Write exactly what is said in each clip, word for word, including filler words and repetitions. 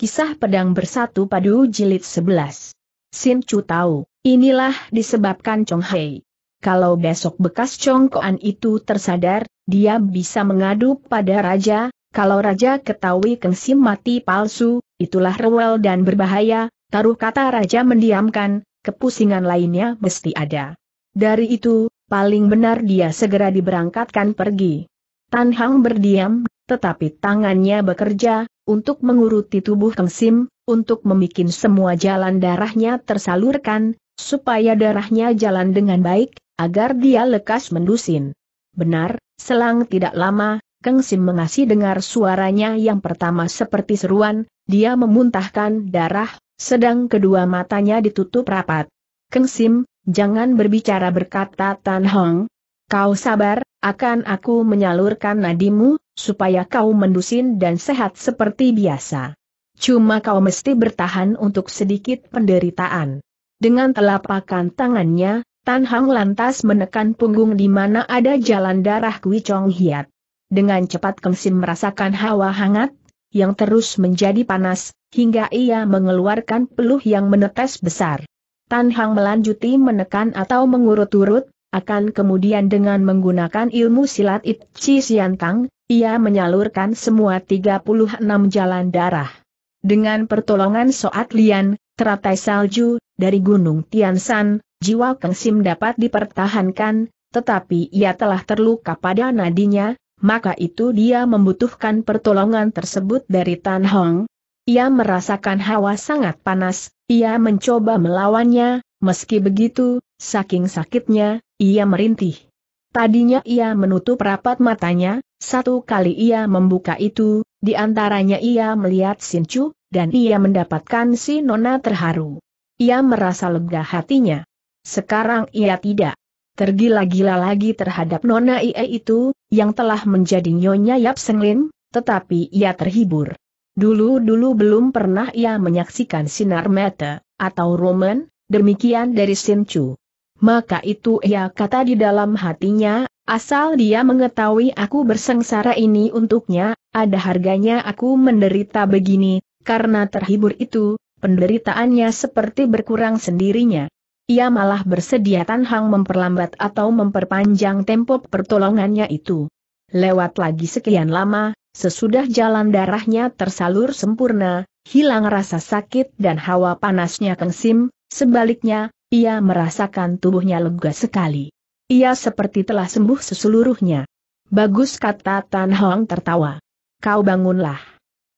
Kisah Pedang Bersatu Padu Jilid sebelas. Sim Chu tahu, inilah disebabkan Chong Hei. Kalau besok bekas congkoan itu tersadar, dia bisa mengadu pada Raja. Kalau Raja ketahui Keng Sim mati palsu, itulah rewel dan berbahaya. Taruh kata Raja mendiamkan, kepusingan lainnya mesti ada. Dari itu, paling benar dia segera diberangkatkan pergi. Tan Hang berdiam, tetapi tangannya bekerja untuk menguruti tubuh Keng Sim, untuk membuat semua jalan darahnya tersalurkan, supaya darahnya jalan dengan baik, agar dia lekas mendusin. Benar, selang tidak lama, Keng Sim mengasih dengar suaranya yang pertama seperti seruan, dia memuntahkan darah, sedang kedua matanya ditutup rapat. "Keng Sim, jangan berbicara," berkata Tan Hang. "Kau sabar, akan aku menyalurkan nadimu, supaya kau mendusin dan sehat seperti biasa. Cuma kau mesti bertahan untuk sedikit penderitaan." Dengan telapakan tangannya, Tan Hang lantas menekan punggung di mana ada jalan darah Kui Chong Hiat. Dengan cepat Keng Sim merasakan hawa hangat, yang terus menjadi panas, hingga ia mengeluarkan peluh yang menetes besar. Tan Hang melanjuti menekan atau mengurut-urut, akan kemudian dengan menggunakan ilmu silat It Chi Sian Kang, ia menyalurkan semua tiga puluh enam jalan darah. Dengan pertolongan Soat Lian, teratai salju, dari gunung Tian San, jiwa Keng Sim dapat dipertahankan, tetapi ia telah terluka pada nadinya, maka itu dia membutuhkan pertolongan tersebut dari Tan Hang. Ia merasakan hawa sangat panas, ia mencoba melawannya, meski begitu, saking sakitnya, ia merintih. Tadinya ia menutup rapat matanya, satu kali ia membuka itu, di antaranya ia melihat Sinchu, dan ia mendapatkan si Nona terharu. Ia merasa lega hatinya. Sekarang ia tidak tergila-gila lagi terhadap Nona Ie itu, yang telah menjadi Nyonya Yap Senglin, tetapi ia terhibur. Dulu-dulu belum pernah ia menyaksikan sinar mata, atau roman, demikian dari Sinchu. Maka itu ia kata di dalam hatinya, asal dia mengetahui aku bersengsara ini untuknya, ada harganya aku menderita begini. Karena terhibur itu, penderitaannya seperti berkurang sendirinya. Ia malah bersedia Tan Hang memperlambat atau memperpanjang tempo pertolongannya itu. Lewat lagi sekian lama, sesudah jalan darahnya tersalur sempurna, hilang rasa sakit dan hawa panasnya Keng Sim, sebaliknya, ia merasakan tubuhnya lega sekali. Ia seperti telah sembuh seseluruhnya. "Bagus," kata Tan Hang tertawa. "Kau bangunlah."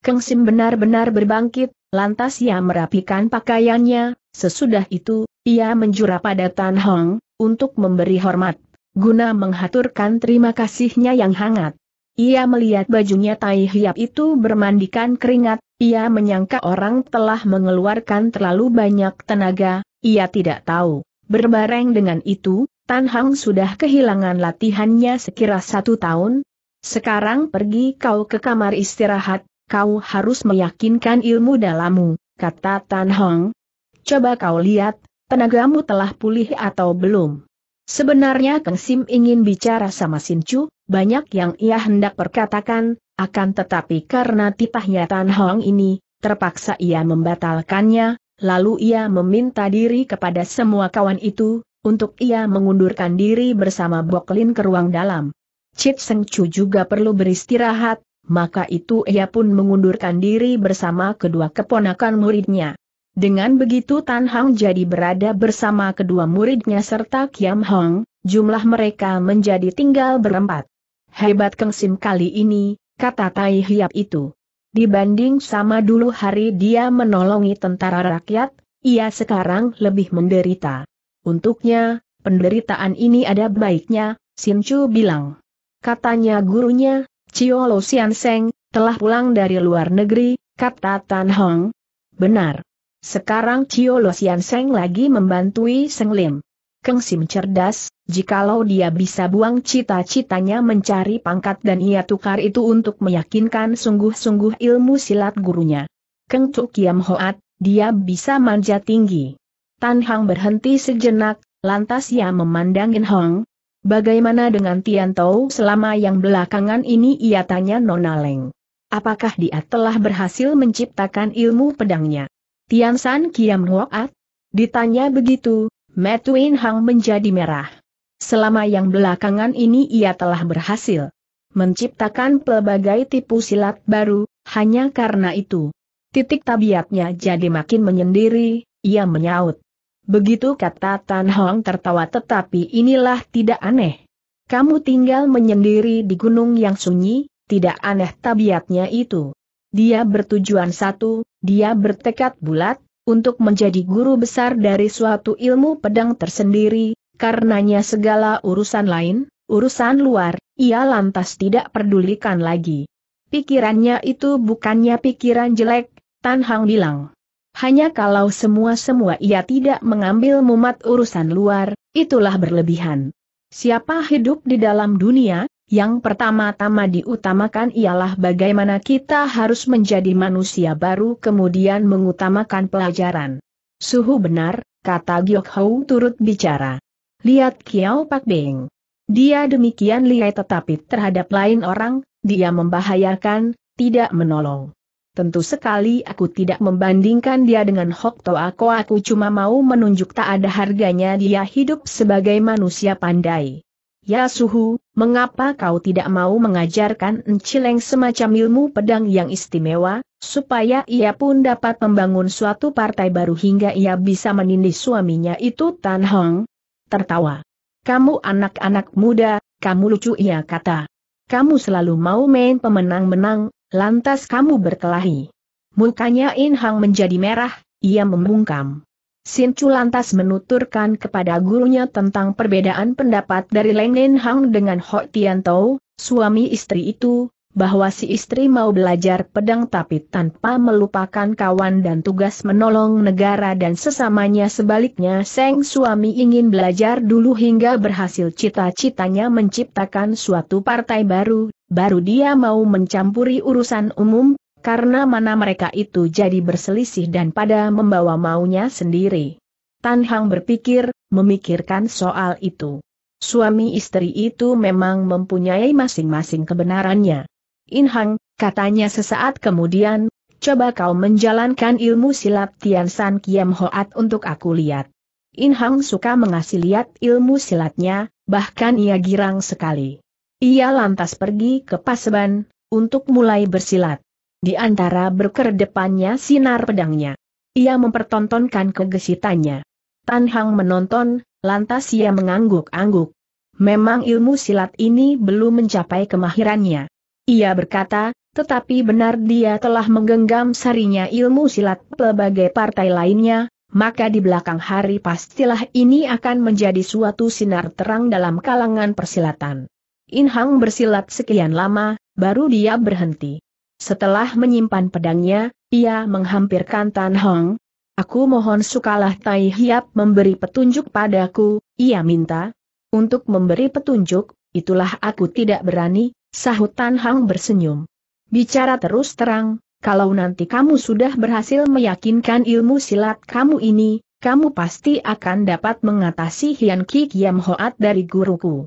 Keng Sim benar-benar berbangkit, lantas ia merapikan pakaiannya, sesudah itu, ia menjura pada Tan Hang, untuk memberi hormat, guna menghaturkan terima kasihnya yang hangat. Ia melihat bajunya Tai Hiap itu bermandikan keringat, ia menyangka orang telah mengeluarkan terlalu banyak tenaga. Ia tidak tahu, berbareng dengan itu, Tan Hang sudah kehilangan latihannya sekira satu tahun. "Sekarang pergi kau ke kamar istirahat, kau harus meyakinkan ilmu dalammu," kata Tan Hang. "Coba kau lihat, tenagamu telah pulih atau belum." Sebenarnya Keng Sim ingin bicara sama Sinchu, banyak yang ia hendak perkatakan, akan tetapi karena tipahnya Tan Hang ini, terpaksa ia membatalkannya. Lalu ia meminta diri kepada semua kawan itu, untuk ia mengundurkan diri bersama Boklin ke ruang dalam. Cip Seng Chu juga perlu beristirahat, maka itu ia pun mengundurkan diri bersama kedua keponakan muridnya. Dengan begitu Tan Hang jadi berada bersama kedua muridnya serta Kiam Hang, jumlah mereka menjadi tinggal berempat. "Hebat Keng Sim kali ini," kata Tai Hiap itu. "Dibanding sama dulu hari dia menolongi tentara rakyat, ia sekarang lebih menderita. Untuknya, penderitaan ini ada baiknya," Sinchu bilang. Katanya gurunya, Chio Lo Sian Seng, telah pulang dari luar negeri, kata Tan Hang. Benar. Sekarang Chio Lo Sian Seng lagi membantui Senglim. Keng Sim cerdas, jikalau dia bisa buang cita-citanya mencari pangkat dan ia tukar itu untuk meyakinkan sungguh-sungguh ilmu silat gurunya Keng Sim Kiam Hoat, dia bisa manja tinggi. Tan Hang berhenti sejenak, lantas ia memandang In Hang. "Bagaimana dengan Tian Tau selama yang belakangan ini?" ia tanya Nona Leng. Apakah dia telah berhasil menciptakan ilmu pedangnya? Tian San Kiam Hoat? Ditanya begitu, Mata In Hang menjadi merah. Selama yang belakangan ini ia telah berhasil menciptakan pelbagai tipu silat baru, hanya karena itu. Titik tabiatnya jadi makin menyendiri, ia menyaut. Begitu kata Tan Hang tertawa, tetapi inilah tidak aneh. Kamu tinggal menyendiri di gunung yang sunyi, tidak aneh tabiatnya itu. Dia bertujuan satu, dia bertekad bulat, untuk menjadi guru besar dari suatu ilmu pedang tersendiri, karenanya segala urusan lain, urusan luar, ia lantas tidak pedulikan lagi. Pikirannya itu bukannya pikiran jelek, Tan Hang bilang. Hanya kalau semua-semua ia tidak mengambil mumat urusan luar, itulah berlebihan. Siapa hidup di dalam dunia? Yang pertama-tama diutamakan ialah bagaimana kita harus menjadi manusia baru, kemudian mengutamakan pelajaran. Suhu benar, kata Giok Hou turut bicara. Lihat Kiao Pak Beng. Dia demikian lihai, tetapi terhadap lain orang, dia membahayakan, tidak menolong. Tentu sekali aku tidak membandingkan dia dengan Hokto, aku aku cuma mau menunjuk tak ada harganya dia hidup sebagai manusia pandai. Ya Suhu, mengapa kau tidak mau mengajarkan Chileng semacam ilmu pedang yang istimewa, supaya ia pun dapat membangun suatu partai baru hingga ia bisa menindih suaminya itu? Tan Hang tertawa. Kamu anak-anak muda, kamu lucu, ia kata. Kamu selalu mau main pemenang-menang, lantas kamu berkelahi. Mukanya In Hang menjadi merah, ia membungkam. Sinchu lantas menuturkan kepada gurunya tentang perbedaan pendapat dari Leng Ninhang dengan Ho Tiantou, suami istri itu, bahwa si istri mau belajar pedang tapi tanpa melupakan kawan dan tugas menolong negara, dan sesamanya sebaliknya sang suami ingin belajar dulu hingga berhasil cita-citanya menciptakan suatu partai baru, baru dia mau mencampuri urusan umum. Karena mana mereka itu jadi berselisih dan pada membawa maunya sendiri. Tan Hang berpikir, memikirkan soal itu. Suami istri itu memang mempunyai masing-masing kebenarannya. In Hang, katanya sesaat kemudian, coba kau menjalankan ilmu silat Tian San Kiam Hoat untuk aku lihat. In Hang suka mengasih lihat ilmu silatnya, bahkan ia girang sekali. Ia lantas pergi ke Paseban, untuk mulai bersilat. Di antara berkerdepannya sinar pedangnya, ia mempertontonkan kegesitannya. Tan Hang menonton, lantas ia mengangguk-angguk. Memang ilmu silat ini belum mencapai kemahirannya. Ia berkata, tetapi benar dia telah menggenggam sarinya ilmu silat pelbagai partai lainnya, maka di belakang hari pastilah ini akan menjadi suatu sinar terang dalam kalangan persilatan. In Hang bersilat sekian lama, baru dia berhenti. Setelah menyimpan pedangnya, ia menghampirkan Tan Hang. Aku mohon sukalah Tai Hiap memberi petunjuk padaku, ia minta. Untuk memberi petunjuk, itulah aku tidak berani, sahut Tan Hang bersenyum. Bicara terus terang, kalau nanti kamu sudah berhasil meyakinkan ilmu silat kamu ini, kamu pasti akan dapat mengatasi Hian Ki Kiam Hoat dari guruku.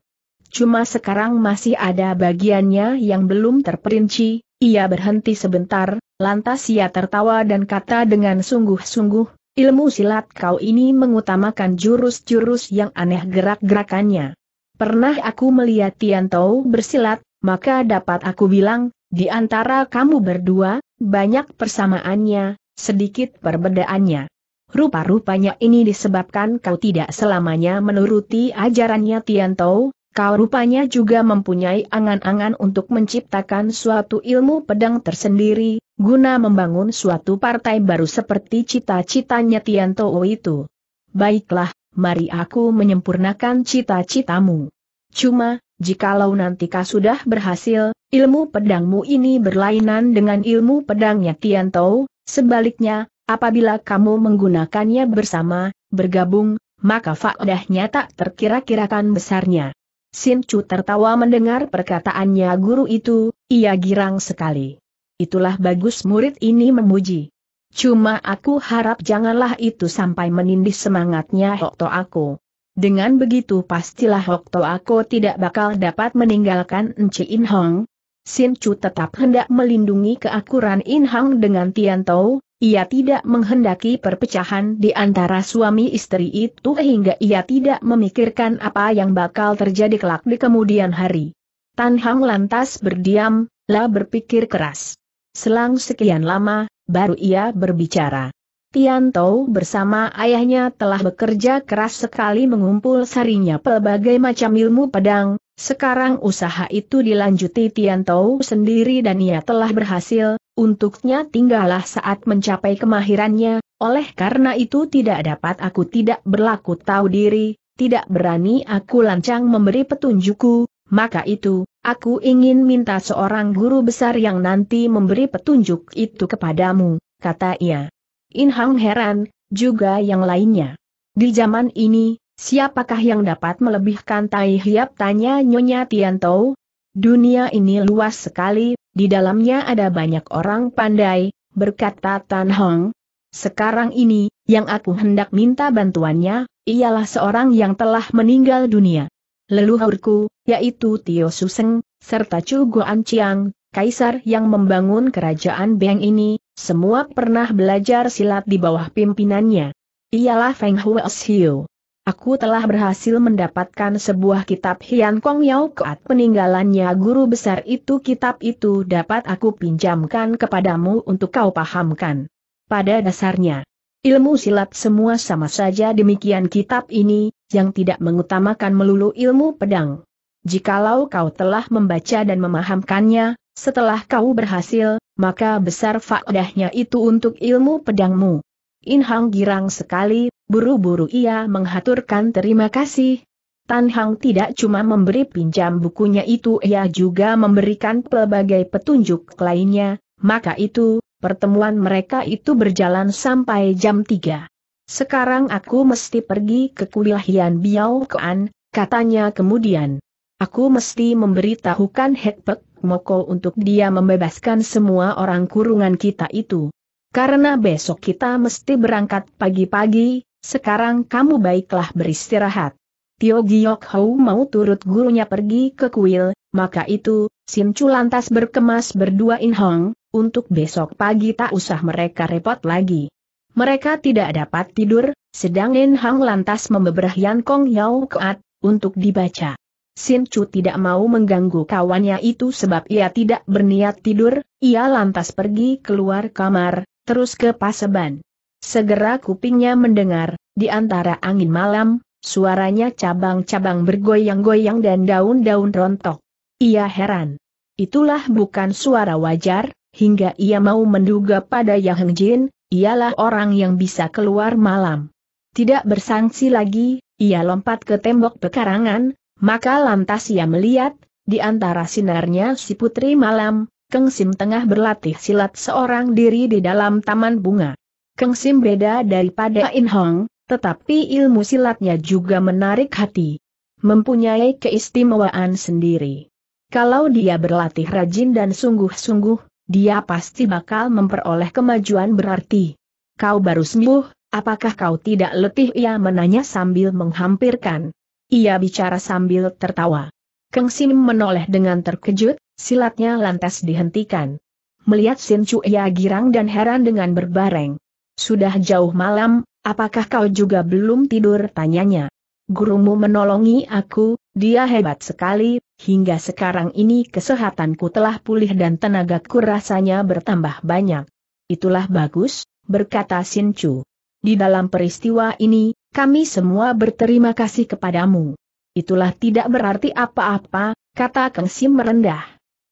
Cuma sekarang masih ada bagiannya yang belum terperinci. Ia berhenti sebentar, lantas ia tertawa dan kata dengan sungguh-sungguh, ilmu silat kau ini mengutamakan jurus-jurus yang aneh gerak-gerakannya. Pernah aku melihat Tian Tau bersilat, maka dapat aku bilang, di antara kamu berdua, banyak persamaannya, sedikit perbedaannya. Rupa-rupanya ini disebabkan kau tidak selamanya menuruti ajarannya Tian Tau. Kau rupanya juga mempunyai angan-angan untuk menciptakan suatu ilmu pedang tersendiri, guna membangun suatu partai baru seperti cita-citanya Tian Tau itu. Baiklah, mari aku menyempurnakan cita-citamu. Cuma, jikalau nanti kau sudah berhasil, ilmu pedangmu ini berlainan dengan ilmu pedangnya Tian Tau, sebaliknya, apabila kamu menggunakannya bersama, bergabung, maka faedahnya tak terkira-kirakan besarnya. Sinchu tertawa mendengar perkataannya guru itu, ia girang sekali. Itulah bagus murid ini memuji. Cuma aku harap janganlah itu sampai menindih semangatnya Hokto aku. Dengan begitu pastilah Hokto aku tidak bakal dapat meninggalkan Enci In Hang. Sinchu tetap hendak melindungi keakuran In Hang dengan Tian Tau. Ia tidak menghendaki perpecahan di antara suami istri itu hingga ia tidak memikirkan apa yang bakal terjadi kelak di kemudian hari. Tan Hang lantas berdiam, lah berpikir keras. Selang sekian lama, baru ia berbicara. Tian Tau bersama ayahnya telah bekerja keras sekali mengumpul sarinya pelbagai macam ilmu pedang. Sekarang usaha itu dilanjuti Tian Tau sendiri dan ia telah berhasil. Untuknya tinggallah saat mencapai kemahirannya, oleh karena itu tidak dapat aku tidak berlaku tahu diri, tidak berani aku lancang memberi petunjukku, maka itu, aku ingin minta seorang guru besar yang nanti memberi petunjuk itu kepadamu, kata ia. In Hang heran, juga yang lainnya. Di zaman ini, siapakah yang dapat melebihkan Tai Hiap, tanya Nyonya Tian Tau? Dunia ini luas sekali, di dalamnya ada banyak orang pandai, berkata Tan Hang. Sekarang ini, yang aku hendak minta bantuannya, ialah seorang yang telah meninggal dunia. Leluhurku, yaitu Tio Su Seng, serta Chu Guan Chiang, kaisar yang membangun kerajaan Beng ini, semua pernah belajar silat di bawah pimpinannya. Ialah Feng Huo Xiu. Aku telah berhasil mendapatkan sebuah kitab Hian Kong Yao Keat peninggalannya guru besar itu. Kitab itu dapat aku pinjamkan kepadamu untuk kau pahamkan. Pada dasarnya, ilmu silat semua sama saja demikian kitab ini, yang tidak mengutamakan melulu ilmu pedang. Jikalau kau telah membaca dan memahamkannya, setelah kau berhasil, maka besar faedahnya itu untuk ilmu pedangmu. In Hang girang sekali, buru-buru ia menghaturkan terima kasih. Tan Hang tidak cuma memberi pinjam bukunya itu, ia juga memberikan pelbagai petunjuk lainnya, maka itu, pertemuan mereka itu berjalan sampai jam tiga. Sekarang aku mesti pergi ke kuliahian Biao Kuan, katanya kemudian. Aku mesti memberitahukan Hekpek Moko untuk dia membebaskan semua orang kurungan kita itu. Karena besok kita mesti berangkat pagi-pagi, sekarang kamu baiklah beristirahat. Tio Giokhou mau turut gurunya pergi ke kuil, maka itu, Sinchu lantas berkemas berdua In Hang, untuk besok pagi tak usah mereka repot lagi. Mereka tidak dapat tidur, sedang In Hang lantas membeberah Hian Kong Yao Keat, untuk dibaca. Sinchu tidak mau mengganggu kawannya itu sebab ia tidak berniat tidur, ia lantas pergi keluar kamar, terus ke paseban. Segera kupingnya mendengar, di antara angin malam, suaranya cabang-cabang bergoyang-goyang dan daun-daun rontok. Ia heran. Itulah bukan suara wajar, hingga ia mau menduga pada Yang Jin, ialah orang yang bisa keluar malam. Tidak bersangsi lagi, ia lompat ke tembok pekarangan. Maka lantas ia melihat, di antara sinarnya si putri malam, Keng Sim tengah berlatih silat seorang diri di dalam taman bunga. Keng Sim beda daripada In Hang, tetapi ilmu silatnya juga menarik hati. Mempunyai keistimewaan sendiri. Kalau dia berlatih rajin dan sungguh-sungguh, dia pasti bakal memperoleh kemajuan berarti. Kau baru sembuh, apakah kau tidak letih? Ia menanya sambil menghampirkan. Ia bicara sambil tertawa. Keng Sim menoleh dengan terkejut, silatnya lantas dihentikan. Melihat Sinchu ia girang dan heran dengan berbareng. Sudah jauh malam, apakah kau juga belum tidur? Tanyanya. Gurumu menolongi aku, dia hebat sekali, hingga sekarang ini kesehatanku telah pulih dan tenagaku rasanya bertambah banyak. Itulah bagus, berkata Sinchu. Di dalam peristiwa ini, kami semua berterima kasih kepadamu. Itulah tidak berarti apa-apa, kata Keng Sim merendah.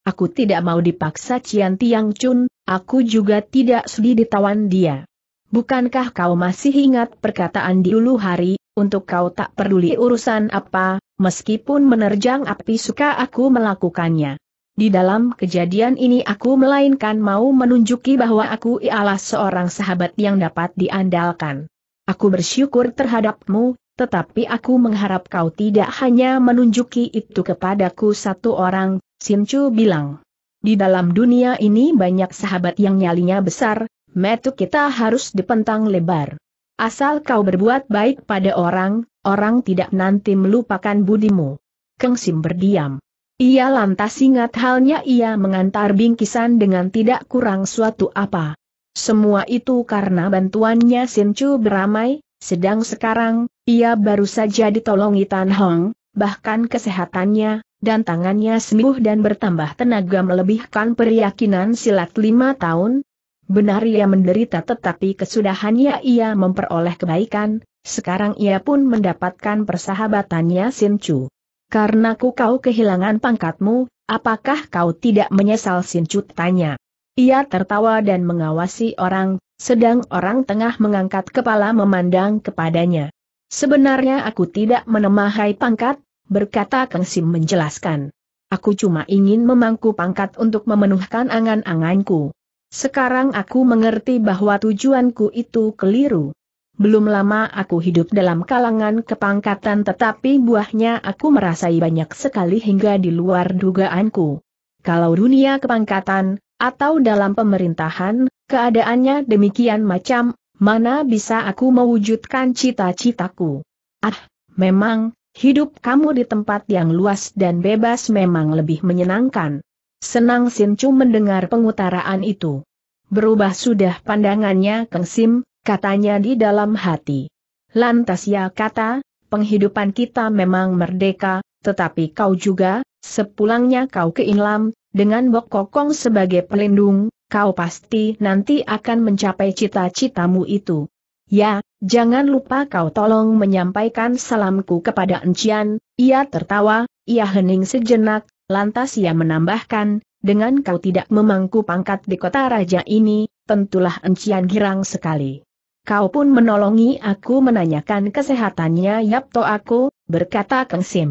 Aku tidak mau dipaksa Cian Tiang Chun, aku juga tidak sudi ditawan dia. Bukankah kau masih ingat perkataan di dulu hari, untuk kau tak peduli urusan apa, meskipun menerjang api suka aku melakukannya. Di dalam kejadian ini aku melainkan mau menunjuki bahwa aku ialah seorang sahabat yang dapat diandalkan. Aku bersyukur terhadapmu, tetapi aku mengharap kau tidak hanya menunjuki itu kepadaku satu orang, Sinchu bilang. Di dalam dunia ini banyak sahabat yang nyalinya besar, metu kita harus dipentang lebar. Asal kau berbuat baik pada orang, orang tidak nanti melupakan budimu. Keng Sim berdiam. Ia lantas ingat halnya ia mengantar bingkisan dengan tidak kurang suatu apa. Semua itu karena bantuannya Sinchu beramai, sedang sekarang, ia baru saja ditolongi Tan Hang, bahkan kesehatannya, dan tangannya sembuh dan bertambah tenaga melebihkan peryakinan silat lima tahun. Benar ia menderita tetapi kesudahannya ia memperoleh kebaikan, sekarang ia pun mendapatkan persahabatannya Sinchu. Karena ku kau kehilangan pangkatmu, apakah kau tidak menyesal Sinchu tanya. Ia tertawa dan mengawasi orang, sedang orang tengah mengangkat kepala memandang kepadanya. Sebenarnya aku tidak menemahai pangkat, berkata Keng Sim menjelaskan. Aku cuma ingin memangku pangkat untuk memenuhkan angan-anganku. Sekarang aku mengerti bahwa tujuanku itu keliru. Belum lama aku hidup dalam kalangan kepangkatan tetapi buahnya aku merasai banyak sekali hingga di luar dugaanku. Kalau dunia kepangkatan, atau dalam pemerintahan, keadaannya demikian macam, mana bisa aku mewujudkan cita-citaku? Ah, memang, hidup kamu di tempat yang luas dan bebas memang lebih menyenangkan. Senang Sinchu mendengar pengutaraan itu. Berubah sudah pandangannya Keng Sim, katanya di dalam hati. Lantas ya kata, penghidupan kita memang merdeka, tetapi kau juga, sepulangnya kau ke Inlam, dengan Bok Kokong sebagai pelindung, kau pasti nanti akan mencapai cita-citamu itu. Ya, jangan lupa kau tolong menyampaikan salamku kepada Encian. Ia tertawa, ia hening sejenak, lantas ia menambahkan, dengan kau tidak memangku pangkat di kota raja ini, tentulah Encian girang sekali. Kau pun menolongi aku menanyakan kesehatannya yapto aku, berkata Keng Sim.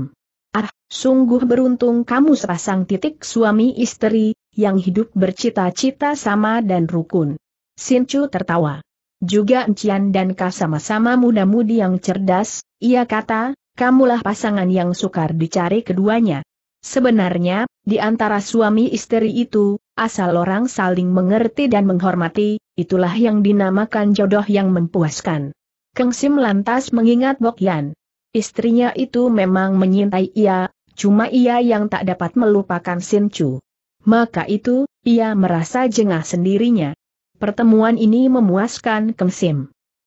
Ah, sungguh beruntung kamu sepasang titik suami istri, yang hidup bercita-cita sama dan rukun. Sinchu tertawa. Juga Encian dan kau sama-sama muda-mudi yang cerdas, ia kata, kamulah pasangan yang sukar dicari keduanya. Sebenarnya, di antara suami istri itu, asal orang saling mengerti dan menghormati, itulah yang dinamakan jodoh yang mempuaskan. Keng Sim lantas mengingat Bokyan. Istrinya itu memang menyintai ia, cuma ia yang tak dapat melupakan Sinchu. Maka itu, ia merasa jengah sendirinya. Pertemuan ini memuaskan Keng Sim.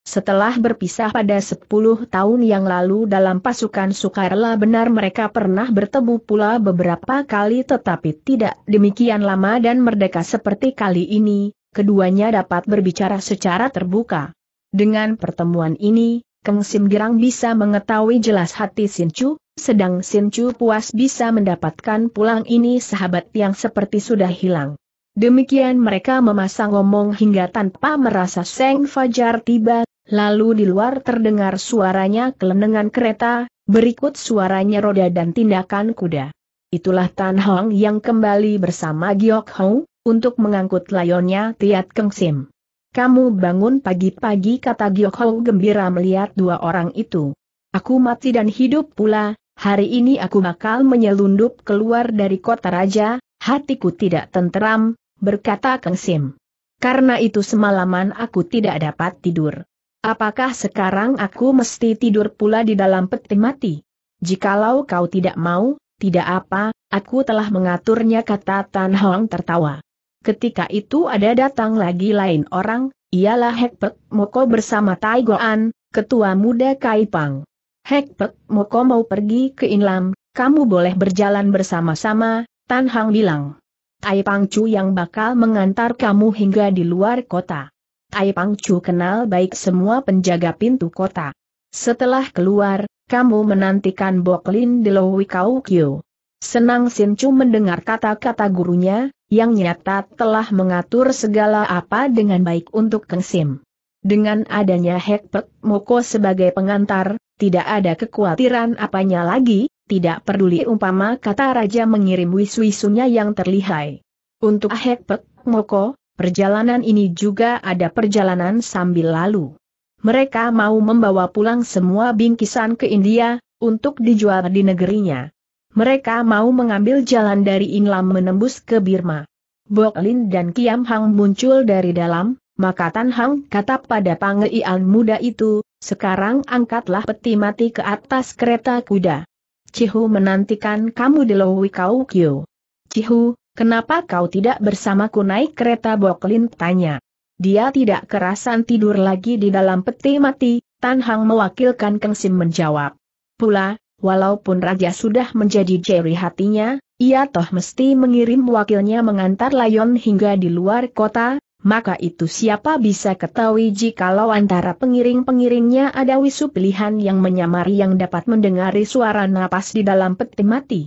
Setelah berpisah pada sepuluh tahun yang lalu dalam pasukan sukarela benar mereka pernah bertemu pula beberapa kali tetapi tidak demikian lama dan merdeka seperti kali ini, keduanya dapat berbicara secara terbuka. Dengan pertemuan ini, Keng Sim girang bisa mengetahui jelas hati Sinchu, sedang Sinchu puas bisa mendapatkan pulang ini sahabat yang seperti sudah hilang. Demikian mereka memasang omong hingga tanpa merasa seng fajar tiba, lalu di luar terdengar suaranya kelenengan kereta, berikut suaranya roda dan tindakan kuda. Itulah Tan Hang yang kembali bersama Giok Hou, untuk mengangkut layonnya Tiat Keng Sim. Kamu bangun pagi-pagi kata Giok Hou gembira melihat dua orang itu. Aku mati dan hidup pula, hari ini aku bakal menyelundup keluar dari kota raja, hatiku tidak tenteram, berkata Keng Sim. Karena itu semalaman aku tidak dapat tidur. Apakah sekarang aku mesti tidur pula di dalam peti mati? Jikalau kau tidak mau, tidak apa, aku telah mengaturnya kata Tan Hang tertawa. Ketika itu ada datang lagi lain orang, ialah Hekpek Moko bersama Tai Goan, ketua muda Kai Pang. Hekpek Moko mau pergi ke Inlam, kamu boleh berjalan bersama-sama, Tan Hang bilang. Tai Pang Chu yang bakal mengantar kamu hingga di luar kota. Tai Pang Chu kenal baik semua penjaga pintu kota. Setelah keluar, kamu menantikan Boklin di Lowi Kaouqiu. Senang Sinchu mendengar kata-kata gurunya, yang nyata telah mengatur segala apa dengan baik untuk Keng Sim. Dengan adanya Hekpek Moko sebagai pengantar, tidak ada kekhawatiran apanya lagi, tidak peduli umpama kata raja mengirim wis-wisunya yang terlihai. Untuk Hekpek Moko, perjalanan ini juga ada perjalanan sambil lalu. Mereka mau membawa pulang semua bingkisan ke India, untuk dijual di negerinya. Mereka mau mengambil jalan dari Inlam menembus ke Birma. Boklin dan Kiam Hang muncul dari dalam, maka Tan Hang kata pada pangeian muda itu, sekarang angkatlah peti mati ke atas kereta kuda. Cihu menantikan kamu di Lowi Kaouqiu. Cihu, kenapa kau tidak bersamaku naik kereta Boklin? Tanya. Dia tidak kerasan tidur lagi di dalam peti mati, Tan Hang mewakilkan Keng Sim menjawab. Pula, walaupun Raja sudah menjadi jeri hatinya, ia toh mesti mengirim wakilnya mengantar layon hingga di luar kota, maka itu siapa bisa ketahui jikalau antara pengiring-pengiringnya ada wisu pilihan yang menyamari yang dapat mendengari suara napas di dalam peti mati.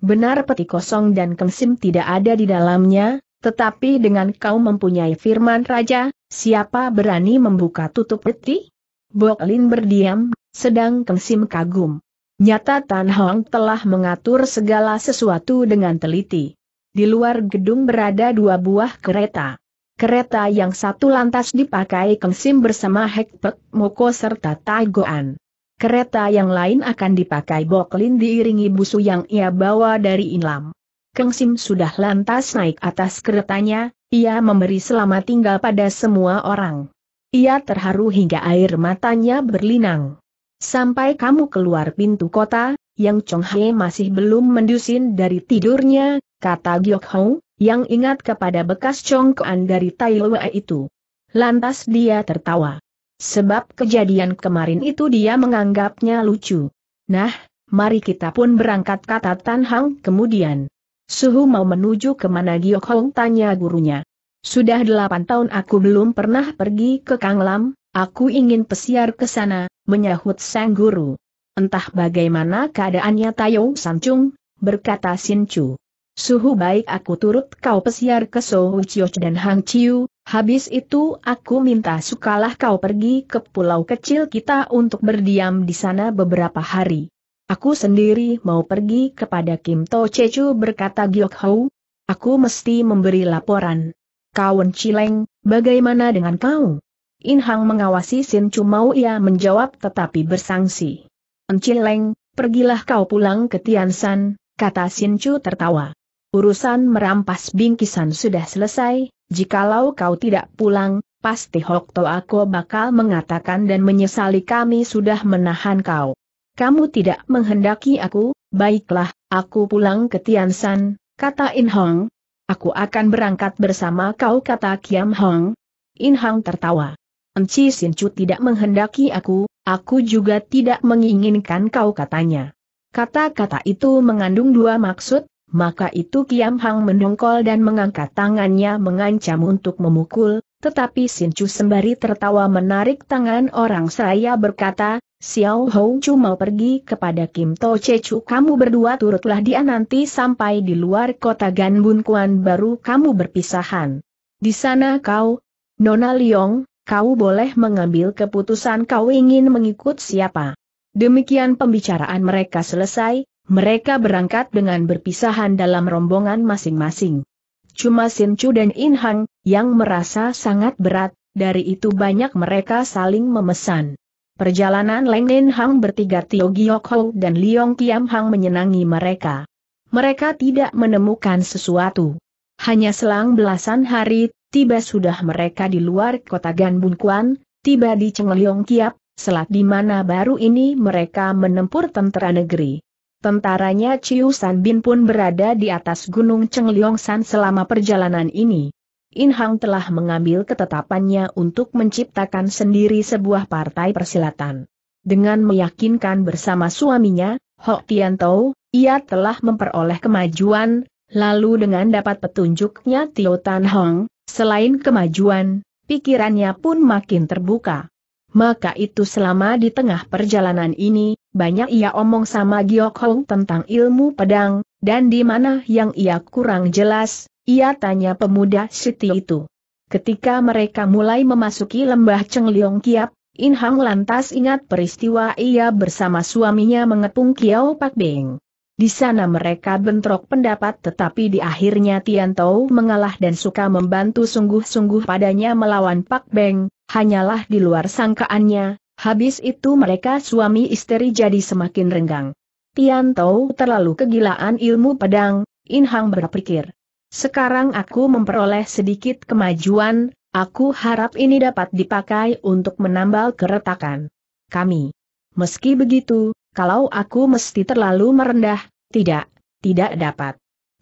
Benar peti kosong dan Keng Sim tidak ada di dalamnya, tetapi dengan kau mempunyai firman Raja, siapa berani membuka tutup peti? Boklin berdiam, sedang Keng Sim kagum. Nyata Tan Hang telah mengatur segala sesuatu dengan teliti. Di luar gedung berada dua buah kereta. Kereta yang satu lantas dipakai Keng Sim bersama Hekpek Moko serta Tai Goan. Kereta yang lain akan dipakai Boklin diiringi busu yang ia bawa dari Inlam. Keng Sim sudah lantas naik atas keretanya, ia memberi selamat tinggal pada semua orang. Ia terharu hingga air matanya berlinang. Sampai kamu keluar pintu kota, Yang Chong Hei masih belum mendusin dari tidurnya, kata Giok Hou, yang ingat kepada bekas congkoan dari Tai Lue itu. Lantas dia tertawa. Sebab kejadian kemarin itu dia menganggapnya lucu. Nah, mari kita pun berangkat, kata Tan Hang kemudian. Suhu mau menuju kemana? Giok Hong tanya gurunya. Sudah delapan tahun aku belum pernah pergi ke Kanglam, aku ingin pesiar ke sana, menyahut sang guru. Entah bagaimana keadaannya Tayo Sancung, berkata Sinchu. Suhu baik aku turut kau pesiar ke Sohu Chioch dan Hang Chiu, habis itu aku minta sukalah kau pergi ke pulau kecil kita untuk berdiam di sana beberapa hari. Aku sendiri mau pergi kepada Kim to Cechu, berkata Giok Hou. Aku mesti memberi laporan. Kawan Chileng, bagaimana dengan kau? In Hang mengawasi Sinchu mau ia menjawab tetapi bersangsi. Chileng, pergilah kau pulang ke Tian San, kata Sinchu tertawa. Urusan merampas bingkisan sudah selesai, jikalau kau tidak pulang, pasti Hokto aku bakal mengatakan dan menyesali kami sudah menahan kau. Kamu tidak menghendaki aku, baiklah, aku pulang ke Tian San, kata In Hang. Aku akan berangkat bersama kau, kata Kiam Hang. In Hang tertawa. Enci Sinchu tidak menghendaki aku, aku juga tidak menginginkan kau, katanya. Kata-kata itu mengandung dua maksud, maka itu Kiam Hang mendongkol dan mengangkat tangannya mengancam untuk memukul, tetapi Sinchu sembari tertawa menarik tangan orang seraya berkata, Xiao Hou Chu mau pergi kepada Kim to Cechu, kamu berdua turutlah dia nanti sampai di luar kota Ganbunkuan baru kamu berpisahan. Di sana kau, Nona Leng, kau boleh mengambil keputusan kau ingin mengikut siapa. Demikian pembicaraan mereka selesai, mereka berangkat dengan berpisahan dalam rombongan masing-masing. Cuma Sinchu dan In Hang, yang merasa sangat berat, dari itu banyak mereka saling memesan. Perjalanan Leng Ninhang bertiga Tio Giokhou dan Leong Kiam Hang menyenangi mereka. Mereka tidak menemukan sesuatu. Hanya selang belasan hari, tiba sudah mereka di luar kota Ganbunkuan, tiba di Chengliong Kiap, selat di mana baru ini mereka menempur tentara negeri. Tentaranya Chiu San Bin pun berada di atas gunung Chengliong San selama perjalanan ini. In Hang telah mengambil ketetapannya untuk menciptakan sendiri sebuah partai persilatan. Dengan meyakinkan bersama suaminya, Ho Tiantou, ia telah memperoleh kemajuan, lalu dengan dapat petunjuknya Tio Tan Hang, selain kemajuan, pikirannya pun makin terbuka. Maka itu selama di tengah perjalanan ini, banyak ia omong sama Giok Hou tentang ilmu pedang, dan di mana yang ia kurang jelas, ia tanya pemuda Siti itu. Ketika mereka mulai memasuki lembah Chengliong Kiap, In Hang lantas ingat peristiwa ia bersama suaminya mengepung Kiao Pak Beng. Di sana mereka bentrok pendapat tetapi di akhirnya Tian Tau mengalah dan suka membantu sungguh-sungguh padanya melawan Pak Beng, hanyalah di luar sangkaannya, habis itu mereka suami istri jadi semakin renggang. Tian Tau terlalu kegilaan ilmu pedang, In Hang berpikir. Sekarang aku memperoleh sedikit kemajuan, aku harap ini dapat dipakai untuk menambal keretakan kami. Meski begitu, kalau aku mesti terlalu merendah, tidak, tidak dapat.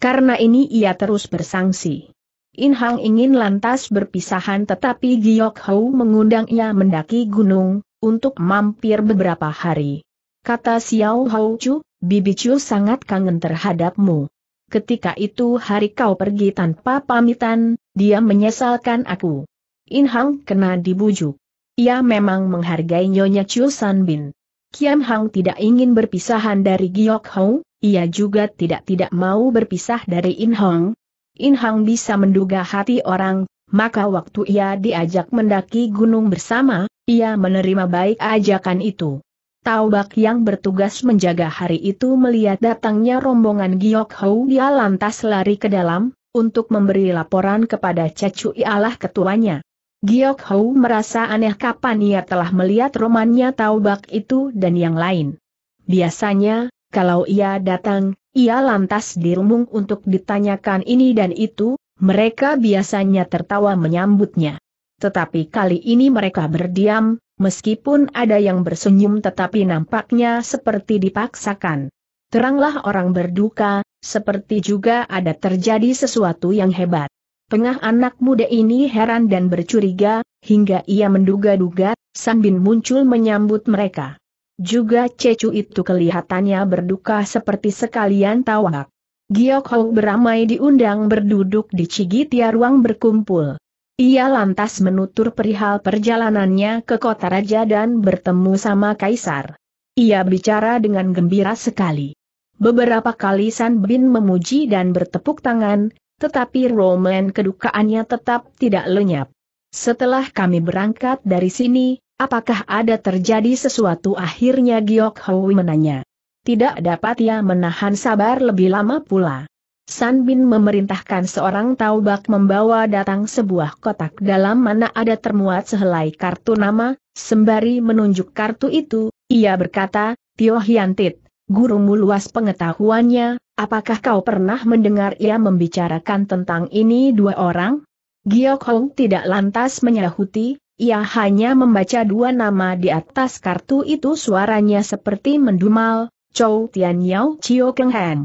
Karena ini ia terus bersangsi. In Hang ingin lantas berpisahan tetapi Giok Hou mengundang ia mendaki gunung, untuk mampir beberapa hari. Kata Xiao Hou Chu, Bibi Chu sangat kangen terhadapmu. Ketika itu hari kau pergi tanpa pamitan, dia menyesalkan aku. In Hang kena dibujuk. Ia memang menghargai Nyonya Chiu San Bin. Kiam Hang tidak ingin berpisahan dari Giok Hou, ia juga tidak-tidak mau berpisah dari In Hang. In Hang bisa menduga hati orang, maka waktu ia diajak mendaki gunung bersama, ia menerima baik ajakan itu. Taubak yang bertugas menjaga hari itu melihat datangnya rombongan Giok Hou, dia lantas lari ke dalam, untuk memberi laporan kepada Cechu ialah ketuanya. Giok Hou merasa aneh kapan ia telah melihat romannya Taubak itu dan yang lain. Biasanya, kalau ia datang, ia lantas dirumung untuk ditanyakan ini dan itu, mereka biasanya tertawa menyambutnya. Tetapi kali ini mereka berdiam. Meskipun ada yang bersenyum tetapi nampaknya seperti dipaksakan. Teranglah orang berduka, seperti juga ada terjadi sesuatu yang hebat. Tengah anak muda ini heran dan bercuriga, hingga ia menduga-duga, San Bin muncul menyambut mereka. Juga Cechu itu kelihatannya berduka seperti sekalian Tawak. Giok Hou beramai diundang berduduk di cigitia ruang berkumpul. Ia lantas menutur perihal perjalanannya ke kota raja dan bertemu sama kaisar. Ia bicara dengan gembira sekali. Beberapa kali San Bin memuji dan bertepuk tangan, tetapi roman kedukaannya tetap tidak lenyap. Setelah kami berangkat dari sini, apakah ada terjadi sesuatu? Akhirnya Giok Hou menanya. Tidak dapat ia menahan sabar lebih lama pula. San Bin memerintahkan seorang taubak membawa datang sebuah kotak dalam mana ada termuat sehelai kartu nama, sembari menunjuk kartu itu, ia berkata, Tio Hiantit, gurumu luas pengetahuannya, apakah kau pernah mendengar ia membicarakan tentang ini dua orang? Giok Hou tidak lantas menyahuti, ia hanya membaca dua nama di atas kartu itu. Suaranya seperti mendumal, Chou Tianyao Chio Keng Heng.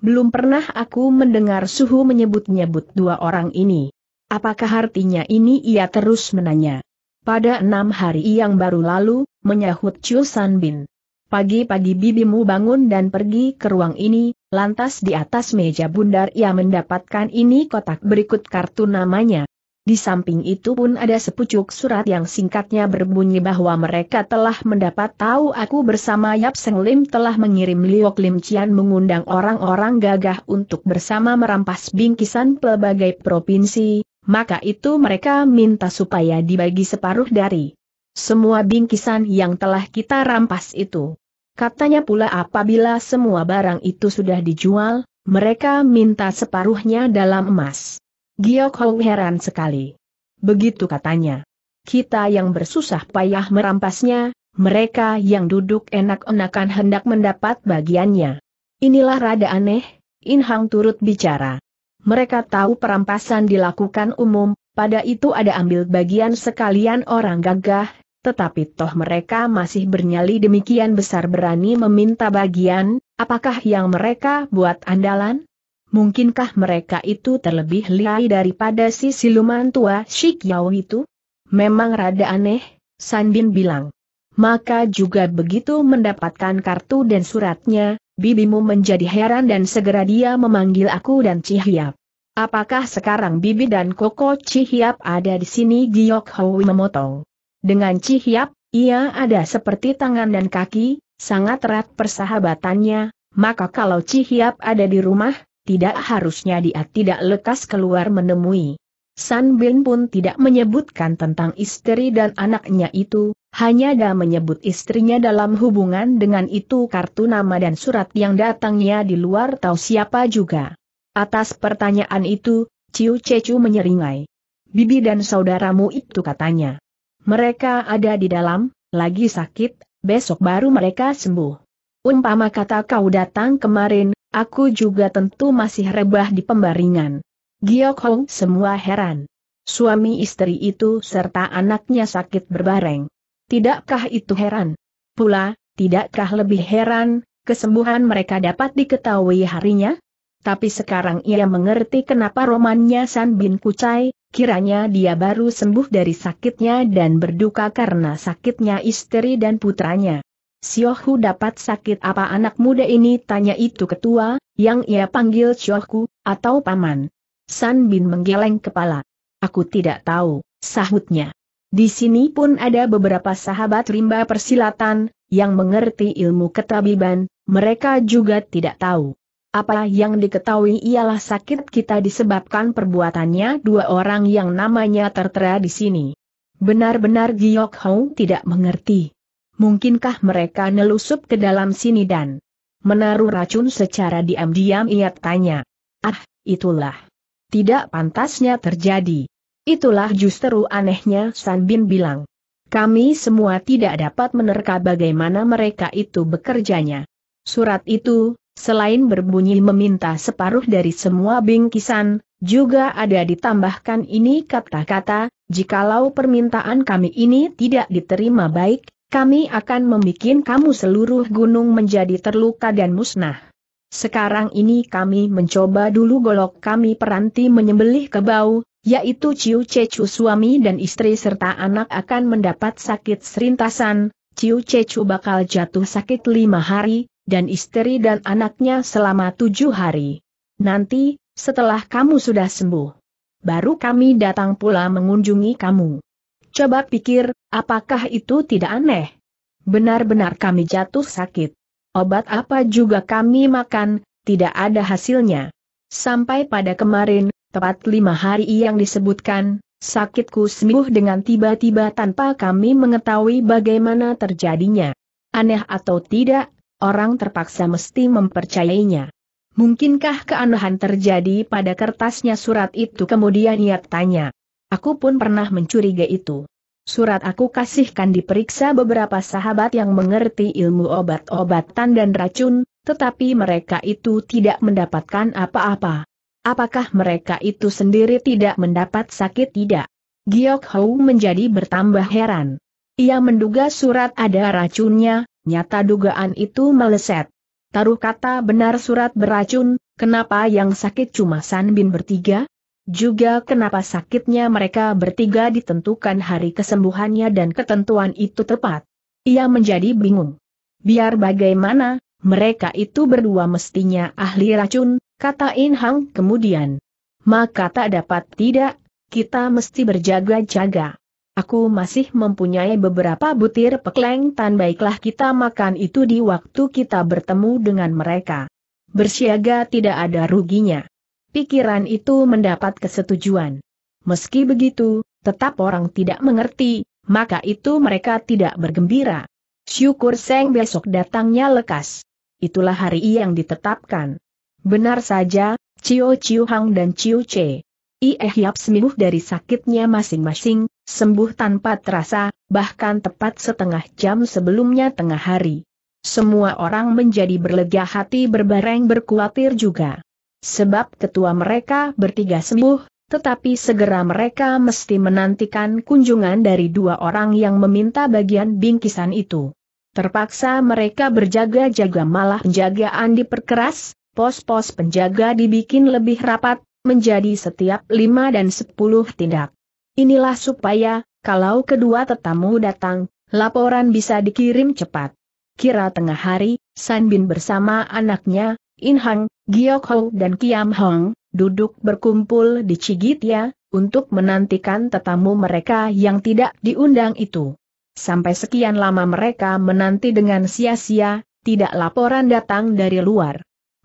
Belum pernah aku mendengar suhu menyebut-nyebut dua orang ini. Apakah artinya ini? Ia terus menanya. Pada enam hari yang baru lalu, menyahut Chiu San Bin. Pagi-pagi bibimu bangun dan pergi ke ruang ini, lantas di atas meja bundar ia mendapatkan ini kotak berikut kartu namanya. Di samping itu pun ada sepucuk surat yang singkatnya berbunyi bahwa mereka telah mendapat tahu aku bersama Yap Seng Lim telah mengirim Liok Lim Cian mengundang orang-orang gagah untuk bersama merampas bingkisan pelbagai provinsi, maka itu mereka minta supaya dibagi separuh dari semua bingkisan yang telah kita rampas itu. Katanya pula apabila semua barang itu sudah dijual, mereka minta separuhnya dalam emas. Giok Hou heran sekali. Begitu katanya. Kita yang bersusah payah merampasnya, mereka yang duduk enak-enakan hendak mendapat bagiannya. Inilah rada aneh, In Hang turut bicara. Mereka tahu perampasan dilakukan umum, pada itu ada ambil bagian sekalian orang gagah, tetapi toh mereka masih bernyali demikian besar berani meminta bagian, apakah yang mereka buat andalan? Mungkinkah mereka itu terlebih lihai daripada si siluman tua Shikyao itu? Memang rada aneh, San Bin bilang. Maka juga begitu mendapatkan kartu dan suratnya, bibimu menjadi heran dan segera dia memanggil aku dan Cihyap. Apakah sekarang bibi dan koko Cihyap ada di sini? Giok Hou memotong. Dengan Cihyap, ia ada seperti tangan dan kaki, sangat erat persahabatannya, maka kalau Cihyap ada di rumah, tidak harusnya dia tidak lekas keluar menemui. San Bin pun tidak menyebutkan tentang istri dan anaknya itu, hanya dia menyebut istrinya dalam hubungan dengan itu kartu nama dan surat yang datangnya di luar tahu siapa juga. Atas pertanyaan itu, Ciu Cechu menyeringai. Bibi dan saudaramu itu katanya. Mereka ada di dalam, lagi sakit, besok baru mereka sembuh. Umpama kata kau datang kemarin, aku juga tentu masih rebah di pembaringan. Giok Hou semua heran. Suami istri itu serta anaknya sakit berbareng. Tidakkah itu heran? Pula, tidakkah lebih heran, kesembuhan mereka dapat diketahui harinya? Tapi sekarang ia mengerti kenapa romannya San Bin Kucai, kiranya dia baru sembuh dari sakitnya dan berduka karena sakitnya istri dan putranya. Cio Hu dapat sakit apa anak muda ini, tanya itu ketua, yang ia panggil Cio Hu, atau paman. San Bin menggeleng kepala. Aku tidak tahu, sahutnya. Di sini pun ada beberapa sahabat rimba persilatan, yang mengerti ilmu ketabiban, mereka juga tidak tahu. Apa yang diketahui ialah sakit kita disebabkan perbuatannya dua orang yang namanya tertera di sini. Benar-benar Giok Hou tidak mengerti. Mungkinkah mereka nelusup ke dalam sini dan menaruh racun secara diam-diam, ia tanya. Ah, itulah. Tidak pantasnya terjadi. Itulah justru anehnya, San Bin bilang. Kami semua tidak dapat menerka bagaimana mereka itu bekerjanya. Surat itu, selain berbunyi meminta separuh dari semua bingkisan, juga ada ditambahkan ini kata-kata, jikalau permintaan kami ini tidak diterima baik, kami akan membuat kamu seluruh gunung menjadi terluka dan musnah. Sekarang ini kami mencoba dulu golok kami peranti menyembelih kebau, yaitu Ciu Cechu, suami dan istri serta anak akan mendapat sakit serintasan, Ciu Cechu bakal jatuh sakit lima hari, dan istri dan anaknya selama tujuh hari. Nanti, setelah kamu sudah sembuh, baru kami datang pula mengunjungi kamu. Coba pikir, apakah itu tidak aneh? Benar-benar kami jatuh sakit. Obat apa juga kami makan, tidak ada hasilnya. Sampai pada kemarin, tepat lima hari yang disebutkan, sakitku sembuh dengan tiba-tiba tanpa kami mengetahui bagaimana terjadinya. Aneh atau tidak? Orang terpaksa mesti mempercayainya. Mungkinkah keanehan terjadi pada kertasnya surat itu, kemudian ia tanya. Aku pun pernah mencurigai itu. Surat aku kasihkan diperiksa beberapa sahabat yang mengerti ilmu obat-obatan dan racun, tetapi mereka itu tidak mendapatkan apa-apa. Apakah mereka itu sendiri tidak mendapat sakit tidak? Giok Hou menjadi bertambah heran. Ia menduga surat ada racunnya. Nyata dugaan itu meleset. Taruh kata benar surat beracun, kenapa yang sakit cuma San Bin bertiga? Juga kenapa sakitnya mereka bertiga ditentukan hari kesembuhannya dan ketentuan itu tepat? Ia menjadi bingung. Biar bagaimana, mereka itu berdua mestinya ahli racun, kata In Hang kemudian. Maka tak dapat tidak, kita mesti berjaga-jaga. Aku masih mempunyai beberapa butir pekleng tan, baiklah kita makan itu di waktu kita bertemu dengan mereka. Bersiaga tidak ada ruginya. Pikiran itu mendapat kesetujuan. Meski begitu, tetap orang tidak mengerti, maka itu mereka tidak bergembira. Syukur Seng besok datangnya lekas. Itulah hari yang ditetapkan. Benar saja, Cio Ciu Hang dan Ciu Ce Ihyap sembuh dari sakitnya masing-masing, sembuh tanpa terasa, bahkan tepat setengah jam sebelumnya tengah hari. Semua orang menjadi berlega hati berbareng berkuatir juga. Sebab ketua mereka bertiga sembuh, tetapi segera mereka mesti menantikan kunjungan dari dua orang yang meminta bagian bingkisan itu. Terpaksa mereka berjaga-jaga, malah penjagaan diperkeras, pos-pos penjaga dibikin lebih rapat, menjadi setiap lima dan sepuluh tindak. Inilah supaya, kalau kedua tetamu datang, laporan bisa dikirim cepat. Kira tengah hari, San Bin bersama anaknya, In Hang, Giok Hou dan Kiam Hang, duduk berkumpul di Cigitia, untuk menantikan tetamu mereka yang tidak diundang itu. Sampai sekian lama mereka menanti dengan sia-sia, tidak laporan datang dari luar.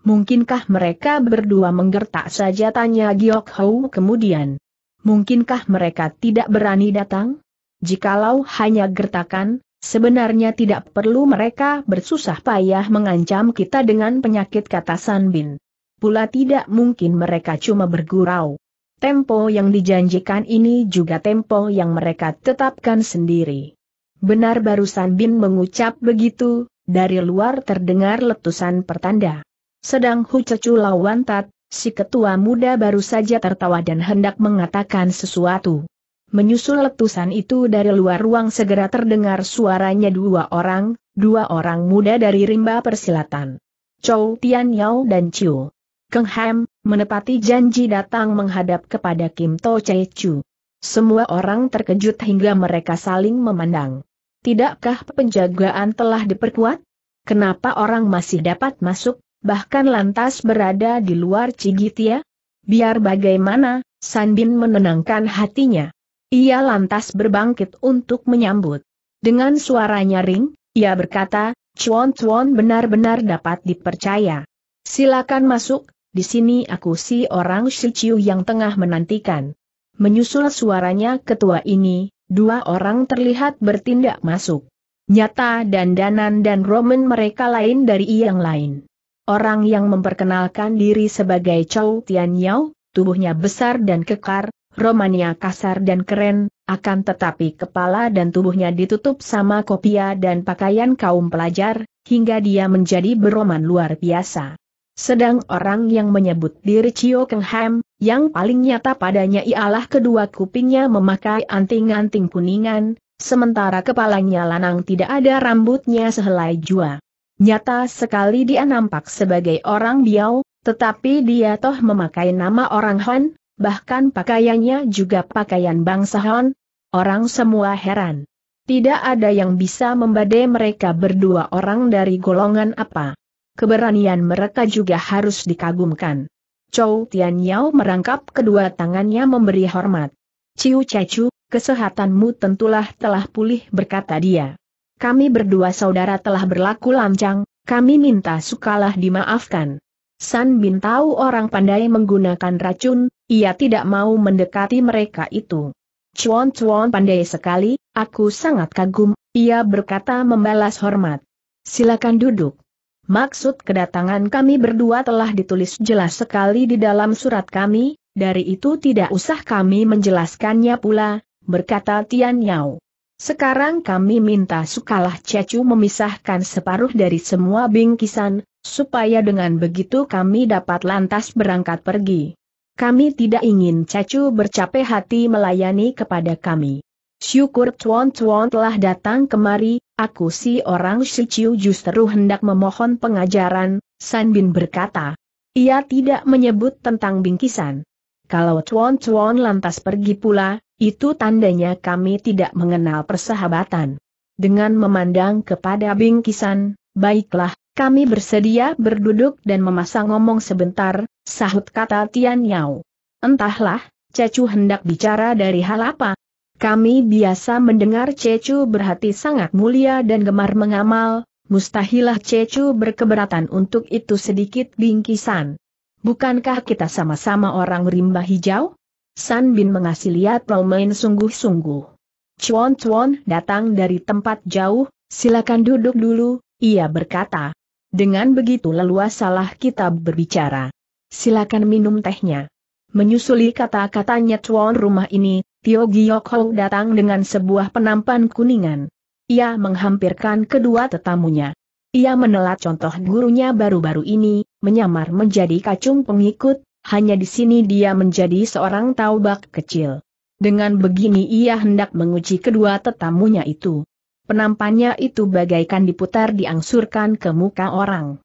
Mungkinkah mereka berdua menggertak saja, tanya Giok Hou kemudian. Mungkinkah mereka tidak berani datang? Jikalau hanya gertakan, sebenarnya tidak perlu mereka bersusah payah mengancam kita dengan penyakit, kata San Bin. Pula tidak mungkin mereka cuma bergurau. Tempo yang dijanjikan ini juga tempo yang mereka tetapkan sendiri. Benar, baru San Bin mengucap begitu, dari luar terdengar letusan pertanda. Sedang Hu Cecu lawan Tat, si ketua muda baru saja tertawa dan hendak mengatakan sesuatu. Menyusul letusan itu dari luar ruang segera terdengar suaranya dua orang, dua orang muda dari rimba persilatan. Chou Tianyao dan Chou Keng Heng, menepati janji datang menghadap kepada Kim to Cechu. Semua orang terkejut hingga mereka saling memandang. Tidakkah penjagaan telah diperkuat? Kenapa orang masih dapat masuk? Bahkan lantas berada di luar Cigitia? Biar bagaimana, San Bin menenangkan hatinya. Ia lantas berbangkit untuk menyambut. Dengan suara nyaring, ia berkata, "Cuan-cuan benar-benar dapat dipercaya. Silakan masuk, di sini aku si orang Shiciu yang tengah menantikan." Menyusul suaranya ketua ini, dua orang terlihat bertindak masuk. Nyata dandanan dan roman mereka lain dari yang lain. Orang yang memperkenalkan diri sebagai Chou Tianyao, tubuhnya besar dan kekar, romannya kasar dan keren, akan tetapi kepala dan tubuhnya ditutup sama kopiah dan pakaian kaum pelajar, hingga dia menjadi beroman luar biasa. Sedang orang yang menyebut diri Chio Keng Heng, yang paling nyata padanya ialah kedua kupingnya memakai anting-anting kuningan, sementara kepalanya lanang tidak ada rambutnya sehelai jua. Nyata sekali dia nampak sebagai orang Biao, tetapi dia toh memakai nama orang Han, bahkan pakaiannya juga pakaian bangsa Han. Orang semua heran. Tidak ada yang bisa membadai mereka berdua orang dari golongan apa. Keberanian mereka juga harus dikagumkan. Chou Tianyao merangkap kedua tangannya memberi hormat. "Ciu Cechu, kesehatanmu tentulah telah pulih," berkata dia. "Kami berdua saudara telah berlaku lancang, kami minta sukalah dimaafkan." San Bin tahu orang pandai menggunakan racun, ia tidak mau mendekati mereka itu. "Cuan-cuan pandai sekali, aku sangat kagum," ia berkata membalas hormat. "Silakan duduk. Maksud kedatangan kami berdua telah ditulis jelas sekali di dalam surat kami, dari itu tidak usah kami menjelaskannya pula," berkata Tianyao. "Sekarang kami minta sukalah Cechu memisahkan separuh dari semua bingkisan, supaya dengan begitu kami dapat lantas berangkat pergi. Kami tidak ingin Cechu bercapek hati melayani kepada kami." "Syukur cuan-cuan telah datang kemari, aku si orang Shiciu justru hendak memohon pengajaran," San Bin berkata. Ia tidak menyebut tentang bingkisan. "Kalau cuan-cuan lantas pergi pula, itu tandanya kami tidak mengenal persahabatan." Dengan memandang kepada bingkisan, "Baiklah, kami bersedia berduduk dan memasang ngomong sebentar," sahut kata Tianyao. "Entahlah, Cechu hendak bicara dari hal apa? Kami biasa mendengar Cechu berhati sangat mulia dan gemar mengamal, mustahilah Cechu berkeberatan untuk itu." "Sedikit bingkisan. Bukankah kita sama-sama orang rimba hijau?" San Bin mengasih lihat romain sungguh-sungguh. "Cuan-cuan datang dari tempat jauh, silakan duduk dulu," ia berkata. "Dengan begitu leluasalah kita berbicara. Silakan minum tehnya." Menyusuli kata-katanya tuan rumah ini, Tio Giokhou datang dengan sebuah penampan kuningan. Ia menghampirkan kedua tetamunya. Ia menelat contoh gurunya baru-baru ini, menyamar menjadi kacung pengikut. Hanya di sini dia menjadi seorang taubak kecil. Dengan begini ia hendak menguji kedua tetamunya itu. Penampannya itu bagaikan diputar diangsurkan ke muka orang.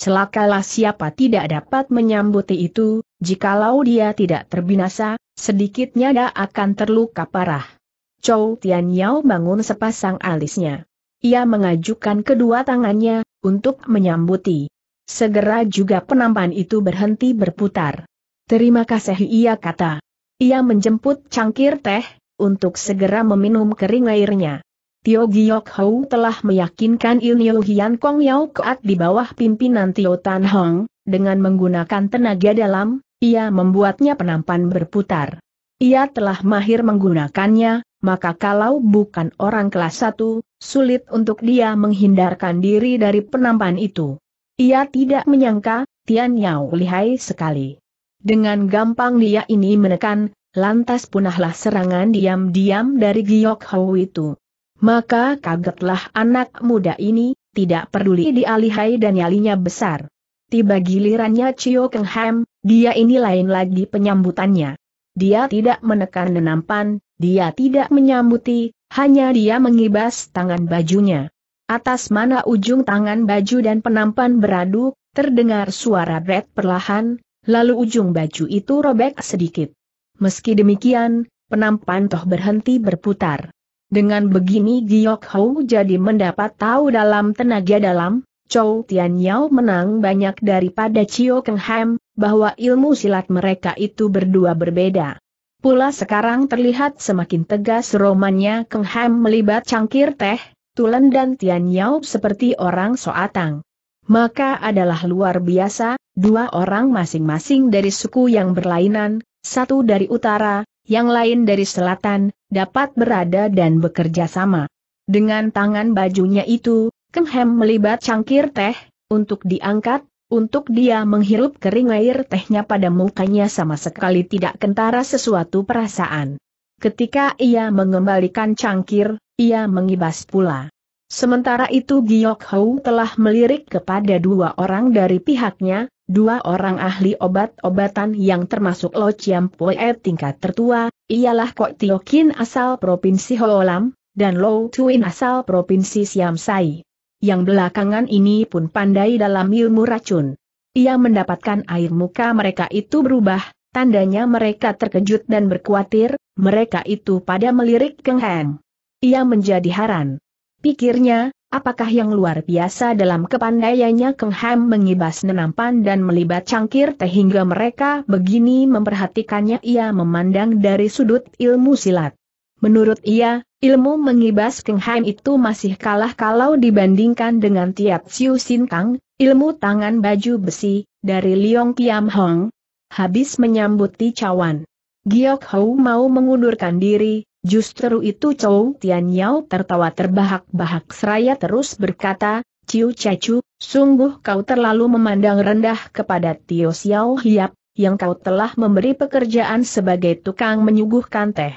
Celakalah siapa tidak dapat menyambuti itu, jikalau dia tidak terbinasa, sedikitnya dia akan terluka parah. Chou Tianyao bangun sepasang alisnya. Ia mengajukan kedua tangannya, untuk menyambuti. Segera juga penampan itu berhenti berputar. "Terima kasih," ia kata. Ia menjemput cangkir teh, untuk segera meminum kering airnya. Tio Giokhou telah meyakinkan Ilnio Hian Kong Yao Kuat di bawah pimpinan Tio Tan Hang, dengan menggunakan tenaga dalam, ia membuatnya penampan berputar. Ia telah mahir menggunakannya, maka kalau bukan orang kelas satu, sulit untuk dia menghindarkan diri dari penampan itu. Ia tidak menyangka, Tianyao lihai sekali. Dengan gampang dia ini menekan, lantas punahlah serangan diam-diam dari Giok Hou itu. Maka kagetlah anak muda ini, tidak peduli dia lihai dan nyalinya besar. Tiba gilirannya Chio Keng Heng, dia ini lain lagi penyambutannya. Dia tidak menekan nenampan, Dia tidak menyambuti, hanya dia mengibas tangan bajunya. Atas mana ujung tangan baju dan penampan beradu, terdengar suara bret perlahan, lalu ujung baju itu robek sedikit. Meski demikian, penampan toh berhenti berputar. Dengan begini Giok Hou jadi mendapat tahu dalam tenaga dalam, Chou Tianyao menang banyak daripada Chio Keng Heng, bahwa ilmu silat mereka itu berdua berbeda. Pula sekarang terlihat semakin tegas romannya Keng Heng melibat cangkir teh, Tulen dan Tianyao seperti orang soatang. Maka adalah luar biasa, dua orang masing-masing dari suku yang berlainan, satu dari utara, yang lain dari selatan, dapat berada dan bekerja sama. Dengan tangan bajunya itu, Keng Heng melibat cangkir teh, untuk diangkat, untuk dia menghirup kering air tehnya pada mukanya sama sekali tidak kentara sesuatu perasaan. Ketika ia mengembalikan cangkir, ia mengibas pula. Sementara itu Giok Hou telah melirik kepada dua orang dari pihaknya, dua orang ahli obat-obatan yang termasuk Lo Chiam Pue tingkat tertua, ialah Kok Tio Kin asal Provinsi Holam, dan Lo Tuin asal Provinsi Siam Sai. Yang belakangan ini pun pandai dalam ilmu racun. Ia mendapatkan air muka mereka itu berubah, tandanya mereka terkejut dan berkhawatir, mereka itu pada melirik Keng Heng. Ia menjadi heran. Pikirnya, apakah yang luar biasa dalam kepandaiannya Keng Heng mengibas nenampan dan melibat cangkir teh hingga mereka begini memperhatikannya. Ia memandang dari sudut ilmu silat. Menurut ia, ilmu mengibas Keng Heng itu masih kalah kalau dibandingkan dengan Tiap Siu Sin Kang, ilmu tangan baju besi, dari Liong Kiam Hang. Habis menyambuti cawan, Giok Hou mau mengundurkan diri, justru itu Chou Tianyao tertawa terbahak-bahak seraya terus berkata, "Ciu Cechu, sungguh kau terlalu memandang rendah kepada Tio Xiao Hiap, yang kau telah memberi pekerjaan sebagai tukang menyuguhkan teh.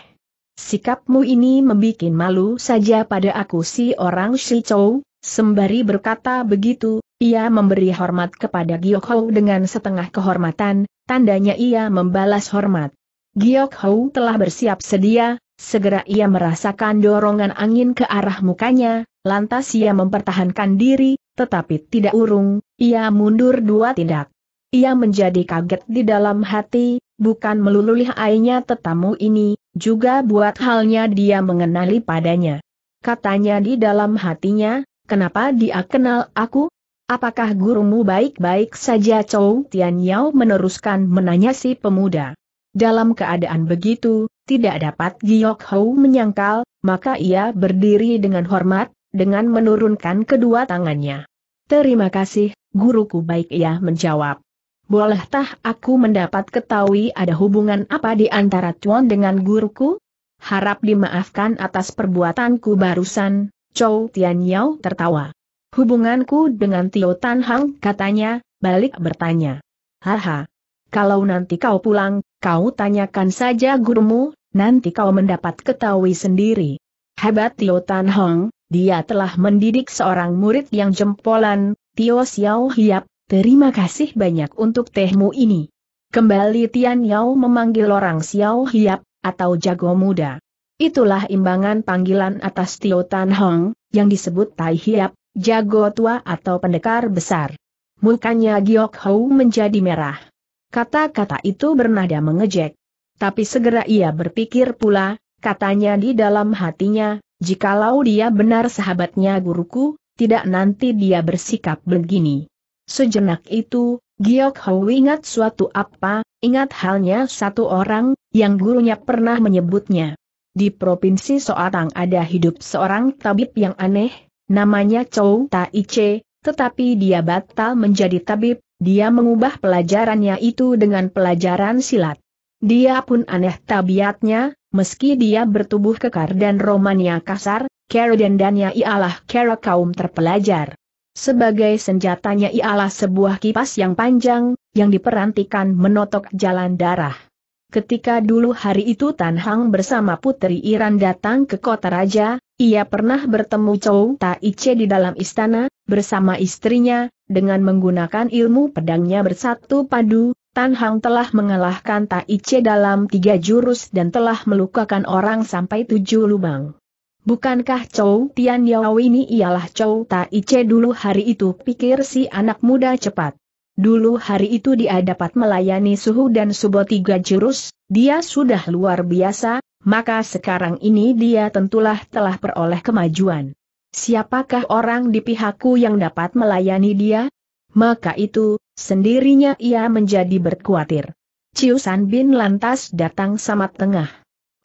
Sikapmu ini membikin malu saja pada aku." Si orang si Chou, sembari berkata begitu, ia memberi hormat kepada Giok Hou dengan setengah kehormatan, tandanya ia membalas hormat. Giok Hou telah bersiap sedia, segera ia merasakan dorongan angin ke arah mukanya, lantas ia mempertahankan diri, tetapi tidak urung, ia mundur dua tindak. Ia menjadi kaget di dalam hati, bukan melulu lihainya tetamu ini, juga buat halnya dia mengenali padanya. Katanya di dalam hatinya, "Kenapa dia kenal aku? Apakah gurumu baik-baik saja?" Chou Tianyao meneruskan menanya si pemuda. Dalam keadaan begitu, tidak dapat Giok Hou menyangkal, maka ia berdiri dengan hormat, dengan menurunkan kedua tangannya. "Terima kasih, guruku baik," ia menjawab. "Bolehkah aku mendapat ketahui ada hubungan apa di antara tuan dengan guruku? Harap dimaafkan atas perbuatanku barusan." Chou Tianyao tertawa. "Hubunganku dengan Tio Tan Hang," katanya, balik bertanya. "Haha. Kalau nanti kau pulang, kau tanyakan saja gurumu, nanti kau mendapat ketahui sendiri." Hebat Tio Tan Hang, dia telah mendidik seorang murid yang jempolan. "Tio Xiao Hiap, terima kasih banyak untuk tehmu ini." Kembali Tianyao memanggil orang Xiao Hiap, atau jago muda. Itulah imbangan panggilan atas Tio Tan Hang, yang disebut Tai Hiap, jago tua atau pendekar besar. Mukanya Giok Hou menjadi merah. Kata-kata itu bernada mengejek. Tapi segera ia berpikir pula, katanya di dalam hatinya, "Jikalau dia benar sahabatnya guruku, tidak nanti dia bersikap begini." Sejenak itu, Giok Hou ingat suatu apa, ingat halnya satu orang, yang gurunya pernah menyebutnya. Di Provinsi Soatang ada hidup seorang tabib yang aneh, namanya Chou Taiche, tetapi dia batal menjadi tabib, dia mengubah pelajarannya itu dengan pelajaran silat. Dia pun aneh tabiatnya, meski dia bertubuh kekar dan romannya kasar, kerodandannya ialah kera kaum terpelajar. Sebagai senjatanya ialah sebuah kipas yang panjang, yang diperantikan menotok jalan darah. Ketika dulu hari itu Tan Hang bersama Putri Iran datang ke kota Raja, ia pernah bertemu Chou Taiche di dalam istana, bersama istrinya, dengan menggunakan ilmu pedangnya bersatu padu, Tan Hang telah mengalahkan Tai Che dalam tiga jurus dan telah melukakan orang sampai tujuh lubang. Bukankah Chou Tianyao ini ialah Chou Tai Che dulu hari itu, pikir si anak muda cepat. Dulu hari itu dia dapat melayani suhu dan subo tiga jurus, dia sudah luar biasa, maka sekarang ini dia tentulah telah peroleh kemajuan. Siapakah orang di pihakku yang dapat melayani dia? Maka itu, sendirinya ia menjadi berkhawatir. Chiu San Bin lantas datang sama tengah.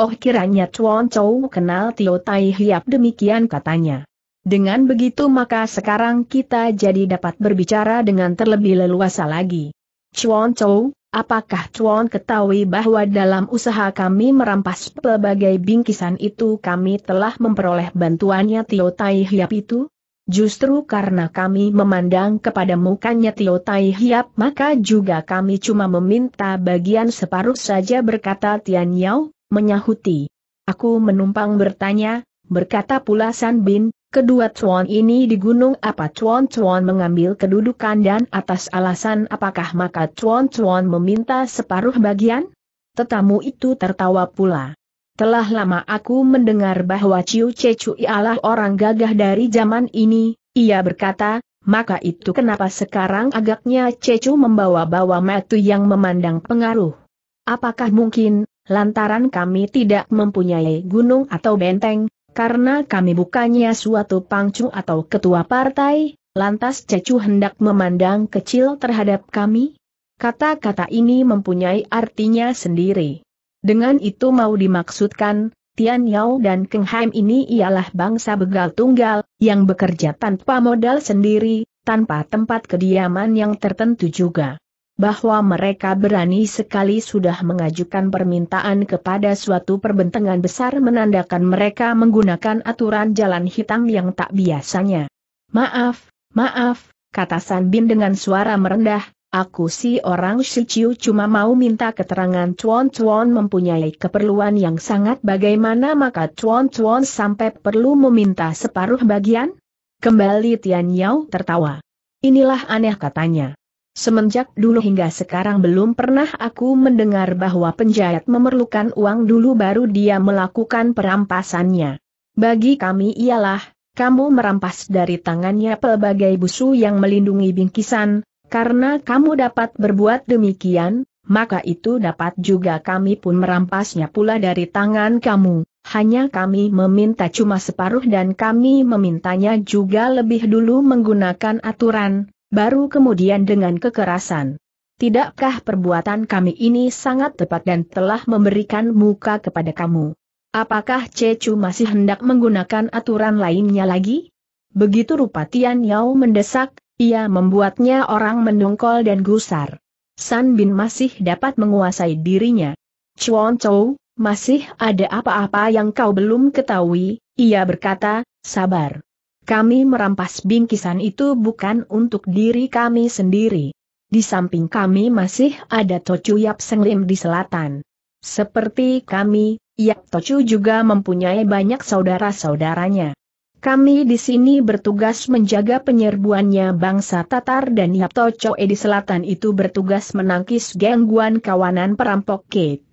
Oh, kiranya Chuan Chou kenal Tio Tai Hiap, demikian katanya. Dengan begitu maka sekarang kita jadi dapat berbicara dengan terlebih leluasa lagi. Chuan Chou, apakah Chuan ketahui bahwa dalam usaha kami merampas pelbagai bingkisan itu kami telah memperoleh bantuannya Tio Tai Hiap itu? Justru karena kami memandang kepada mukanya Tio Tai Hiap, maka juga kami cuma meminta bagian separuh saja, berkata Tianyao, menyahuti. Aku menumpang bertanya, berkata pula San Bin, kedua Chuan ini di gunung apa? Chuan Chuan mengambil kedudukan dan atas alasan apakah maka Chuan Chuan meminta separuh bagian? Tetamu itu tertawa pula. Telah lama aku mendengar bahwa Ciu Cecu ialah orang gagah dari zaman ini, ia berkata, maka itu kenapa sekarang agaknya Cecu membawa-bawa metu yang memandang pengaruh. Apakah mungkin, lantaran kami tidak mempunyai gunung atau benteng, karena kami bukannya suatu pangcu atau ketua partai, lantas Cecu hendak memandang kecil terhadap kami? Kata-kata ini mempunyai artinya sendiri. Dengan itu mau dimaksudkan, Tianyao dan Keng Sim ini ialah bangsa begal tunggal, yang bekerja tanpa modal sendiri, tanpa tempat kediaman yang tertentu juga. Bahwa mereka berani sekali sudah mengajukan permintaan kepada suatu perbentengan besar menandakan mereka menggunakan aturan jalan hitam yang tak biasanya. Maaf, maaf, kata San Bin dengan suara merendah. Aku si orang Shiciu cuma mau minta keterangan. Chuan Chuan mempunyai keperluan yang sangat, bagaimana maka Chuan Chuan sampai perlu meminta separuh bagian? Kembali Tianyao tertawa. Inilah aneh, katanya. Semenjak dulu hingga sekarang belum pernah aku mendengar bahwa penjahit memerlukan uang dulu baru dia melakukan perampasannya. Bagi kami ialah, kamu merampas dari tangannya pelbagai busu yang melindungi bingkisan. Karena kamu dapat berbuat demikian, maka itu dapat juga kami pun merampasnya pula dari tangan kamu. Hanya kami meminta cuma separuh dan kami memintanya juga lebih dulu menggunakan aturan, baru kemudian dengan kekerasan. Tidakkah perbuatan kami ini sangat tepat dan telah memberikan muka kepada kamu? Apakah Cecu masih hendak menggunakan aturan lainnya lagi? Begitu rupa Tianyao mendesak. Ia membuatnya orang mendongkol dan gusar. San Bin masih dapat menguasai dirinya. Chuan Chou, masih ada apa-apa yang kau belum ketahui? Ia berkata, sabar. Kami merampas bingkisan itu bukan untuk diri kami sendiri. Di samping kami masih ada Tocu Yap Senglim di selatan. Seperti kami, Yap Tocu juga mempunyai banyak saudara-saudaranya. Kami di sini bertugas menjaga penyerbuannya bangsa Tatar dan Yap Tocoe di selatan itu bertugas menangkis gangguan kawanan perampok Kate.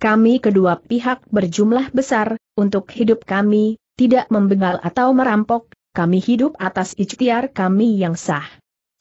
Kami kedua pihak berjumlah besar, untuk hidup kami, tidak membegal atau merampok, kami hidup atas ikhtiar kami yang sah.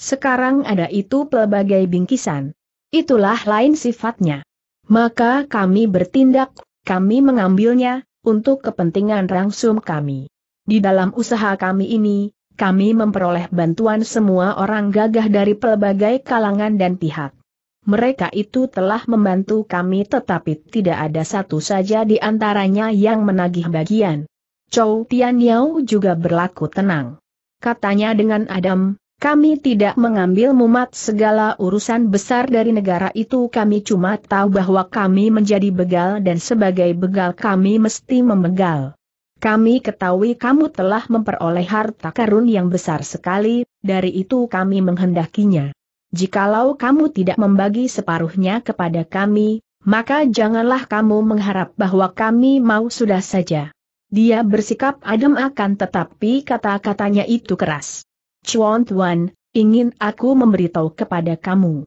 Sekarang ada itu pelbagai bingkisan. Itulah lain sifatnya. Maka kami bertindak, kami mengambilnya, untuk kepentingan langsung kami. Di dalam usaha kami ini, kami memperoleh bantuan semua orang gagah dari pelbagai kalangan dan pihak. Mereka itu telah membantu kami tetapi tidak ada satu saja di antaranya yang menagih bagian. Chou Tianyao juga berlaku tenang. Katanya dengan adem, kami tidak mengambil mumat segala urusan besar dari negara itu, kami cuma tahu bahwa kami menjadi begal dan sebagai begal kami mesti membegal. Kami ketahui kamu telah memperoleh harta karun yang besar sekali, dari itu kami menghendakinya. Jikalau kamu tidak membagi separuhnya kepada kami, maka janganlah kamu mengharap bahwa kami mau sudah saja. Dia bersikap adem akan tetapi kata-katanya itu keras. Chuan Tuan, ingin aku memberitahu kepada kamu.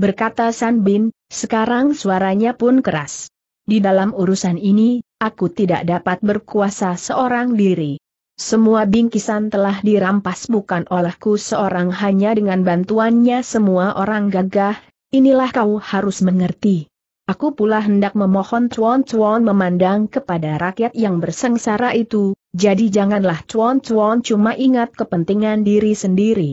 berkata San Bin, sekarang suaranya pun keras. Di dalam urusan ini, aku tidak dapat berkuasa seorang diri. Semua bingkisan telah dirampas bukan olehku seorang hanya dengan bantuannya semua orang gagah, inilah kau harus mengerti. Aku pula hendak memohon cuan-cuan memandang kepada rakyat yang bersengsara itu, jadi janganlah cuan-cuan cuma ingat kepentingan diri sendiri.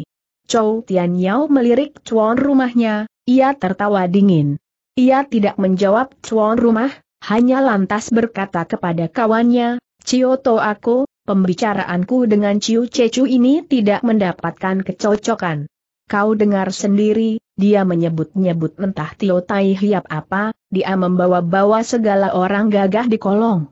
Chou Tianyao melirik cuan rumahnya, ia tertawa dingin. Ia tidak menjawab cuan rumah, hanya lantas berkata kepada kawannya, Cio To aku. Pembicaraanku dengan Ciu Cecu ini tidak mendapatkan kecocokan. Kau dengar sendiri, dia menyebut-nyebut entah Tio Tai Hiap apa, dia membawa-bawa segala orang gagah di kolong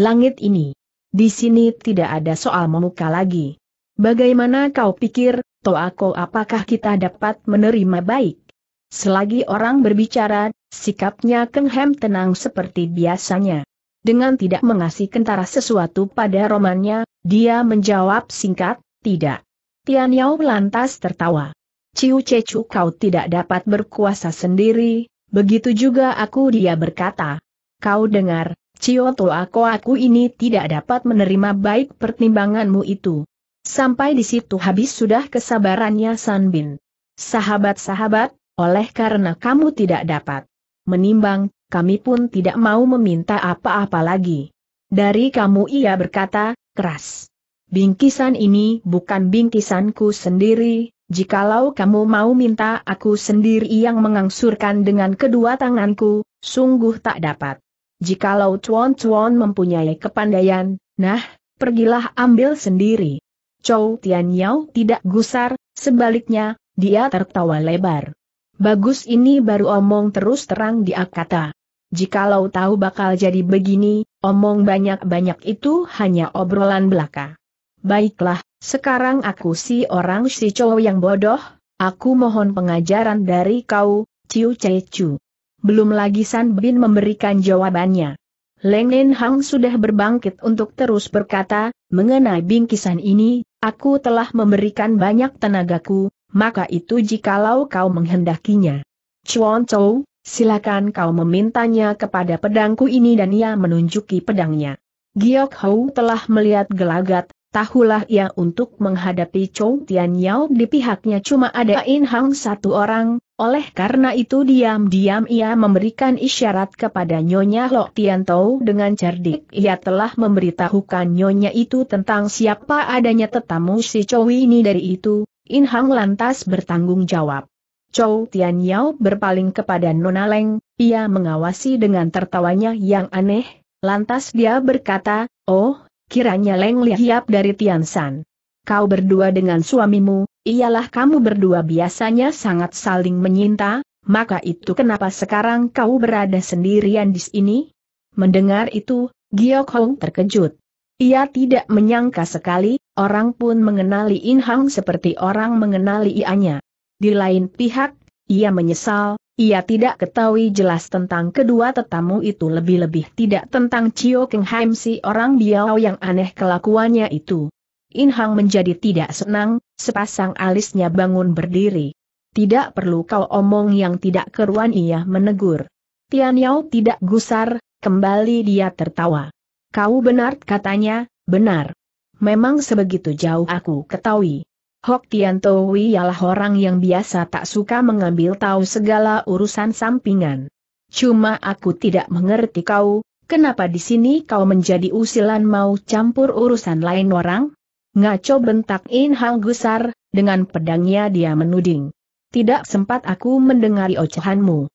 langit ini. Di sini tidak ada soal memuka lagi. Bagaimana kau pikir, Toako apakah kita dapat menerima baik? Selagi orang berbicara, sikapnya Keng Hem tenang seperti biasanya. Dengan tidak mengasih kentara sesuatu pada romannya, dia menjawab singkat, tidak. Tianyao lantas tertawa. Ciu Cecu kau tidak dapat berkuasa sendiri, begitu juga aku dia berkata. Kau dengar, Cio To aku aku ini tidak dapat menerima baik pertimbanganmu itu. Sampai di situ habis sudah kesabarannya San Bin. Sahabat-sahabat, oleh karena kamu tidak dapat menimbang, kami pun tidak mau meminta apa-apa lagi. Dari kamu ia berkata, keras. Bingkisan ini bukan bingkisanku sendiri, jikalau kamu mau minta aku sendiri yang mengangsurkan dengan kedua tanganku, sungguh tak dapat. Jikalau cuan-cuan mempunyai kepandaian, nah, pergilah ambil sendiri. Chou Tianyao tidak gusar, sebaliknya, dia tertawa lebar. Bagus ini baru omong terus terang dia kata. Jikalau tahu bakal jadi begini, omong banyak-banyak itu hanya obrolan belaka. Baiklah, sekarang aku si orang si cowok yang bodoh, aku mohon pengajaran dari kau, Ciu Cecu. Belum lagi San Bin memberikan jawabannya. Leng Ninhang sudah berbangkit untuk terus berkata, mengenai bingkisan ini, aku telah memberikan banyak tenagaku, maka itu jikalau kau menghendakinya. Chuan Chou, silakan kau memintanya kepada pedangku ini dan ia menunjuki pedangnya. Giok Hou telah melihat gelagat, tahulah ia untuk menghadapi Chou Tianyao di pihaknya cuma ada In Hang satu orang, oleh karena itu diam-diam ia memberikan isyarat kepada Nyonya Ho Tiantou dengan cerdik. Ia telah memberitahukan Nyonya itu tentang siapa adanya tetamu si Chou ini dari itu. In Hang lantas bertanggung jawab. Chou Tianyao berpaling kepada Nona Leng, ia mengawasi dengan tertawanya yang aneh, lantas dia berkata, oh, kiranya Leng Lihiap dari Tian San. Kau berdua dengan suamimu, ialah kamu berdua biasanya sangat saling menyinta, maka itu kenapa sekarang kau berada sendirian di sini? Mendengar itu, Giok Hou terkejut. Ia tidak menyangka sekali, orang pun mengenali In Hang seperti orang mengenali ianya. Di lain pihak, ia menyesal, ia tidak ketahui jelas tentang kedua tetamu itu lebih-lebih tidak tentang Chio Keng Heng si orang biao yang aneh kelakuannya itu. In Hang menjadi tidak senang, sepasang alisnya bangun berdiri. Tidak perlu kau omong yang tidak keruan ia menegur. Tianyao tidak gusar, kembali dia tertawa. Kau benar katanya, benar. Memang sebegitu jauh aku ketahui. Ho Tiantou ialah orang yang biasa tak suka mengambil tahu segala urusan sampingan. Cuma aku tidak mengerti kau, kenapa di sini kau menjadi usilan mau campur urusan lain orang? Ngaco bentak In Hang gusar, dengan pedangnya dia menuding. Tidak sempat aku mendengari ocehanmu.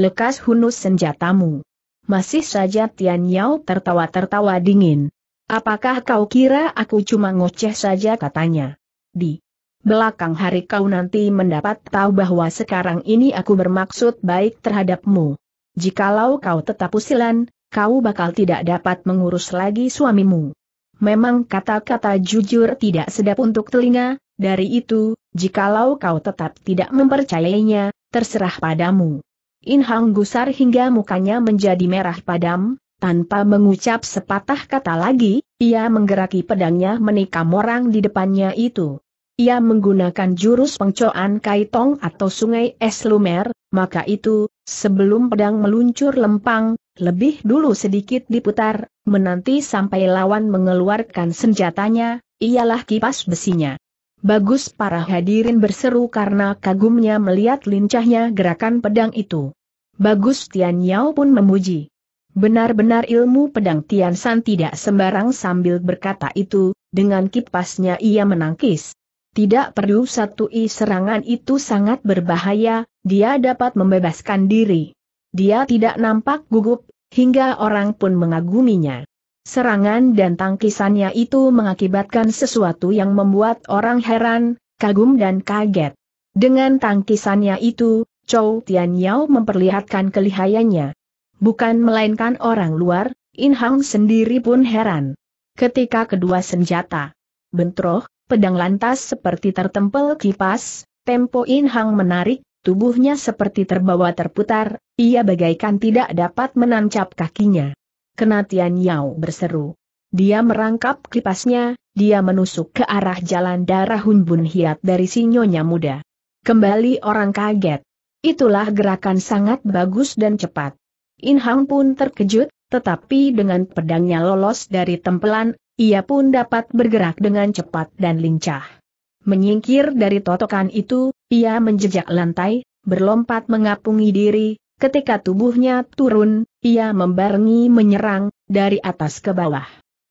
Lekas hunus senjatamu. Masih saja Tianyao tertawa-tertawa dingin. Apakah kau kira aku cuma ngoceh saja katanya? Di belakang hari kau nanti mendapat tahu bahwa sekarang ini aku bermaksud baik terhadapmu. Jikalau kau tetap usilan, kau bakal tidak dapat mengurus lagi suamimu. Memang kata-kata jujur tidak sedap untuk telinga, dari itu, jikalau kau tetap tidak mempercayainya, terserah padamu. In Hang gusar hingga mukanya menjadi merah padam, tanpa mengucap sepatah kata lagi, ia menggeraki pedangnya menikam orang di depannya itu. Ia menggunakan jurus pengcoan kaitong atau sungai es lumer, maka itu, sebelum pedang meluncur lempang, lebih dulu sedikit diputar, menanti sampai lawan mengeluarkan senjatanya, ialah kipas besinya. Bagus, para hadirin berseru karena kagumnya melihat lincahnya gerakan pedang itu. Bagus, Tianyao pun memuji. Benar-benar ilmu pedang Tian San tidak sembarang. Sambil berkata itu, dengan kipasnya ia menangkis. Tidak perlu satu i serangan itu sangat berbahaya, dia dapat membebaskan diri. Dia tidak nampak gugup, hingga orang pun mengaguminya. Serangan dan tangkisannya itu mengakibatkan sesuatu yang membuat orang heran, kagum dan kaget. Dengan tangkisannya itu, Chou Tianyao memperlihatkan kelihayannya. Bukan melainkan orang luar, In Hang sendiri pun heran. Ketika kedua senjata bentroh, pedang lantas seperti tertempel kipas, tempo In Hang menarik, tubuhnya seperti terbawa terputar, ia bagaikan tidak dapat menancap kakinya. Kena, Tianyao berseru. Dia merangkap kipasnya, dia menusuk ke arah jalan darah Hunbun Hiat dari si nyonya muda. Kembali orang kaget. Itulah gerakan sangat bagus dan cepat. In Hang pun terkejut, tetapi dengan pedangnya lolos dari tempelan, ia pun dapat bergerak dengan cepat dan lincah. Menyingkir dari totokan itu, ia menjejak lantai, berlompat mengapungi diri, ketika tubuhnya turun, ia membarengi menyerang, dari atas ke bawah.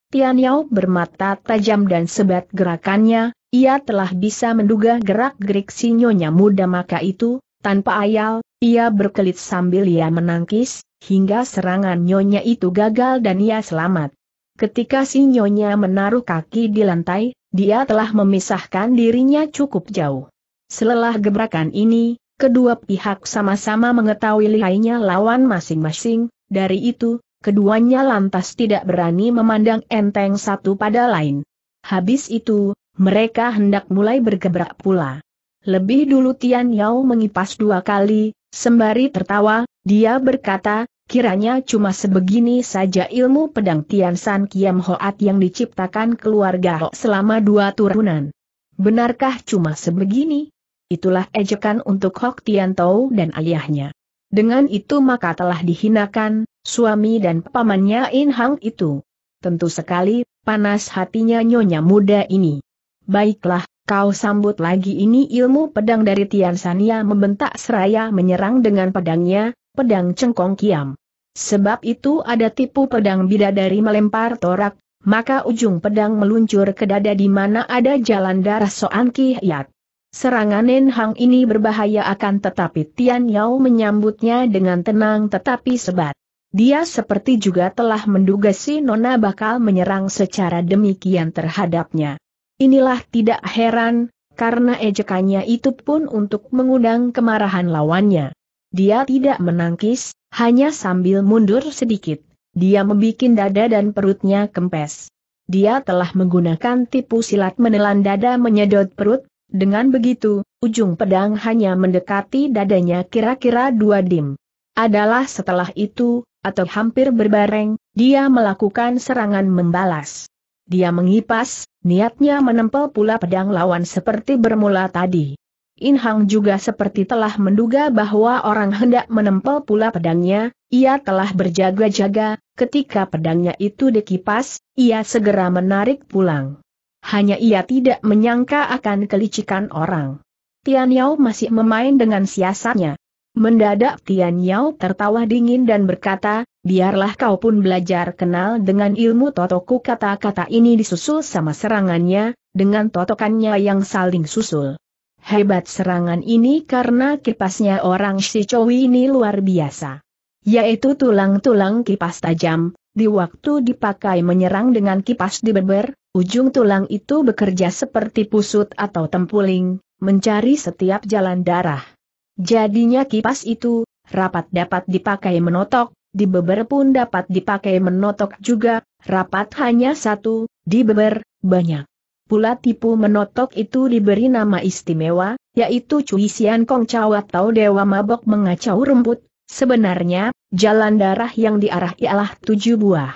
Tianyao bermata tajam dan sebat gerakannya, ia telah bisa menduga gerak-gerik si nyonya muda, maka itu, tanpa ayal, ia berkelit sambil ia menangkis, hingga serangan nyonya itu gagal dan ia selamat. Ketika si nyonya menaruh kaki di lantai, dia telah memisahkan dirinya cukup jauh. Selelah gebrakan ini, kedua pihak sama-sama mengetahui lihainya lawan masing-masing, dari itu, keduanya lantas tidak berani memandang enteng satu pada lain. Habis itu, mereka hendak mulai bergebrak pula. Lebih dulu Tianyao mengipas dua kali, sembari tertawa, dia berkata, kiranya cuma sebegini saja ilmu pedang Tian San Kiam Hoat yang diciptakan keluarga Ho selama dua turunan. Benarkah cuma sebegini? Itulah ejekan untuk Ho Tiantou dan ayahnya. Dengan itu maka telah dihinakan suami dan pamannya In Hang itu. Tentu sekali, panas hatinya nyonya muda ini. Baiklah, kau sambut lagi ini ilmu pedang dari Tian San, yang membentak seraya menyerang dengan pedangnya. Pedang Cengkong Kiam. Sebab itu ada tipu pedang bidadari melempar torak, maka ujung pedang meluncur ke dada di mana ada jalan darah Soan Kihyat. Serangan In Hang ini berbahaya, akan tetapi Tianyao menyambutnya dengan tenang tetapi sebat. Dia seperti juga telah menduga si nona bakal menyerang secara demikian terhadapnya. Inilah tidak heran, karena ejekannya itu pun untuk mengundang kemarahan lawannya. Dia tidak menangkis, hanya sambil mundur sedikit, dia membikin dada dan perutnya kempes. Dia telah menggunakan tipu silat menelan dada menyedot perut, dengan begitu, ujung pedang hanya mendekati dadanya kira-kira dua dim. Adalah setelah itu, atau hampir berbareng, dia melakukan serangan membalas. Dia mengipas, niatnya menempel pula pedang lawan seperti bermula tadi. In Hang juga seperti telah menduga bahwa orang hendak menempel pula pedangnya, ia telah berjaga-jaga, ketika pedangnya itu dikipas, ia segera menarik pulang. Hanya ia tidak menyangka akan kelicikan orang. Tianyao masih memain dengan siasatnya. Mendadak Tianyao tertawa dingin dan berkata, biarlah kau pun belajar kenal dengan ilmu totoku. Kata-kata ini disusul sama serangannya, dengan totokannya yang saling susul. Hebat serangan ini karena kipasnya orang si Chou ini luar biasa. Yaitu tulang-tulang kipas tajam, di waktu dipakai menyerang dengan kipas dibeber, ujung tulang itu bekerja seperti pusut atau tempuling, mencari setiap jalan darah. Jadinya kipas itu, rapat dapat dipakai menotok, dibeber pun dapat dipakai menotok juga, rapat hanya satu, dibeber, banyak. Pula tipu menotok itu diberi nama istimewa, yaitu Cui Sian Kong Cao atau Dewa Mabok Mengacau Rumput. Sebenarnya, jalan darah yang diarah ialah tujuh buah.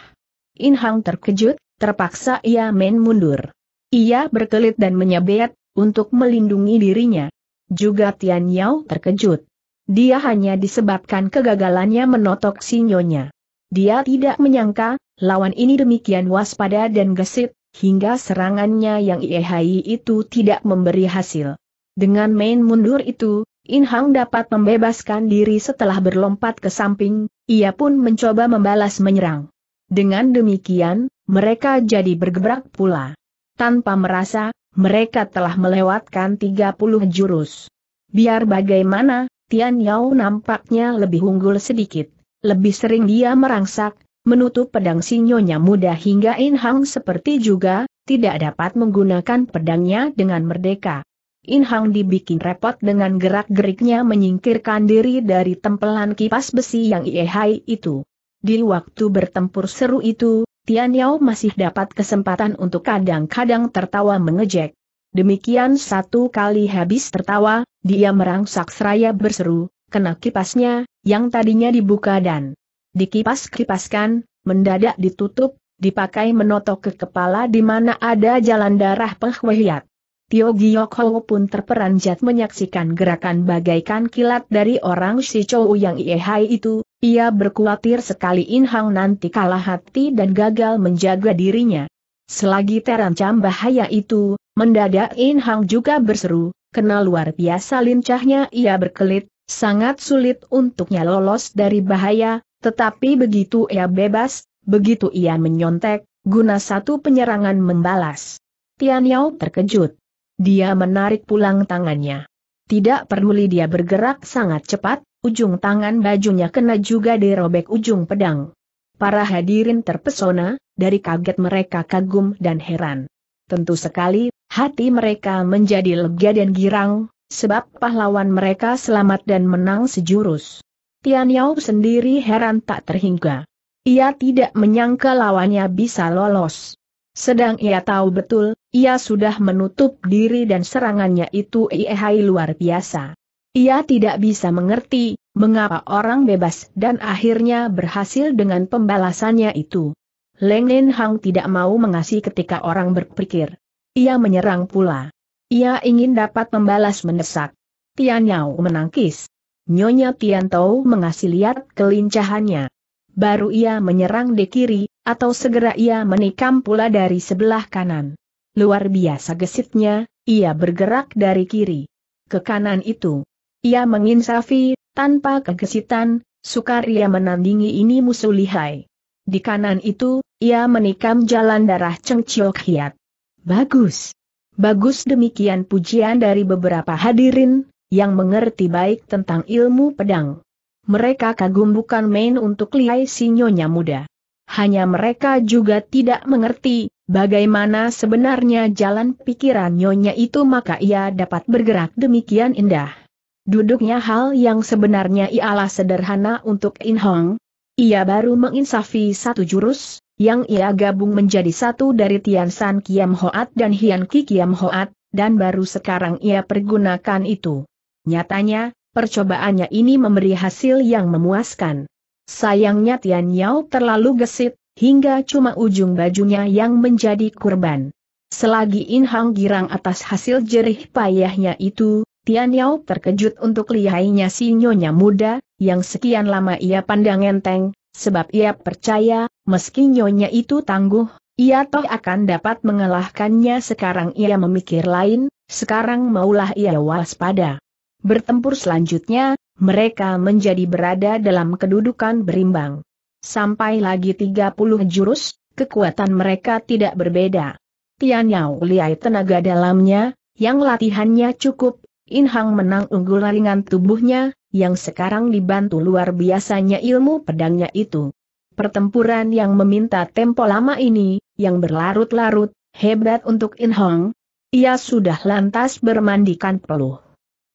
In Hang terkejut, terpaksa ia main mundur. Ia berkelit dan menyabet, untuk melindungi dirinya. Juga Tianyao terkejut. dia hanya disebabkan kegagalannya menotok sinyonya. Dia tidak menyangka, lawan ini demikian waspada dan gesit, hingga serangannya yang ihai itu tidak memberi hasil. Dengan main mundur itu, In Hang dapat membebaskan diri setelah berlompat ke samping, ia pun mencoba membalas menyerang. Dengan demikian, mereka jadi bergebrak pula. Tanpa merasa, mereka telah melewatkan tiga puluh jurus. Biar bagaimana, Tianyao nampaknya lebih unggul sedikit. Lebih sering dia merangsak, menutup pedang sinyonya muda hingga In Hang seperti juga, tidak dapat menggunakan pedangnya dengan merdeka. In Hang dibikin repot dengan gerak-geriknya menyingkirkan diri dari tempelan kipas besi yang ihai itu. Di waktu bertempur seru itu, Tianyao masih dapat kesempatan untuk kadang-kadang tertawa mengejek. Demikian satu kali habis tertawa, dia merangsak seraya berseru, kena kipasnya, yang tadinya dibuka dan dikipas-kipaskan, mendadak ditutup, dipakai menotok ke kepala di mana ada jalan darah penghuiat. Tio Giokhou pun terperanjat menyaksikan gerakan bagaikan kilat dari orang si Chou yang ihai itu, ia berkhawatir sekali In Hang nanti kalah hati dan gagal menjaga dirinya. Selagi terancam bahaya itu, mendadak In Hang juga berseru, kena luar biasa lincahnya ia berkelit, sangat sulit untuknya lolos dari bahaya, tetapi begitu ia bebas, begitu ia menyontek, guna satu penyerangan membalas. Tianyao terkejut. Dia menarik pulang tangannya. Tidak peduli dia bergerak sangat cepat, ujung tangan bajunya kena juga dirobek ujung pedang. Para hadirin terpesona, dari kaget mereka kagum dan heran. Tentu sekali, hati mereka menjadi lega dan girang, sebab pahlawan mereka selamat dan menang sejurus. Tianyao sendiri heran tak terhingga. Ia tidak menyangka lawannya bisa lolos. Sedang ia tahu betul, ia sudah menutup diri dan serangannya itu ihai luar biasa. Ia tidak bisa mengerti, mengapa orang bebas dan akhirnya berhasil dengan pembalasannya itu. Leng Ninhang tidak mau mengasih ketika orang berpikir. Ia menyerang pula. Ia ingin dapat membalas mendesak. Tianyao menangkis. Nyonya Tiantou mengasih lihat kelincahannya. Baru ia menyerang di kiri, atau segera ia menikam pula dari sebelah kanan. Luar biasa gesitnya, ia bergerak dari kiri ke kanan itu. Ia menginsafi, tanpa kegesitan, sukar ia menandingi ini musuh lihai. Di kanan itu, ia menikam jalan darah Cheng Chok Hiat. Bagus. Bagus, demikian pujian dari beberapa hadirin, yang mengerti baik tentang ilmu pedang. Mereka kagum bukan main untuk lihai sinyonya muda. Hanya mereka juga tidak mengerti, bagaimana sebenarnya jalan pikiran nyonya itu maka ia dapat bergerak demikian indah. Duduknya hal yang sebenarnya ialah sederhana untuk In Hang. Ia baru menginsafi satu jurus, yang ia gabung menjadi satu dari Tian San Kiam Hoat dan Hian Ki Kiam Hoat, dan baru sekarang ia pergunakan itu. Nyatanya, percobaannya ini memberi hasil yang memuaskan. Sayangnya Tianyao terlalu gesit, hingga cuma ujung bajunya yang menjadi kurban. Selagi In Hang girang atas hasil jerih payahnya itu, Tianyao terkejut untuk lihainya si nyonya muda, yang sekian lama ia pandang enteng, sebab ia percaya, meski nyonya itu tangguh, ia toh akan dapat mengalahkannya. Sekarang ia memikir lain, sekarang maulah ia waspada. Bertempur selanjutnya, mereka menjadi berada dalam kedudukan berimbang. Sampai lagi tiga puluh jurus, kekuatan mereka tidak berbeda. Tianyao lihai tenaga dalamnya, yang latihannya cukup, In Hang menang unggul ringan tubuhnya, yang sekarang dibantu luar biasanya ilmu pedangnya itu. Pertempuran yang meminta tempo lama ini, yang berlarut-larut, hebat untuk In Hang. Ia sudah lantas bermandikan peluh.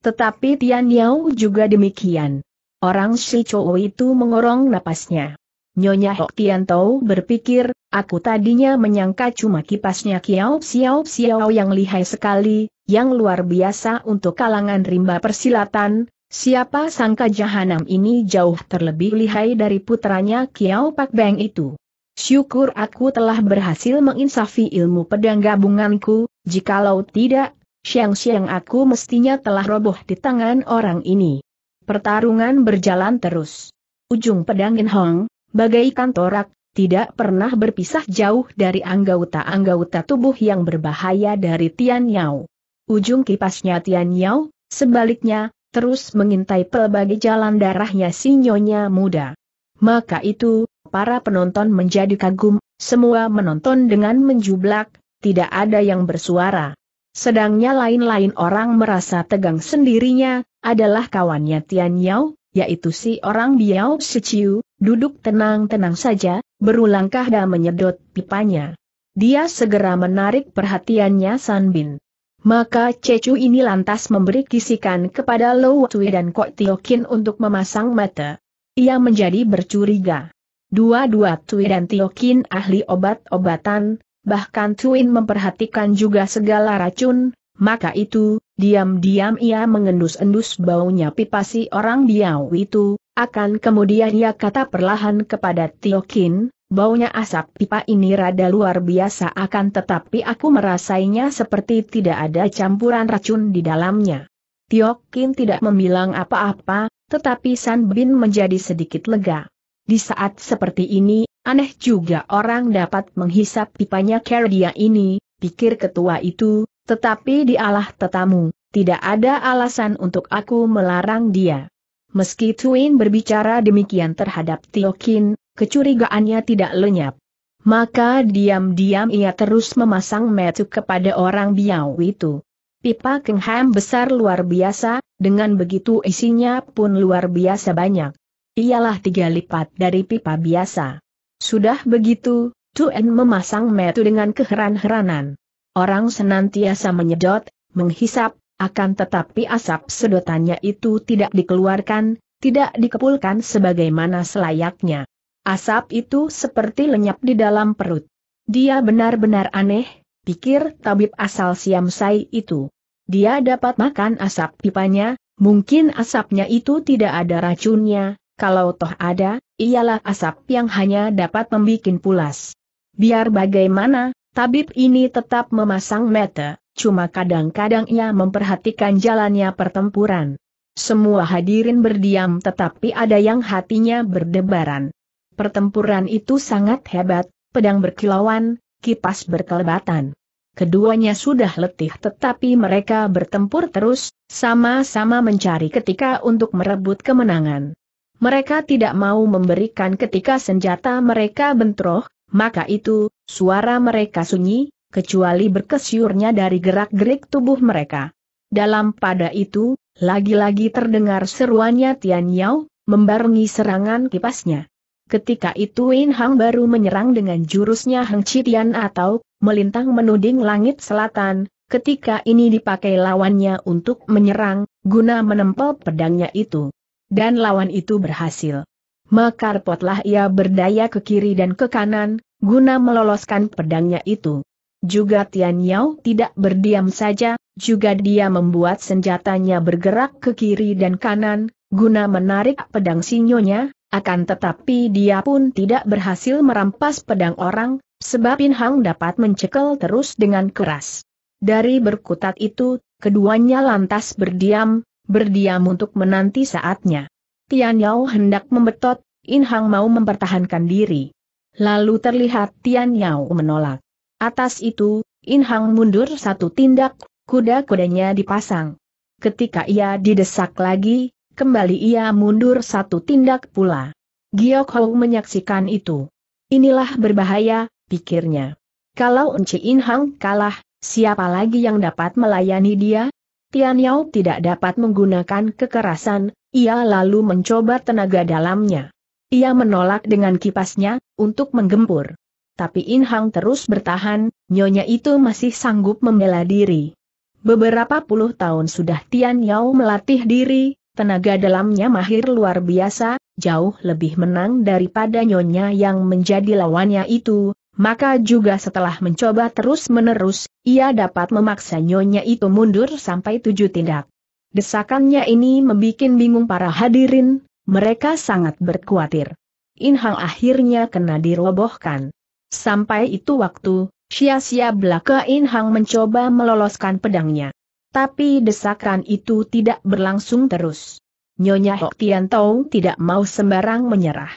Tetapi Tianyao juga demikian. Orang si cowok itu mengorong napasnya. Nyonya Ho Tiantou berpikir, aku tadinya menyangka cuma kipasnya Kiao Xiao Xiao yang lihai sekali, yang luar biasa untuk kalangan rimba persilatan, siapa sangka jahanam ini jauh terlebih lihai dari putranya Kiao Pak Beng itu. Syukur aku telah berhasil menginsafi ilmu pedang gabunganku, jikalau tidak, siang-siang aku mestinya telah roboh di tangan orang ini. Pertarungan berjalan terus. Ujung pedang In Hang, bagaikan torak, tidak pernah berpisah jauh dari anggota-anggota tubuh yang berbahaya dari Tianyao. Ujung kipasnya Tianyao, sebaliknya, terus mengintai pelbagai jalan darahnya si nyonya muda. Maka itu, para penonton menjadi kagum, semua menonton dengan menjublak, tidak ada yang bersuara. Sedangnya lain-lain orang merasa tegang sendirinya, adalah kawannya Tianyao, yaitu si orang Biao Siciu, duduk tenang-tenang saja, berulangkah dan menyedot pipanya. Dia segera menarik perhatiannya San Bin. Maka Cechu ini lantas memberi kisikan kepada Lo Cui dan Kok Tio Kin untuk memasang mata. Ia menjadi bercuriga. Dua-dua Cui dan Tio Kin ahli obat-obatan, bahkan Cui memperhatikan juga segala racun. Maka itu, diam-diam ia mengendus-endus baunya pipa si orang Biao itu, akan kemudian ia kata perlahan kepada Tio Kin, baunya asap pipa ini rada luar biasa akan tetapi aku merasainya seperti tidak ada campuran racun di dalamnya. Tio Kin tidak membilang apa-apa, tetapi San Bin menjadi sedikit lega. Di saat seperti ini, aneh juga orang dapat menghisap pipanya Kerdia ini, pikir ketua itu. Tetapi dialah tetamu, tidak ada alasan untuk aku melarang dia. Meski Twin berbicara demikian terhadap Tio Kin, kecurigaannya tidak lenyap. Maka diam-diam ia terus memasang mata kepada orang Biao itu. Pipa Keng Ham besar luar biasa, dengan begitu isinya pun luar biasa banyak. Ialah tiga lipat dari pipa biasa. Sudah begitu, Twin memasang mata dengan keheran-heranan. Orang senantiasa menyedot, menghisap, akan tetapi asap sedotannya itu tidak dikeluarkan, tidak dikepulkan sebagaimana selayaknya. Asap itu seperti lenyap di dalam perut. Dia benar-benar aneh, pikir tabib asal Siam Sai itu. Dia dapat makan asap pipanya, mungkin asapnya itu tidak ada racunnya, kalau toh ada, ialah asap yang hanya dapat membuat pulas. Biar bagaimana, tabib ini tetap memasang mata, cuma kadang-kadang ia memperhatikan jalannya pertempuran. Semua hadirin berdiam tetapi ada yang hatinya berdebaran. Pertempuran itu sangat hebat, pedang berkilauan, kipas berkelebatan. Keduanya sudah letih tetapi mereka bertempur terus, sama-sama mencari ketika untuk merebut kemenangan. Mereka tidak mau memberikan ketika senjata mereka bentrok. Maka itu, suara mereka sunyi, kecuali berkesyurnya dari gerak-gerik tubuh mereka. Dalam pada itu, lagi-lagi terdengar seruannya Tianyao, membarengi serangan kipasnya. Ketika itu In Hang baru menyerang dengan jurusnya Heng Chitian atau melintang menuding langit selatan, ketika ini dipakai lawannya untuk menyerang, guna menempel pedangnya itu. Dan lawan itu berhasil. Mekarpotlah ia berdaya ke kiri dan ke kanan, guna meloloskan pedangnya itu. Juga Tianyao tidak berdiam saja, juga dia membuat senjatanya bergerak ke kiri dan kanan, guna menarik pedang sinyonya, akan tetapi dia pun tidak berhasil merampas pedang orang, sebab In Hang dapat mencekel terus dengan keras. Dari berkutat itu, keduanya lantas berdiam, berdiam untuk menanti saatnya. Tianyao hendak membetot, In Hang mau mempertahankan diri. Lalu terlihat Tianyao menolak. Atas itu, In Hang mundur satu tindak, kuda-kudanya dipasang. Ketika ia didesak lagi, kembali ia mundur satu tindak pula. Giok Hou menyaksikan itu. Inilah berbahaya, pikirnya. Kalau Enci In Hang kalah, siapa lagi yang dapat melayani dia? Tianyao tidak dapat menggunakan kekerasan. Ia lalu mencoba tenaga dalamnya. Ia menolak dengan kipasnya, untuk menggempur. Tapi In Hang terus bertahan, nyonya itu masih sanggup membela diri. Beberapa puluh tahun sudah Tianyao melatih diri, tenaga dalamnya mahir luar biasa, jauh lebih menang daripada nyonya yang menjadi lawannya itu, maka juga setelah mencoba terus-menerus, ia dapat memaksa nyonya itu mundur sampai tujuh tindak. Desakannya ini membuat bingung para hadirin, mereka sangat berkhawatir. In Hang akhirnya kena dirobohkan. Sampai itu waktu, sia-sia belaka In Hang mencoba meloloskan pedangnya. Tapi desakan itu tidak berlangsung terus. Nyonya Ho Tiantou tidak mau sembarang menyerah.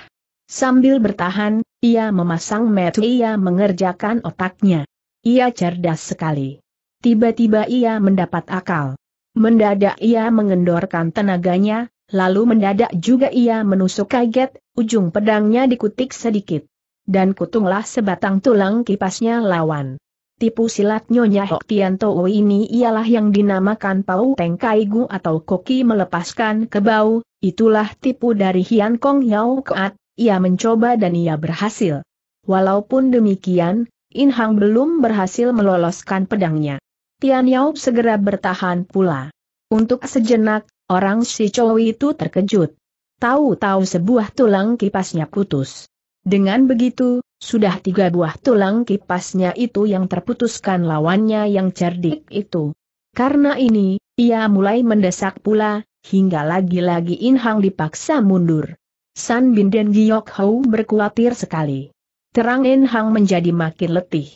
Sambil bertahan, ia memasang metu, ia mengerjakan otaknya. Ia cerdas sekali. Tiba-tiba ia mendapat akal. Mendadak ia mengendorkan tenaganya, lalu mendadak juga ia menusuk. Kaget, ujung pedangnya dikutik sedikit. Dan kutunglah sebatang tulang kipasnya lawan. Tipu silat Nyonya Ho Tiantou ini ialah yang dinamakan Pau Teng Kai Gu atau koki melepaskan kebau. Itulah tipu dari Hian Kong Yao Keat. Ia mencoba dan ia berhasil. Walaupun demikian, In Hang belum berhasil meloloskan pedangnya. Tianyao segera bertahan pula. Untuk sejenak, orang si cowok itu terkejut. Tahu-tahu sebuah tulang kipasnya putus. Dengan begitu, sudah tiga buah tulang kipasnya itu yang terputuskan lawannya yang cerdik itu. Karena ini, ia mulai mendesak pula, hingga lagi-lagi In Hang dipaksa mundur. San Bin dan Giok Hou berkhawatir sekali. Terang In Hang menjadi makin letih.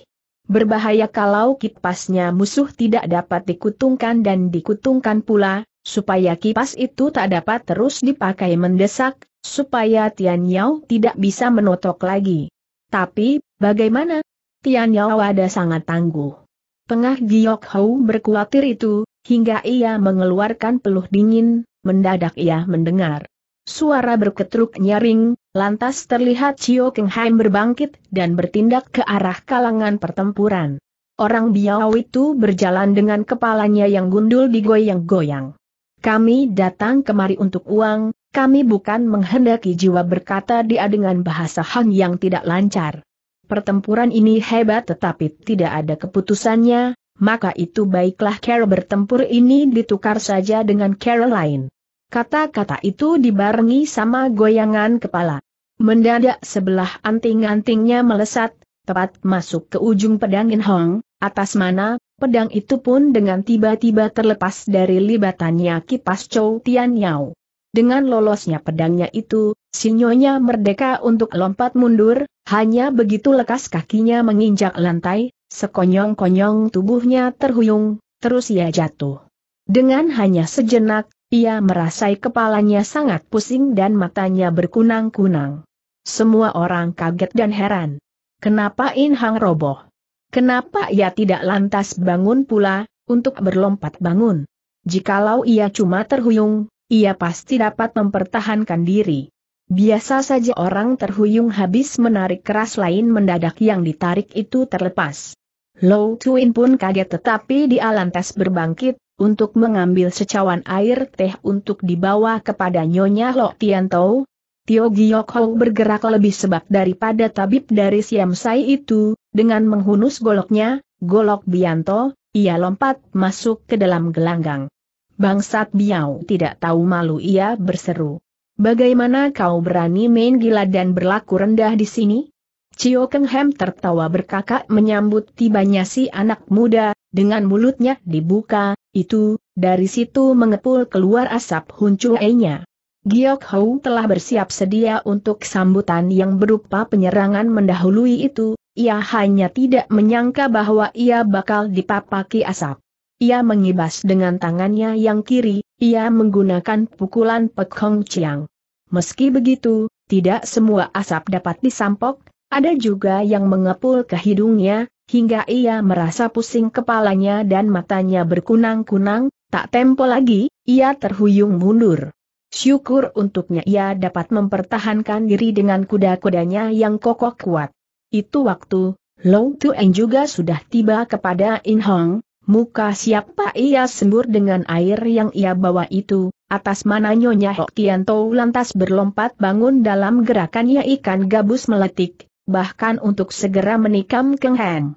Berbahaya kalau kipasnya musuh tidak dapat dikutungkan dan dikutungkan pula, supaya kipas itu tak dapat terus dipakai mendesak, supaya Tianyao tidak bisa menotok lagi. Tapi, bagaimana? Tianyao ada sangat tangguh. Tengah Giok Hou berkhawatir itu, hingga ia mengeluarkan peluh dingin, mendadak ia mendengar suara berketruk nyaring, lantas terlihat Chio Keng Heng berbangkit dan bertindak ke arah kalangan pertempuran. Orang Biao itu berjalan dengan kepalanya yang gundul digoyang-goyang. "Kami datang kemari untuk uang, kami bukan menghendaki jiwa," berkata dia dengan bahasa Hang yang tidak lancar. "Pertempuran ini hebat tetapi tidak ada keputusannya, maka itu baiklah cara bertempur ini ditukar saja dengan cara lain." Kata-kata itu dibarengi sama goyangan kepala. Mendadak sebelah anting-antingnya melesat, tepat masuk ke ujung pedang In Hang, atas mana pedang itu pun dengan tiba-tiba terlepas dari libatannya kipas Chou Tianyao. Dengan lolosnya pedangnya itu, si nyonya merdeka untuk lompat mundur, hanya begitu lekas kakinya menginjak lantai, sekonyong-konyong tubuhnya terhuyung, terus ia jatuh. Dengan hanya sejenak, ia merasai kepalanya sangat pusing dan matanya berkunang-kunang. Semua orang kaget dan heran. Kenapa In Hang roboh? Kenapa ia tidak lantas bangun pula, untuk berlompat bangun? Jikalau ia cuma terhuyung, ia pasti dapat mempertahankan diri. Biasa saja orang terhuyung habis menarik keras lain mendadak yang ditarik itu terlepas. Low Twin pun kaget tetapi dia lantas berbangkit, untuk mengambil secawan air teh untuk dibawa kepada Nyonya Ho Tiantou. Tio Giokhou bergerak lebih sebab daripada tabib dari Siam Sai itu, dengan menghunus goloknya, golok Bianto, ia lompat masuk ke dalam gelanggang. "Bangsat Biao tidak tahu malu," ia berseru. "Bagaimana kau berani main gila dan berlaku rendah di sini?" Chio Keng Heng tertawa berkakak menyambut tibanya si anak muda, dengan mulutnya dibuka. Itu, dari situ mengepul keluar asap huncuainya. Giok Hou telah bersiap sedia untuk sambutan yang berupa penyerangan mendahului itu, ia hanya tidak menyangka bahwa ia bakal dipapaki asap. Ia mengibas dengan tangannya yang kiri, ia menggunakan pukulan Pek Hong Chiang. Meski begitu, tidak semua asap dapat disampok, ada juga yang mengepul ke hidungnya, hingga ia merasa pusing kepalanya dan matanya berkunang-kunang. Tak tempo lagi, ia terhuyung mundur. Syukur untuknya ia dapat mempertahankan diri dengan kuda-kudanya yang kokoh kuat. Itu waktu, Low Tueng juga sudah tiba kepada In Hang. Muka siapa ia sembur dengan air yang ia bawa itu, atas mana Nyonya Ho Tiantou lantas berlompat bangun dalam gerakannya ikan gabus meletik, bahkan untuk segera menikam Keng Heng.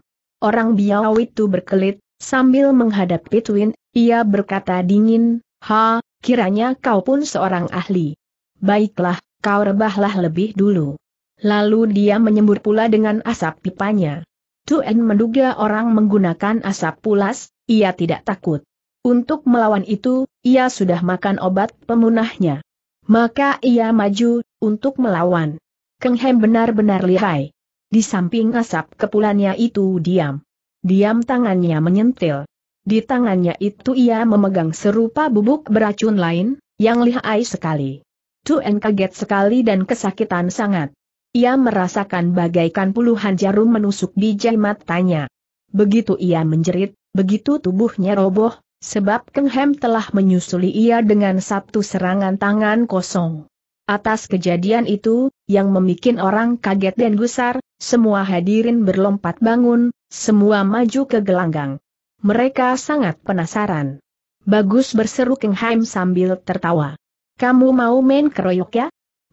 Orang Biao itu berkelit, sambil menghadapi Twin, ia berkata dingin, "Ha, kiranya kau pun seorang ahli. Baiklah, kau rebahlah lebih dulu." Lalu dia menyembur pula dengan asap pipanya. Tuen menduga orang menggunakan asap pulas, ia tidak takut. Untuk melawan itu, ia sudah makan obat pemunahnya. Maka ia maju, untuk melawan. Keng Heng benar-benar lihai. Di samping asap kepulannya itu diam. Diam tangannya menyentil. Di tangannya itu ia memegang serupa bubuk beracun lain, yang lihai sekali. Tuen kaget sekali dan kesakitan sangat. Ia merasakan bagaikan puluhan jarum menusuk bijai matanya. Begitu ia menjerit, begitu tubuhnya roboh, sebab Keng Hem telah menyusuli ia dengan satu serangan tangan kosong. Atas kejadian itu, yang membuat orang kaget dan gusar, semua hadirin berlompat bangun, semua maju ke gelanggang. Mereka sangat penasaran. "Bagus," berseru Keng Hem sambil tertawa. "Kamu mau main keroyok ya?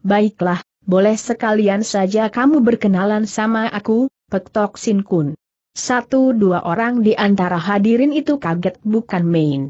Baiklah, boleh sekalian saja kamu berkenalan sama aku, Pektok Sin Kun." Satu dua orang di antara hadirin itu kaget bukan main.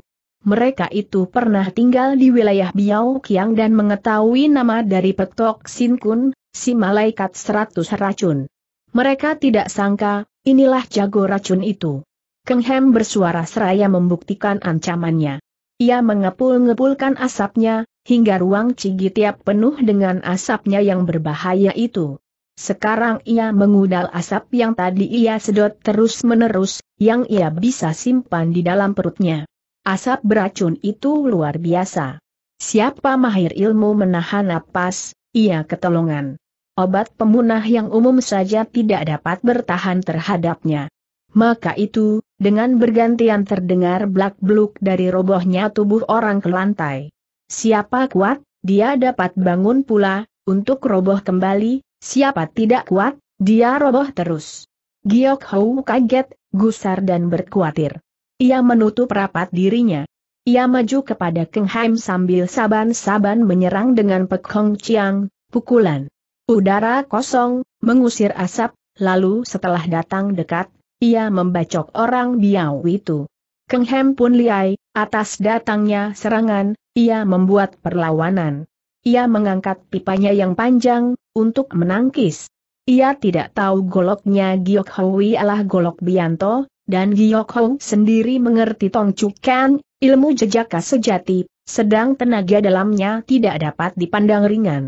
Mereka itu pernah tinggal di wilayah Biao Kiang dan mengetahui nama dari Pektok Sin Kun, si malaikat seratus racun. Mereka tidak sangka, inilah jago racun itu. Keng Hem bersuara seraya membuktikan ancamannya. Ia mengepul-ngepulkan asapnya, hingga ruang Cigitiap penuh dengan asapnya yang berbahaya itu. Sekarang ia mengudal asap yang tadi ia sedot terus-menerus, yang ia bisa simpan di dalam perutnya. Asap beracun itu luar biasa. Siapa mahir ilmu menahan napas, ia ketolongan. Obat pemunah yang umum saja tidak dapat bertahan terhadapnya. Maka itu, dengan bergantian terdengar blak-bluk dari robohnya tubuh orang ke lantai. Siapa kuat, dia dapat bangun pula, untuk roboh kembali, siapa tidak kuat, dia roboh terus. Giok Hou kaget, gusar dan berkuatir. Ia menutup rapat dirinya. Ia maju kepada Keng Hem sambil saban-saban menyerang dengan pekong ciang, pukulan. Udara kosong, mengusir asap, lalu setelah datang dekat, ia membacok orang Biao itu. Keng Hem pun lihai, atas datangnya serangan, ia membuat perlawanan. Ia mengangkat pipanya yang panjang, untuk menangkis. Ia tidak tahu goloknya Giok Houi adalah golok Bianto, dan Giok Hou sendiri mengerti Tong Cukan, ilmu jejaka sejati, sedang tenaga dalamnya tidak dapat dipandang ringan.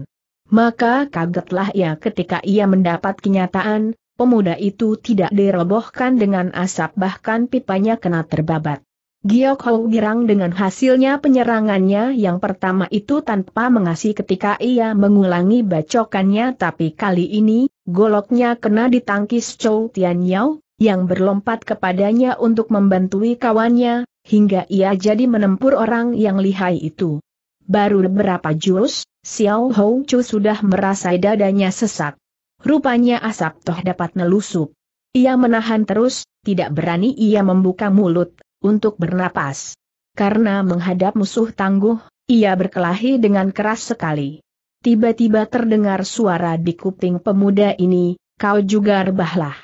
Maka kagetlah ia ketika ia mendapat kenyataan, pemuda itu tidak dirobohkan dengan asap bahkan pipanya kena terbabat. Giok Hou girang dengan hasilnya penyerangannya yang pertama itu tanpa mengasih ketika ia mengulangi bacokannya, tapi kali ini, goloknya kena ditangkis Chou Tianyao, yang berlompat kepadanya untuk membantui kawannya, hingga ia jadi menempur orang yang lihai itu. Baru beberapa jurus, Xiao Hou Chu sudah merasa dadanya sesak. Rupanya asap toh dapat nelusup. Ia menahan terus, tidak berani ia membuka mulut, untuk bernapas. Karena menghadap musuh tangguh, ia berkelahi dengan keras sekali. Tiba-tiba terdengar suara di kuping pemuda ini, "Kau juga rebahlah."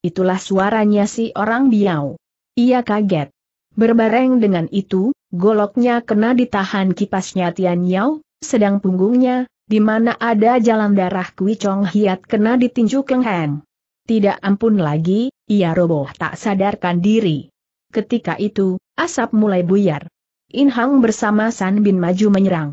Itulah suaranya si orang Biao. Ia kaget. Berbareng dengan itu, goloknya kena ditahan kipasnya Tianyao, sedang punggungnya, di mana ada jalan darah Kui Chong Hiat kena ditinju Keng Hem. Tidak ampun lagi, ia roboh tak sadarkan diri. Ketika itu, asap mulai buyar. In Hang bersama San Bin maju menyerang.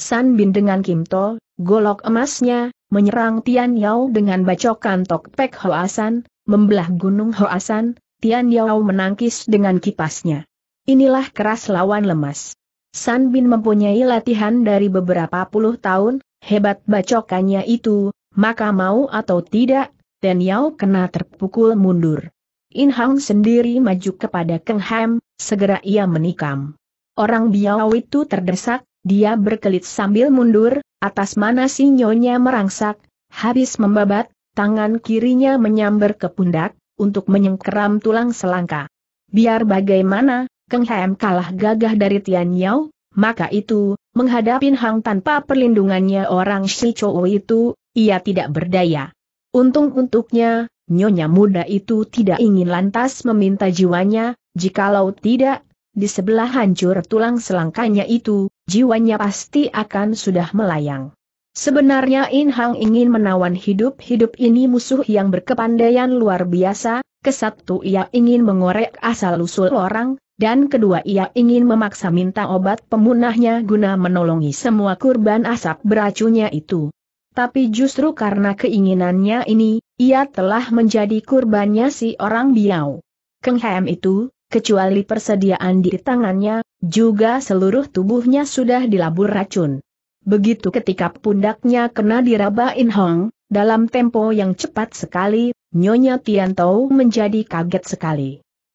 San Bin dengan Kim To, golok emasnya, menyerang Tianyao dengan bacokan Tok Pek Hoasan, membelah gunung Hoasan, Tianyao menangkis dengan kipasnya. Inilah keras lawan lemas. San Bin mempunyai latihan dari beberapa puluh tahun, hebat bacokannya itu, maka mau atau tidak, Tianyao kena terpukul mundur. In Hang sendiri maju kepada Keng Hem, segera ia menikam. Orang Biao itu terdesak, dia berkelit sambil mundur, atas mana si nyonya merangsak, habis membabat, tangan kirinya menyambar ke pundak, untuk menyengkeram tulang selangka. Biar bagaimana, Keng Hem kalah gagah dari Tianyao, maka itu, menghadapi Hang tanpa perlindungannya orang si Chou itu, ia tidak berdaya. Untung-untuknya, nyonya muda itu tidak ingin lantas meminta jiwanya, jikalau tidak, di sebelah hancur tulang selangkanya itu, jiwanya pasti akan sudah melayang. Sebenarnya In Hang ingin menawan hidup-hidup ini musuh yang berkepandaian luar biasa, kesatu ia ingin mengorek asal-usul orang, dan kedua ia ingin memaksa minta obat pemunahnya guna menolongi semua kurban asap beracunnya itu. Tapi justru karena keinginannya ini, ia telah menjadi kurbannya si orang Biao. Keng Hem itu, kecuali persediaan di tangannya, Juga seluruh tubuhnya sudah dilabur racun. Begitu ketika pundaknya kena diraba In Hang, dalam tempo yang cepat sekali, Nyonya Tiantou menjadi kaget sekali.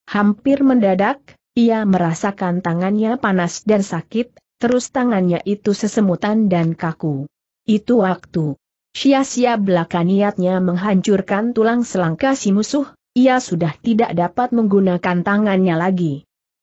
Hampir mendadak, ia merasakan tangannya panas dan sakit, terus tangannya itu sesemutan dan kaku. Itu waktu. Sia-sia belaka niatnya menghancurkan tulang selangka si musuh, ia sudah tidak dapat menggunakan tangannya lagi.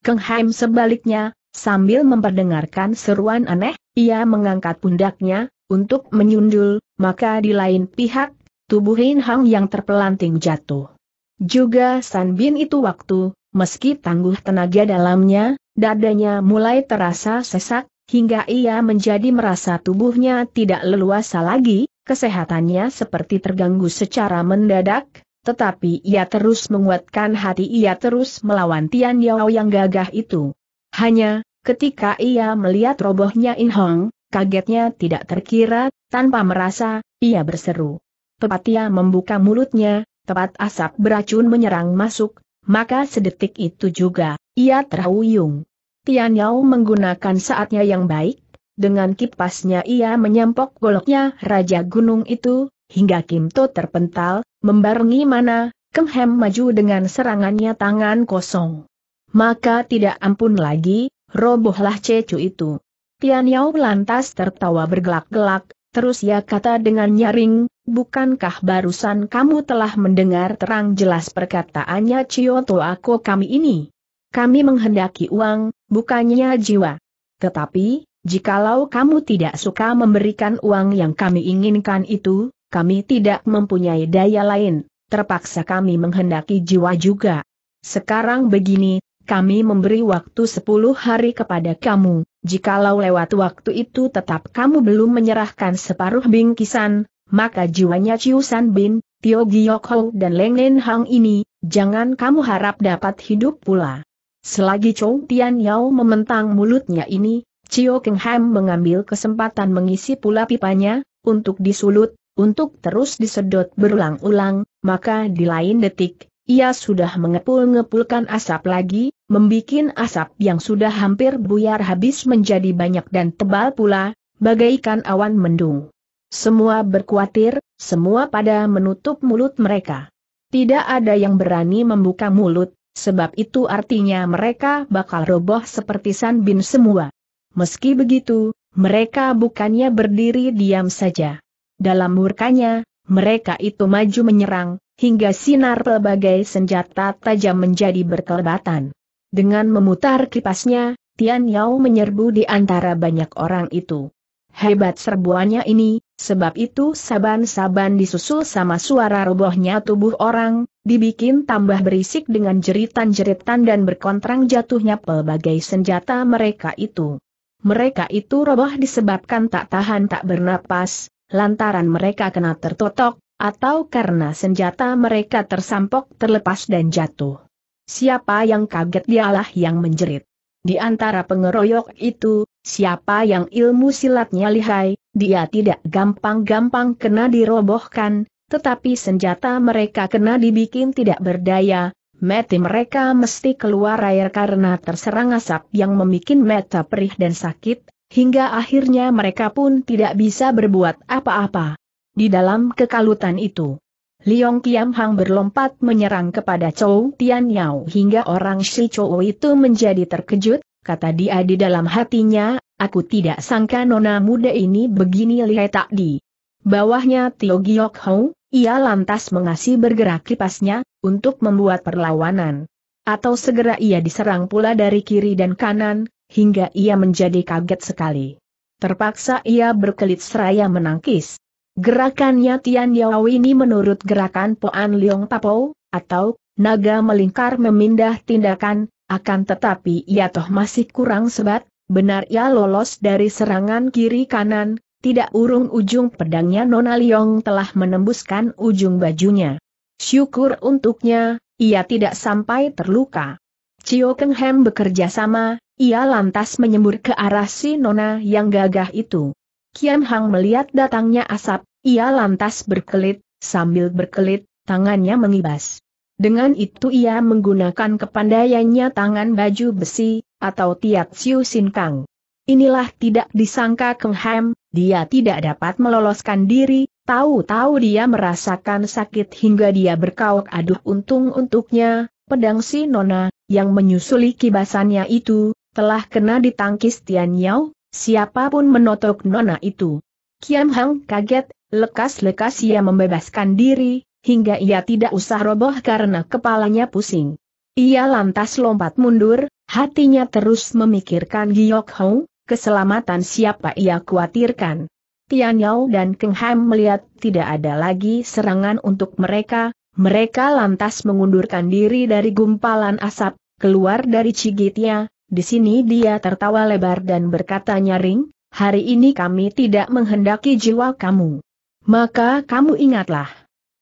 Keng Haim sebaliknya, sambil memperdengarkan seruan aneh, ia mengangkat pundaknya untuk menyundul, maka di lain pihak, tubuh In Hang yang terpelanting jatuh. Juga San Bin itu waktu, meski tangguh tenaga dalamnya, dadanya mulai terasa sesak, hingga ia menjadi merasa tubuhnya tidak leluasa lagi, kesehatannya seperti terganggu secara mendadak, tetapi ia terus menguatkan hati, ia terus melawan Tianyao yang gagah itu. Hanya, ketika ia melihat robohnya In Hang, kagetnya tidak terkira, tanpa merasa, ia berseru. Pepatia membuka mulutnya, tepat asap beracun menyerang masuk, maka sedetik itu juga, ia terhuyung. Tianyao menggunakan saatnya yang baik, dengan kipasnya ia menyampok goloknya Raja Gunung itu, hingga Kim To terpental, membarengi mana, Keng Hem maju dengan serangannya tangan kosong. Maka tidak ampun lagi, robohlah Cecu itu. Tianyao lantas tertawa bergelak-gelak, terus ia kata dengan nyaring, bukankah barusan kamu telah mendengar terang jelas perkataannya Cio Toako kami ini? Kami menghendaki uang, bukannya jiwa. Tetapi, jikalau kamu tidak suka memberikan uang yang kami inginkan itu, kami tidak mempunyai daya lain, terpaksa kami menghendaki jiwa juga. Sekarang begini, kami memberi waktu sepuluh hari kepada kamu, jikalau lewat waktu itu tetap kamu belum menyerahkan separuh bingkisan, maka jiwanya Chiu San Bin, Tio Giokhou dan Leng Ninhang ini, jangan kamu harap dapat hidup pula. Selagi Chou Tianyao mementang mulutnya ini, Chio Keng Heng mengambil kesempatan mengisi pula pipanya, untuk disulut, untuk terus disedot berulang-ulang, maka di lain detik, ia sudah mengepul-ngepulkan asap lagi, membikin asap yang sudah hampir buyar habis menjadi banyak dan tebal pula, bagaikan awan mendung. Semua berkuatir, semua pada menutup mulut mereka. Tidak ada yang berani membuka mulut, sebab itu artinya mereka bakal roboh seperti San Bin semua. Meski begitu, mereka bukannya berdiri diam saja. Dalam murkanya, mereka itu maju menyerang, hingga sinar pelbagai senjata tajam menjadi berkelebatan. Dengan memutar kipasnya, Tianyao menyerbu di antara banyak orang itu. Hebat serbuannya ini, sebab itu saban-saban disusul sama suara robohnya tubuh orang, dibikin tambah berisik dengan jeritan-jeritan dan berkontrang jatuhnya pelbagai senjata mereka itu. Mereka itu roboh disebabkan tak tahan tak bernapas, lantaran mereka kena tertotok, atau karena senjata mereka tersampok terlepas dan jatuh. Siapa yang kaget dialah yang menjerit. Di antara pengeroyok itu, siapa yang ilmu silatnya lihai, dia tidak gampang-gampang kena dirobohkan, tetapi senjata mereka kena dibikin tidak berdaya, mati mereka mesti keluar air karena terserang asap yang membuat mata perih dan sakit, hingga akhirnya mereka pun tidak bisa berbuat apa-apa. Di dalam kekalutan itu, Liong Kiam Hang berlompat menyerang kepada Chou Tianyao hingga orang si Chou itu menjadi terkejut, kata dia di dalam hatinya, aku tidak sangka nona muda ini begini lihai tak di. Bawahnya Tio Giok Hou, ia lantas mengasih bergerak kipasnya, untuk membuat perlawanan. Atau segera ia diserang pula dari kiri dan kanan, hingga ia menjadi kaget sekali. Terpaksa ia berkelit seraya menangkis. Gerakannya Tianyao ini menurut gerakan Poan Liong Tapau, atau naga melingkar memindah tindakan, akan tetapi ia toh masih kurang sebat, benar ia lolos dari serangan kiri-kanan, tidak urung ujung pedangnya Nona Liong telah menembuskan ujung bajunya. Syukur untuknya, ia tidak sampai terluka. Chio Keng Heng bekerja sama, ia lantas menyembur ke arah si Nona yang gagah itu. Kiam Hang melihat datangnya asap, ia lantas berkelit, sambil berkelit, tangannya mengibas. Dengan itu ia menggunakan kepandaiannya tangan baju besi, atau tiat siu sinkang. Inilah tidak disangka Keng Ham, dia tidak dapat meloloskan diri, tahu-tahu dia merasakan sakit hingga dia berkauk aduh untung untuknya, pedang si Nona, yang menyusuli kibasannya itu, telah kena ditangkis Tianyao, siapapun menotok Nona itu. Kiam Hang kaget, lekas-lekas ia membebaskan diri, hingga ia tidak usah roboh karena kepalanya pusing. Ia lantas lompat mundur, hatinya terus memikirkan Giok Hou, keselamatan siapa ia khawatirkan. Tianyao dan Keng Ham melihat tidak ada lagi serangan untuk mereka, mereka lantas mengundurkan diri dari gumpalan asap, keluar dari cigitnya, di sini dia tertawa lebar dan berkata nyaring, hari ini kami tidak menghendaki jiwa kamu. Maka kamu ingatlah.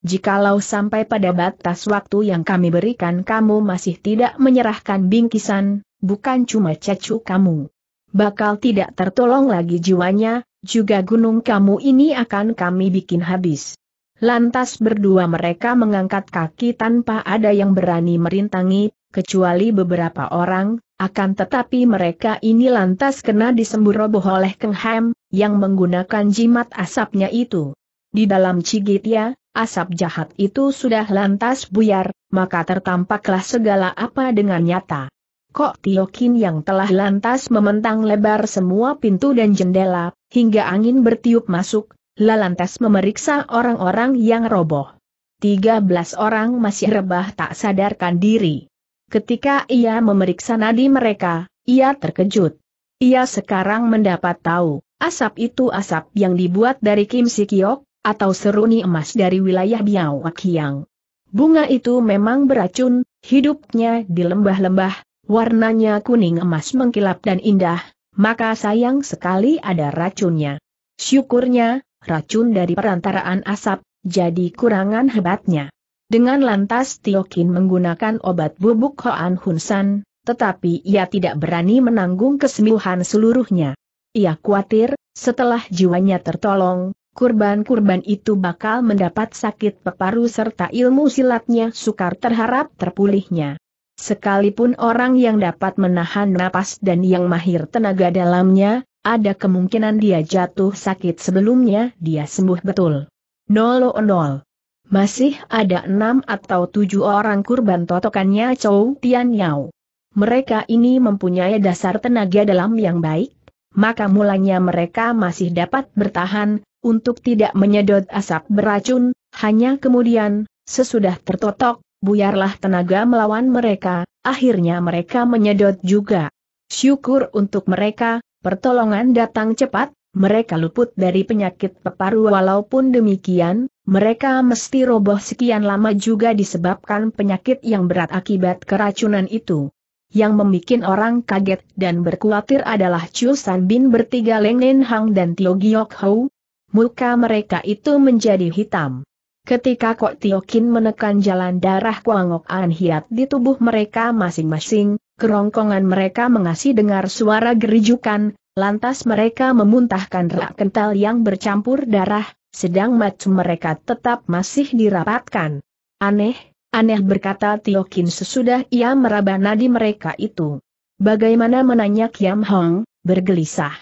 Jikalau sampai pada batas waktu yang kami berikan kamu masih tidak menyerahkan bingkisan, bukan cuma cecu kamu. Bakal tidak tertolong lagi jiwanya, juga gunung kamu ini akan kami bikin habis. Lantas berdua mereka mengangkat kaki tanpa ada yang berani merintangi, kecuali beberapa orang, akan tetapi mereka ini lantas kena disembur roboh oleh Keng Ham, yang menggunakan jimat asapnya itu. Di dalam cigitnya, asap jahat itu sudah lantas buyar, maka tertampaklah segala apa dengan nyata. Kok Tiokin yang telah lantas membentang lebar semua pintu dan jendela, hingga angin bertiup masuk, lantas memeriksa orang-orang yang roboh. tiga belas orang masih rebah tak sadarkan diri. Ketika ia memeriksa nadi mereka, ia terkejut. Ia sekarang mendapat tahu, asap itu asap yang dibuat dari Kim Sikyok, atau seruni emas dari wilayah Biao Wakiang. Bunga itu memang beracun, hidupnya di lembah-lembah, warnanya kuning emas mengkilap dan indah, maka sayang sekali ada racunnya. Syukurnya, racun dari perantaraan asap, jadi kurangan hebatnya. Dengan lantas Tiokin menggunakan obat bubuk Hoan Hunsan, tetapi ia tidak berani menanggung kesembuhan seluruhnya. Ia khawatir, setelah jiwanya tertolong, kurban-kurban itu bakal mendapat sakit peparu serta ilmu silatnya sukar terharap terpulihnya. Sekalipun orang yang dapat menahan napas dan yang mahir tenaga dalamnya, ada kemungkinan dia jatuh sakit sebelumnya dia sembuh betul. Nol nol. Masih ada enam atau tujuh orang kurban totokannya Chou Tianyao. Mereka ini mempunyai dasar tenaga dalam yang baik, maka mulanya mereka masih dapat bertahan untuk tidak menyedot asap beracun, hanya kemudian, sesudah tertotok, buyarlah tenaga melawan mereka, akhirnya mereka menyedot juga. Syukur untuk mereka, pertolongan datang cepat, mereka luput dari penyakit peparu walaupun demikian, mereka mesti roboh sekian lama juga disebabkan penyakit yang berat akibat keracunan itu. Yang membuat orang kaget dan berkhawatir adalah Chiu San Bin bertiga Leng Ninhang dan Tio Giokhou. Muka mereka itu menjadi hitam. Ketika Kok Tiokin menekan jalan darah Kuangok An Hiat di tubuh mereka masing-masing, kerongkongan mereka mengasih dengar suara gerijukan, lantas mereka memuntahkan rak kental yang bercampur darah, sedang mata mereka tetap masih dirapatkan. Aneh, aneh berkata Tiokin sesudah ia meraba nadi mereka itu. Bagaimana menanya Kiam Hang, bergelisah.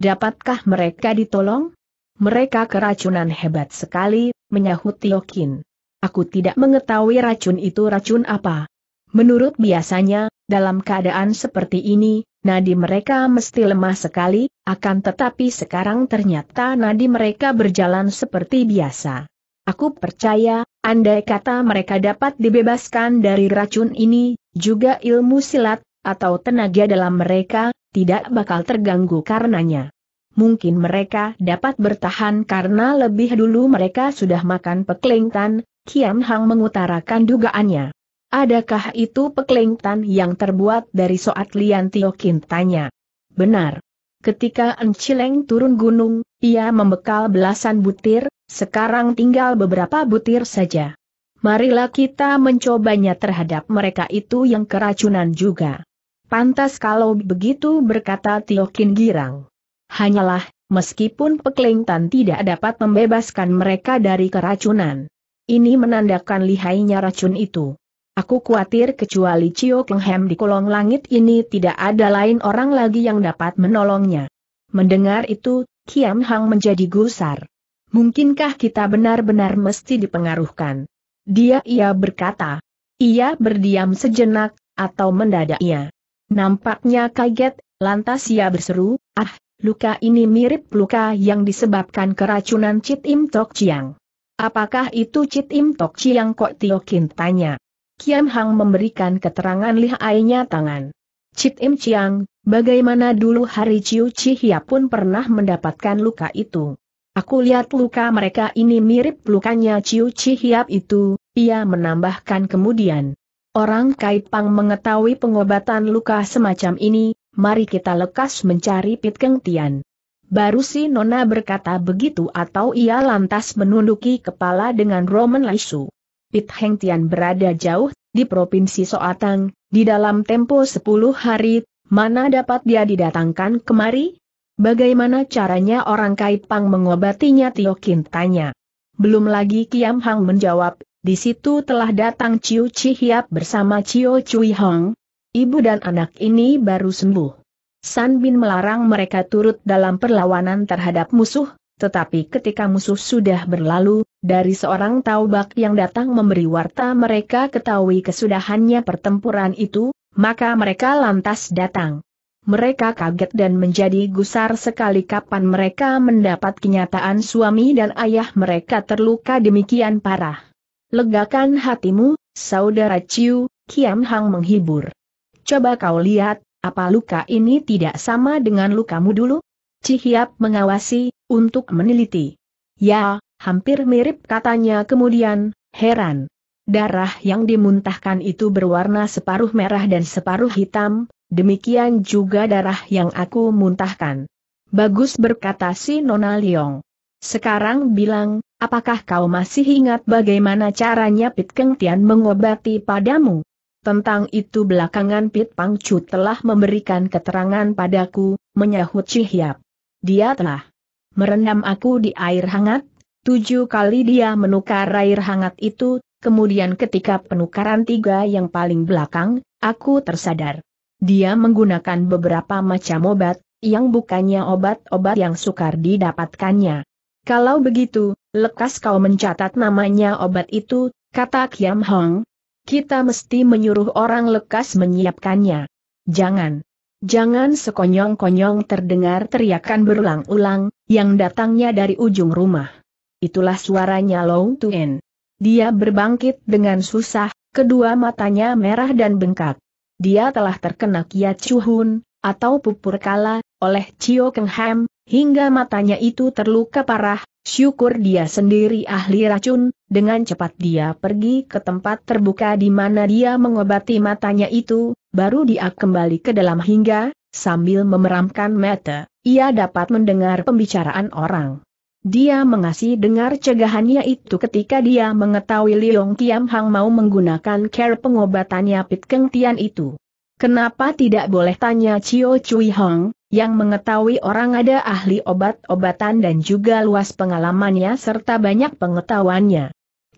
Dapatkah mereka ditolong? Mereka keracunan hebat sekali, menyahut Tiokin. Aku tidak mengetahui racun itu racun apa. Menurut biasanya, dalam keadaan seperti ini, nadi mereka mesti lemah sekali, akan tetapi sekarang ternyata nadi mereka berjalan seperti biasa. Aku percaya, andai kata mereka dapat dibebaskan dari racun ini, juga ilmu silat, atau tenaga dalam mereka, tidak bakal terganggu karenanya. Mungkin mereka dapat bertahan karena lebih dulu mereka sudah makan peklingtan, Kiam Hang mengutarakan dugaannya. Adakah itu peklingtan yang terbuat dari Soat Lian Tiokin tanya? Benar. Ketika Chileng turun gunung, ia membekal belasan butir, sekarang tinggal beberapa butir saja. Marilah kita mencobanya terhadap mereka itu yang keracunan juga. Pantas kalau begitu berkata Tiokin girang. Hanyalah, meskipun peklingtan tidak dapat membebaskan mereka dari keracunan. Ini menandakan lihainya racun itu. Aku khawatir kecuali Chio Keng Heng di kolong langit ini tidak ada lain orang lagi yang dapat menolongnya. Mendengar itu, Kiam Hang menjadi gusar. Mungkinkah kita benar-benar mesti dipengaruhkan? Dia ia berkata. Ia berdiam sejenak, atau mendadaknya. Nampaknya kaget, lantas ia berseru, ah, luka ini mirip luka yang disebabkan keracunan Cit Im Tok Chiang. Apakah itu Cit Im Tok Chiang Kok Tio Kin tanya? Kiam Hang memberikan keterangan lihainya tangan. Cit Im Chiang, bagaimana dulu hari Ciu Cihia pun pernah mendapatkan luka itu. Aku lihat luka mereka ini mirip lukanya Ciu Cihyap itu, ia menambahkan kemudian. Orang Kaipang mengetahui pengobatan luka semacam ini, mari kita lekas mencari Pit Keng Tian. Baru si Nona berkata begitu atau ia lantas menunduki kepala dengan Roman Laisu. Pit Heng Tian berada jauh, di Provinsi Soatang, di dalam tempo sepuluh hari, mana dapat dia didatangkan kemari? Bagaimana caranya orang Kaipang mengobatinya Tio Kin tanya. Belum lagi Kiam Hang menjawab, di situ telah datang Ciu Cihyap bersama Cio Cui Hong. Ibu dan anak ini baru sembuh. San Bin melarang mereka turut dalam perlawanan terhadap musuh, tetapi ketika musuh sudah berlalu, dari seorang taubak yang datang memberi warta mereka ketahui kesudahannya pertempuran itu, maka mereka lantas datang. Mereka kaget dan menjadi gusar sekali kapan mereka mendapat kenyataan suami dan ayah mereka terluka demikian parah. Legakan hatimu, saudara Ciu, Kiam Hang menghibur. Coba kau lihat, apa luka ini tidak sama dengan lukamu dulu? Cihyap mengawasi, untuk meneliti. Ya, hampir mirip katanya kemudian, heran. Darah yang dimuntahkan itu berwarna separuh merah dan separuh hitam, demikian juga darah yang aku muntahkan. Bagus berkata si Nona Leong. Sekarang bilang, apakah kau masih ingat bagaimana caranya Pit Keng Tian mengobati padamu? Tentang itu belakangan Pit Pangcu telah memberikan keterangan padaku, menyahut Cihyap. Dia telah merendam aku di air hangat, tujuh kali dia menukar air hangat itu, kemudian ketika penukaran tiga yang paling belakang, aku tersadar. Dia menggunakan beberapa macam obat, yang bukannya obat-obat yang sukar didapatkannya. Kalau begitu, lekas kau mencatat namanya obat itu, kata Kiam Hang. Kita mesti menyuruh orang lekas menyiapkannya. Jangan. Jangan sekonyong-konyong terdengar teriakan berulang-ulang, yang datangnya dari ujung rumah. Itulah suaranya Long Tuen. Dia berbangkit dengan susah, kedua matanya merah dan bengkak. Dia telah terkena kiat cuhun, atau pupur kala, oleh Chio Keng Heng, hingga matanya itu terluka parah, syukur dia sendiri ahli racun, dengan cepat dia pergi ke tempat terbuka di mana dia mengobati matanya itu, baru dia kembali ke dalam hingga, sambil memeramkan mata, ia dapat mendengar pembicaraan orang. Dia mengasih dengar cegahannya itu ketika dia mengetahui Leong Kiam Hang mau menggunakan cara pengobatannya Pit Keng Tian itu. Kenapa tidak boleh tanya Cio Cui Hong, yang mengetahui orang ada ahli obat-obatan dan juga luas pengalamannya serta banyak pengetahuannya.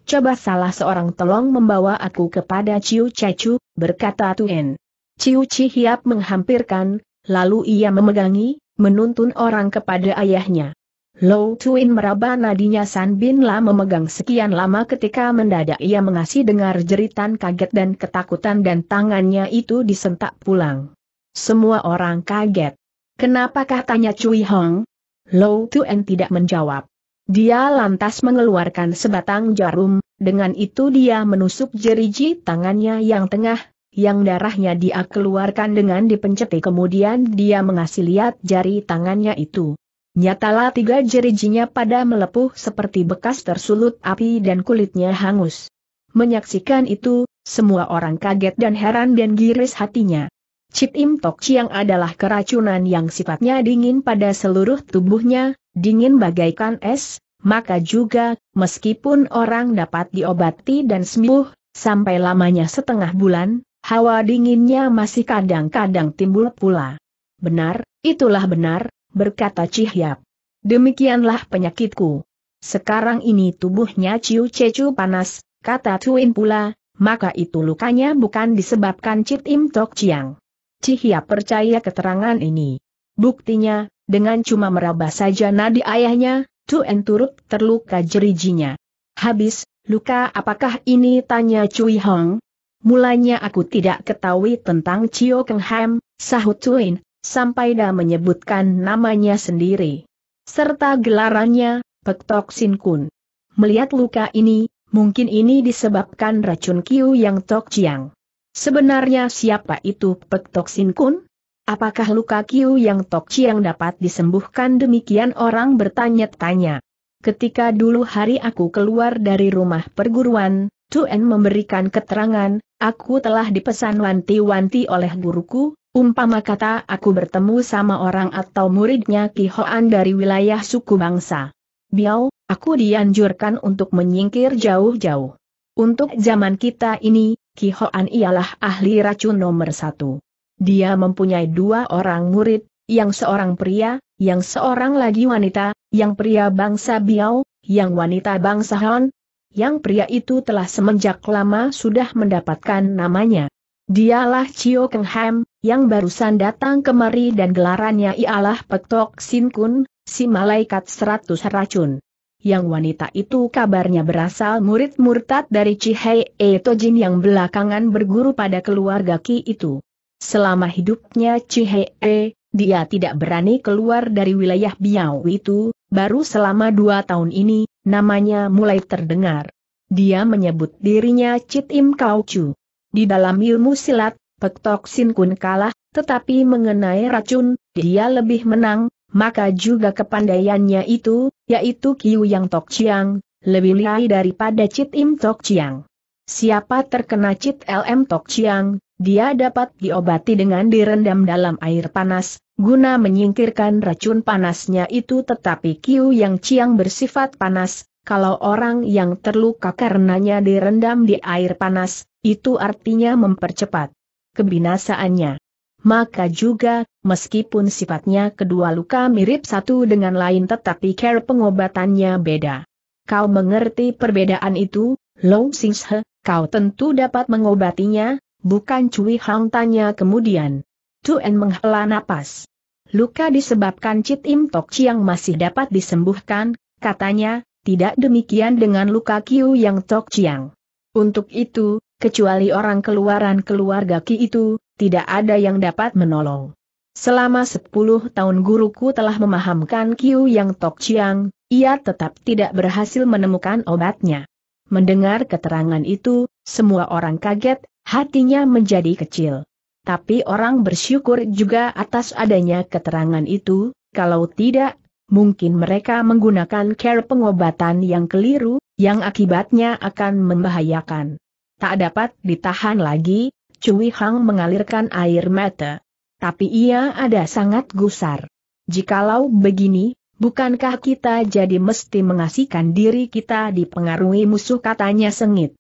Coba salah seorang tolong membawa aku kepada Ciu Cechu, berkata Tuen. Ciu Cihyap menghampirkan, lalu ia memegangi, menuntun orang kepada ayahnya. Low Tuen meraba nadinya San Bin La memegang sekian lama ketika mendadak ia mengasih dengar jeritan kaget dan ketakutan dan tangannya itu disentak pulang. Semua orang kaget. Kenapakah tanya Cui Hong? Low Tuen tidak menjawab. Dia lantas mengeluarkan sebatang jarum, dengan itu dia menusuk jeriji tangannya yang tengah, yang darahnya dia keluarkan dengan dipenceti kemudian dia mengasih lihat jari tangannya itu. Nyatalah tiga jerijinya pada melepuh seperti bekas tersulut api dan kulitnya hangus. Menyaksikan itu, semua orang kaget dan heran dan giris hatinya. Cit Im Tok Chiang adalah keracunan yang sifatnya dingin pada seluruh tubuhnya, dingin bagaikan es, maka juga, meskipun orang dapat diobati dan sembuh, sampai lamanya setengah bulan, hawa dinginnya masih kadang-kadang timbul pula. Benar, itulah benar. Berkata Cihyap. Demikianlah penyakitku. Sekarang ini tubuhnya Ciu Cechu panas, kata Tuen pula, maka itu lukanya bukan disebabkan Cit Im Tok Chiang. Cihyap percaya keterangan ini. Buktinya, dengan cuma meraba saja nadi ayahnya, Tuen turut terluka jerijinya. Habis, luka apakah ini, tanya Cui Hong? Mulanya aku tidak ketahui tentang Chio Keng Heng, sahut Tuen, sampai dah menyebutkan namanya sendiri. Serta gelarannya, Pek Tok Sin Kun. Melihat luka ini, mungkin ini disebabkan racun Kiu Yang Tok Chiang. Sebenarnya siapa itu Pek Tok Sin Kun? Apakah luka Kiu Yang Tok Chiang dapat disembuhkan? Demikian orang bertanya-tanya. Ketika dulu hari aku keluar dari rumah perguruan, Tuen memberikan keterangan, aku telah dipesan wanti-wanti oleh guruku, umpama kata aku bertemu sama orang atau muridnya Ki Hoan dari wilayah suku bangsa Biao, aku dianjurkan untuk menyingkir jauh-jauh. Untuk zaman kita ini, Ki Hoan ialah ahli racun nomor satu. Dia mempunyai dua orang murid, yang seorang pria, yang seorang lagi wanita, yang pria bangsa Biao, yang wanita bangsa Han. Yang pria itu telah semenjak lama sudah mendapatkan namanya. Dialah Chio Keng Heng, yang barusan datang kemari dan gelarannya ialah Pek Tok Sin Kun, si malaikat seratus racun. Yang wanita itu kabarnya berasal murid murtad dari Cihei Etojin yang belakangan berguru pada keluarga Ki itu. Selama hidupnya Cihei, dia tidak berani keluar dari wilayah Biao itu, baru selama dua tahun ini, namanya mulai terdengar. Dia menyebut dirinya Cit Im Kaucu. Di dalam ilmu silat, Pek Tok Sin Kun kalah, tetapi mengenai racun, dia lebih menang. Maka juga kepandaiannya itu, yaitu Kiu Yang Tok Chiang, lebih lihai daripada Cit Im Tok Chiang. Siapa terkena Cit Lm Tok Chiang, dia dapat diobati dengan direndam dalam air panas, guna menyingkirkan racun panasnya itu, tetapi Kiu Yang Chiang bersifat panas, kalau orang yang terluka karenanya direndam di air panas, itu artinya mempercepat kebinasaannya. Maka juga, meskipun sifatnya kedua luka mirip satu dengan lain tetapi cara pengobatannya beda. Kau mengerti perbedaan itu, Long Singhe? Kau tentu dapat mengobatinya, bukan? Cui Hang tanya kemudian. Tuen menghela napas. Luka disebabkan Cit Im Tok Chiang masih dapat disembuhkan, katanya. Tidak demikian dengan luka Kiu Yang Tok Chiang. Untuk itu, kecuali orang keluaran keluarga Ki itu, tidak ada yang dapat menolong. Selama sepuluh tahun guruku telah memahamkan Kiu Yang Tok Chiang, ia tetap tidak berhasil menemukan obatnya. Mendengar keterangan itu, semua orang kaget, hatinya menjadi kecil. Tapi orang bersyukur juga atas adanya keterangan itu, kalau tidak, mungkin mereka menggunakan cara pengobatan yang keliru, yang akibatnya akan membahayakan. Tak dapat ditahan lagi, Cui Hang mengalirkan air mata. Tapi ia ada sangat gusar. Jikalau begini, bukankah kita jadi mesti mengasihkan diri kita dipengaruhi musuh, katanya sengit.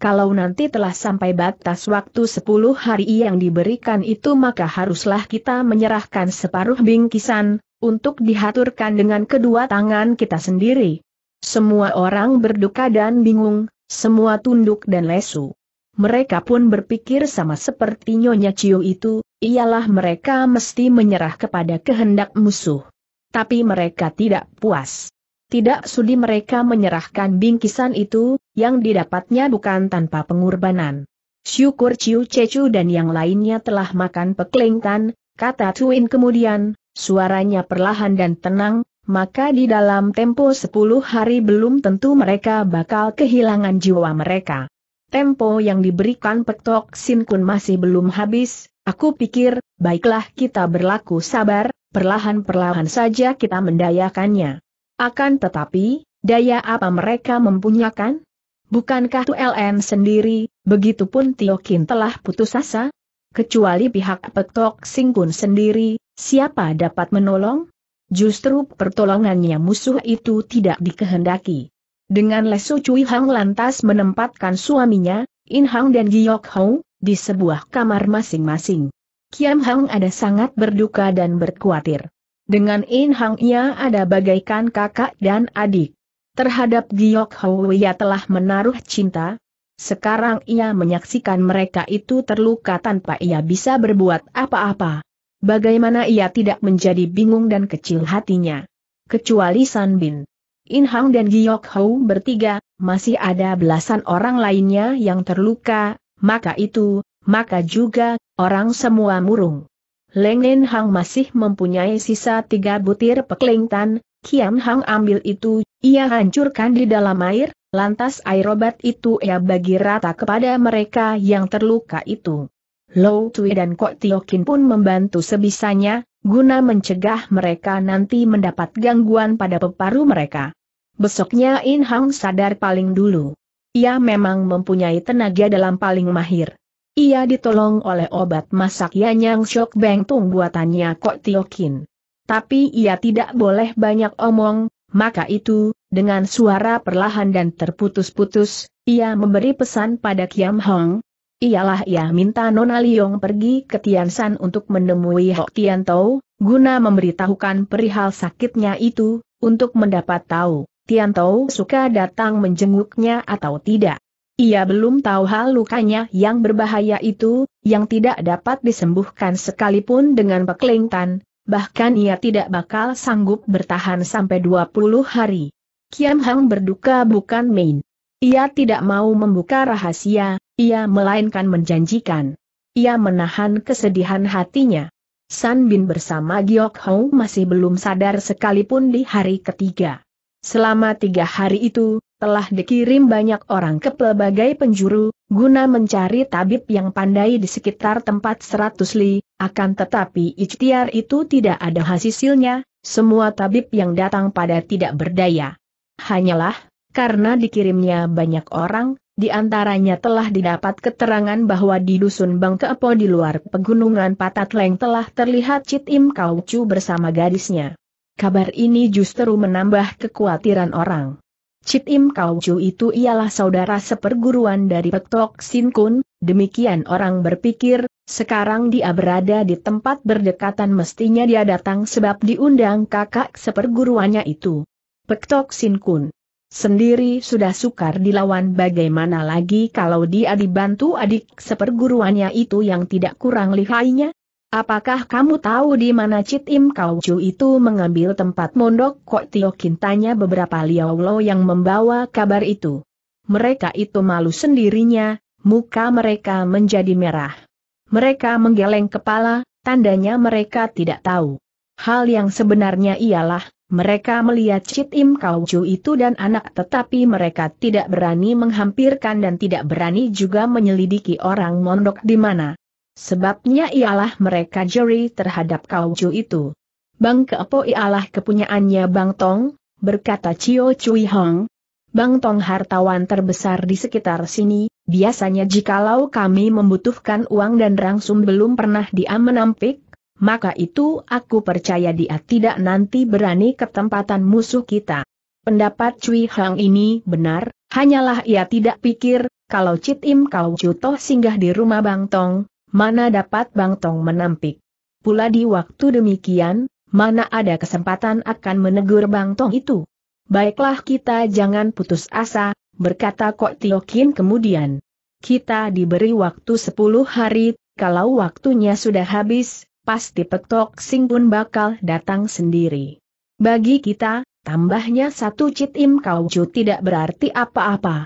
Kalau nanti telah sampai batas waktu sepuluh hari yang diberikan itu, maka haruslah kita menyerahkan separuh bingkisan, untuk dihaturkan dengan kedua tangan kita sendiri. Semua orang berduka dan bingung, semua tunduk dan lesu. Mereka pun berpikir sama seperti Nyonya Ciu itu, ialah mereka mesti menyerah kepada kehendak musuh. Tapi mereka tidak puas. Tidak sudi mereka menyerahkan bingkisan itu, yang didapatnya bukan tanpa pengorbanan. Syukur Ciu Cecu dan yang lainnya telah makan peklingtan, kata Tuen kemudian, suaranya perlahan dan tenang, maka di dalam tempo sepuluh hari belum tentu mereka bakal kehilangan jiwa mereka. Tempo yang diberikan Pek Tok Sin Kun masih belum habis, aku pikir, baiklah kita berlaku sabar, perlahan-perlahan saja kita mendayakannya. Akan tetapi, daya apa mereka mempunyakan? Bukankah T L N sendiri, begitupun Tio Kin telah putus asa? Kecuali pihak Pek Tok Sin Kun sendiri, siapa dapat menolong? Justru pertolongannya musuh itu tidak dikehendaki. Dengan lesu Cui Hang lantas menempatkan suaminya, In Hang dan Giok Hou, di sebuah kamar masing-masing. Kiam Hang ada sangat berduka dan berkhawatir. Dengan In Hang ia ada bagaikan kakak dan adik. Terhadap Giok Hou ia telah menaruh cinta. Sekarang ia menyaksikan mereka itu terluka tanpa ia bisa berbuat apa-apa. Bagaimana ia tidak menjadi bingung dan kecil hatinya? Kecuali San Bin, In Hang dan Giok Hou bertiga, masih ada belasan orang lainnya yang terluka, maka itu, maka juga, orang semua murung. Leng Ninhang masih mempunyai sisa tiga butir pekling tan, Kiam Hang ambil itu, ia hancurkan di dalam air, lantas air obat itu ia bagi rata kepada mereka yang terluka itu. Lou Tui dan Kok Tio Kin pun membantu sebisanya, guna mencegah mereka nanti mendapat gangguan pada peparu mereka. Besoknya In Hang sadar paling dulu. Ia memang mempunyai tenaga dalam paling mahir. Ia ditolong oleh obat masak Yanyang Shok Beng Tung buatannya Kok Tio Kin. Tapi ia tidak boleh banyak omong, maka itu, dengan suara perlahan dan terputus-putus, ia memberi pesan pada Kiam Hang. Ialah ia minta Nona Leng pergi ke Tian San untuk menemui Ho Tiantou, guna memberitahukan perihal sakitnya itu, untuk mendapat tahu, Tiantou suka datang menjenguknya atau tidak. Ia belum tahu hal lukanya yang berbahaya itu, yang tidak dapat disembuhkan sekalipun dengan pekling tan, bahkan ia tidak bakal sanggup bertahan sampai dua puluh hari. Kiam Hang berduka bukan main. Ia tidak mau membuka rahasia, ia melainkan menjanjikan. Ia menahan kesedihan hatinya. San Bin bersama Giok Hou masih belum sadar sekalipun di hari ketiga. Selama tiga hari itu, telah dikirim banyak orang ke pelbagai penjuru, guna mencari tabib yang pandai di sekitar tempat seratus li, akan tetapi ikhtiar itu tidak ada hasilnya, semua tabib yang datang pada tidak berdaya. Hanyalah karena dikirimnya banyak orang, di antaranya telah didapat keterangan bahwa di dusun Bang Kepo di luar pegunungan Patatleng telah terlihat Chit Im Kaucu bersama gadisnya. Kabar ini justru menambah kekhawatiran orang. Chit Im Kaucu itu ialah saudara seperguruan dari Pektok Sin Kun, demikian orang berpikir, sekarang dia berada di tempat berdekatan mestinya dia datang sebab diundang kakak seperguruannya itu. Pektok Sin Kun sendiri sudah sukar dilawan, bagaimana lagi kalau dia dibantu adik seperguruannya itu yang tidak kurang lihainya? Apakah kamu tahu di mana Chit Im Kaucu itu mengambil tempat mondok? Kok Tio Kin tanya beberapa Liao Lo yang membawa kabar itu. Mereka itu malu sendirinya, muka mereka menjadi merah. Mereka menggeleng kepala, tandanya mereka tidak tahu. Hal yang sebenarnya ialah mereka melihat Chit Im Kaucu itu dan anak, tetapi mereka tidak berani menghampirkan dan tidak berani juga menyelidiki orang mondok di mana. Sebabnya ialah mereka jeri terhadap Kaucu itu. Bang Kepo ialah kepunyaannya Bang Tong, berkata Cio Cui Hong. Bang Tong hartawan terbesar di sekitar sini, biasanya jikalau kami membutuhkan uang dan rangsum belum pernah dia menampik. Maka itu aku percaya dia tidak nanti berani ke tempatan musuh kita. Pendapat Cui Hang ini benar, hanyalah ia tidak pikir, kalau Chit Im Kaucu toh singgah di rumah Bang Tong, mana dapat Bang Tong menampik. Pula di waktu demikian, mana ada kesempatan akan menegur Bang Tong itu. Baiklah kita jangan putus asa, berkata Kok Tio Kin kemudian. Kita diberi waktu sepuluh hari, kalau waktunya sudah habis, pasti Pektok Sing pun bakal datang sendiri. Bagi kita, tambahnya satu Chit Im Kaucu tidak berarti apa-apa.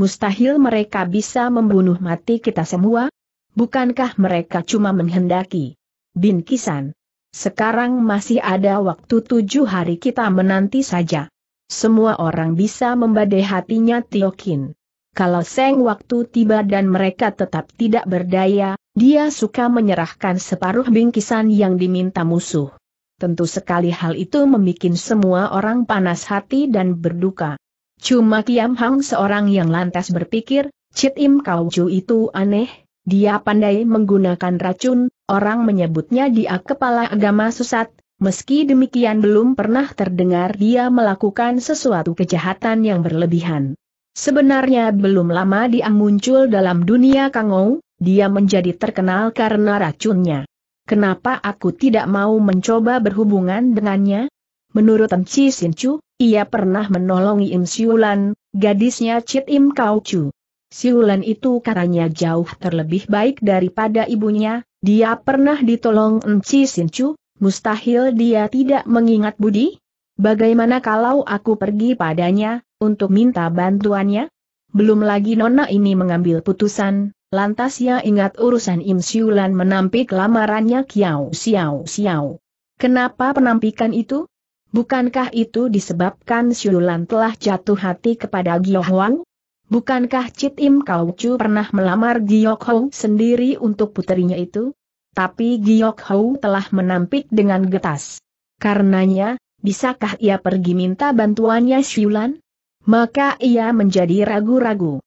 Mustahil mereka bisa membunuh mati kita semua? Bukankah mereka cuma menghendaki? Bin Kisan, sekarang masih ada waktu tujuh hari, kita menanti saja. Semua orang bisa membadai hatinya Tio Kin. Kalau seng waktu tiba dan mereka tetap tidak berdaya, dia suka menyerahkan separuh bingkisan yang diminta musuh. Tentu sekali hal itu membuat semua orang panas hati dan berduka. Cuma Kiam Hang seorang yang lantas berpikir, Chit Im Kaucu itu aneh, dia pandai menggunakan racun, orang menyebutnya dia kepala agama sesat, meski demikian belum pernah terdengar dia melakukan sesuatu kejahatan yang berlebihan. Sebenarnya belum lama dia muncul dalam dunia Kangou, dia menjadi terkenal karena racunnya. Kenapa aku tidak mau mencoba berhubungan dengannya? Menurut Enci Sinchu, ia pernah menolong Im Siulan, gadisnya Chit Im Kaucu. Siulan itu katanya jauh terlebih baik daripada ibunya, dia pernah ditolong Enci Sinchu, mustahil dia tidak mengingat budi? Bagaimana kalau aku pergi padanya, untuk minta bantuannya? Belum lagi nona ini mengambil putusan, lantas ia ingat urusan Im Siulan menampik lamarannya Kiao Xiao Xiao. Kenapa penampikan itu? Bukankah itu disebabkan Siulan telah jatuh hati kepada Giok Hou? Bukankah Cit Im Kaouqiu pernah melamar Giok Hou sendiri untuk puterinya itu? Tapi Giok Hou telah menampik dengan getas. Karenanya, bisakah ia pergi minta bantuannya Siulan? Maka ia menjadi ragu-ragu.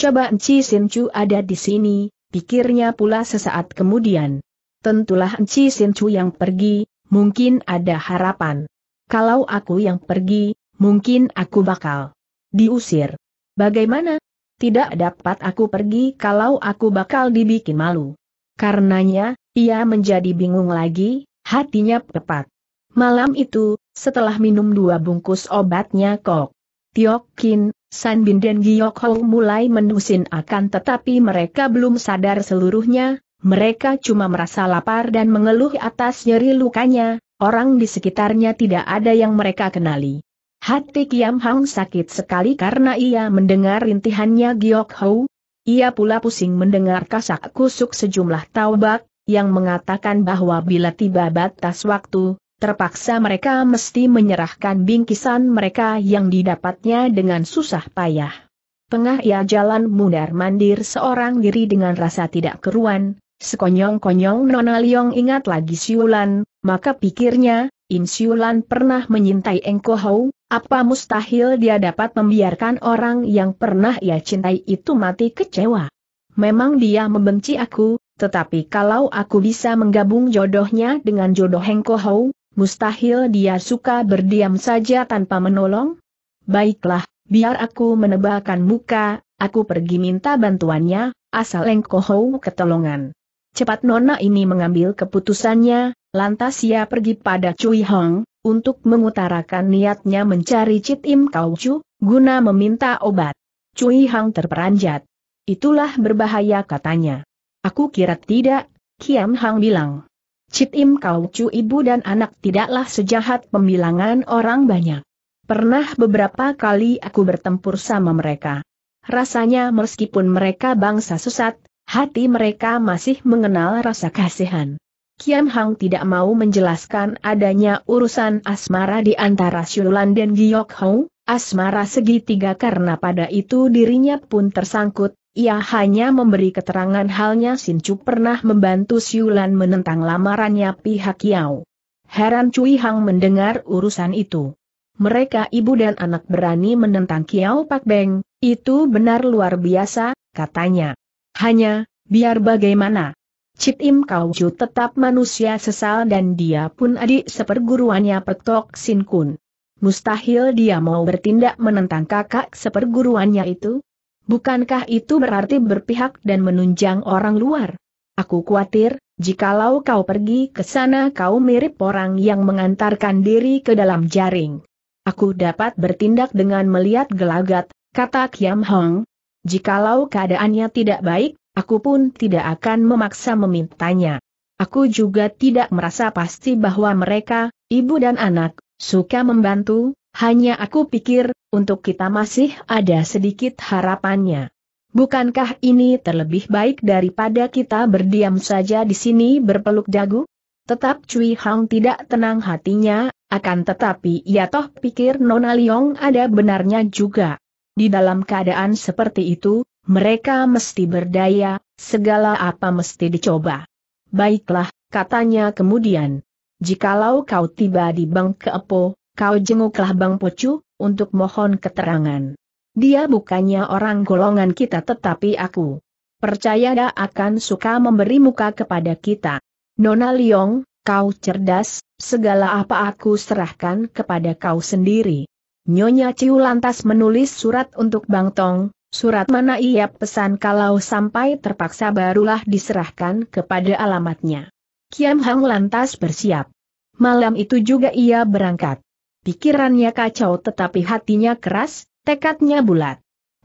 Coba Enci Sinchu ada di sini, pikirnya pula sesaat kemudian. Tentulah Enci Sinchu yang pergi, mungkin ada harapan. Kalau aku yang pergi, mungkin aku bakal diusir. Bagaimana? Tidak dapat aku pergi kalau aku bakal dibikin malu. Karenanya, ia menjadi bingung lagi, hatinya tepat. Malam itu, setelah minum dua bungkus obatnya kok, Tio Kin, San Bin dan Giok Hou mulai mendusin akan tetapi mereka belum sadar seluruhnya, mereka cuma merasa lapar dan mengeluh atas nyeri lukanya, orang di sekitarnya tidak ada yang mereka kenali. Hati Kiam Hang sakit sekali karena ia mendengar rintihannya Giok Hou. Ia pula pusing mendengar kasak kusuk sejumlah taubak, yang mengatakan bahwa bila tiba batas waktu, terpaksa mereka mesti menyerahkan bingkisan mereka yang didapatnya dengan susah payah. Tengah ia jalan mundar-mandir seorang diri dengan rasa tidak keruan, sekonyong-konyong Nona Leng ingat lagi Siulan, maka pikirnya, Im Siulan pernah menyintai Engko Hou. Apa mustahil dia dapat membiarkan orang yang pernah ia cintai itu mati kecewa? Memang dia membenci aku, tetapi kalau aku bisa menggabung jodohnya dengan jodoh Hengko Hou, mustahil dia suka berdiam saja tanpa menolong? Baiklah, biar aku menebalkan muka, aku pergi minta bantuannya, asal Hengko Hou ketolongan. Cepat nona ini mengambil keputusannya, lantas ia pergi pada Cui Hong untuk mengutarakan niatnya mencari Cit Im Kaouqiu, guna meminta obat. Cui Hang terperanjat. Itulah berbahaya katanya. Aku kira tidak, Kiam Hang bilang. Cit Im Kaouqiu ibu dan anak tidaklah sejahat pembilangan orang banyak. Pernah beberapa kali aku bertempur sama mereka. Rasanya meskipun mereka bangsa sesat, hati mereka masih mengenal rasa kasihan. Kiam Hang tidak mau menjelaskan adanya urusan asmara di antara Siulan dan Giok Hou, asmara segitiga karena pada itu dirinya pun tersangkut, ia hanya memberi keterangan halnya Sinchu pernah membantu Siulan menentang lamarannya pihak Kiao. Heran Cui Hang mendengar urusan itu. Mereka ibu dan anak berani menentang Kiao Pak Beng, itu benar luar biasa, katanya. Hanya, biar bagaimana? Cit Im Kaouqiu tetap manusia sesal dan dia pun adik seperguruannya Petok Sin Kun. Mustahil dia mau bertindak menentang kakak seperguruannya itu? Bukankah itu berarti berpihak dan menunjang orang luar? Aku khawatir, jikalau kau pergi ke sana kau mirip orang yang mengantarkan diri ke dalam jaring. Aku dapat bertindak dengan melihat gelagat, kata Kiam Hang. Jikalau keadaannya tidak baik, aku pun tidak akan memaksa memintanya. Aku juga tidak merasa pasti bahwa mereka, ibu dan anak, suka membantu, hanya aku pikir, untuk kita masih ada sedikit harapannya. Bukankah ini terlebih baik daripada kita berdiam saja di sini berpeluk dagu? Tetap Cui Hang tidak tenang hatinya, akan tetapi ia toh pikir Nona Leng ada benarnya juga. Di dalam keadaan seperti itu, mereka mesti berdaya, segala apa mesti dicoba. Baiklah, katanya kemudian. Jikalau kau tiba di Bang Kepo, kau jenguklah Bang Pocu, untuk mohon keterangan. Dia bukannya orang golongan kita tetapi aku percaya dia akan suka memberi muka kepada kita. Nona Leng, kau cerdas, segala apa aku serahkan kepada kau sendiri. Nyonya Ciu lantas menulis surat untuk Bang Tong. Surat mana ia pesan kalau sampai terpaksa barulah diserahkan kepada alamatnya. Kiam Hang lantas bersiap. Malam itu juga ia berangkat. Pikirannya kacau tetapi hatinya keras, tekadnya bulat.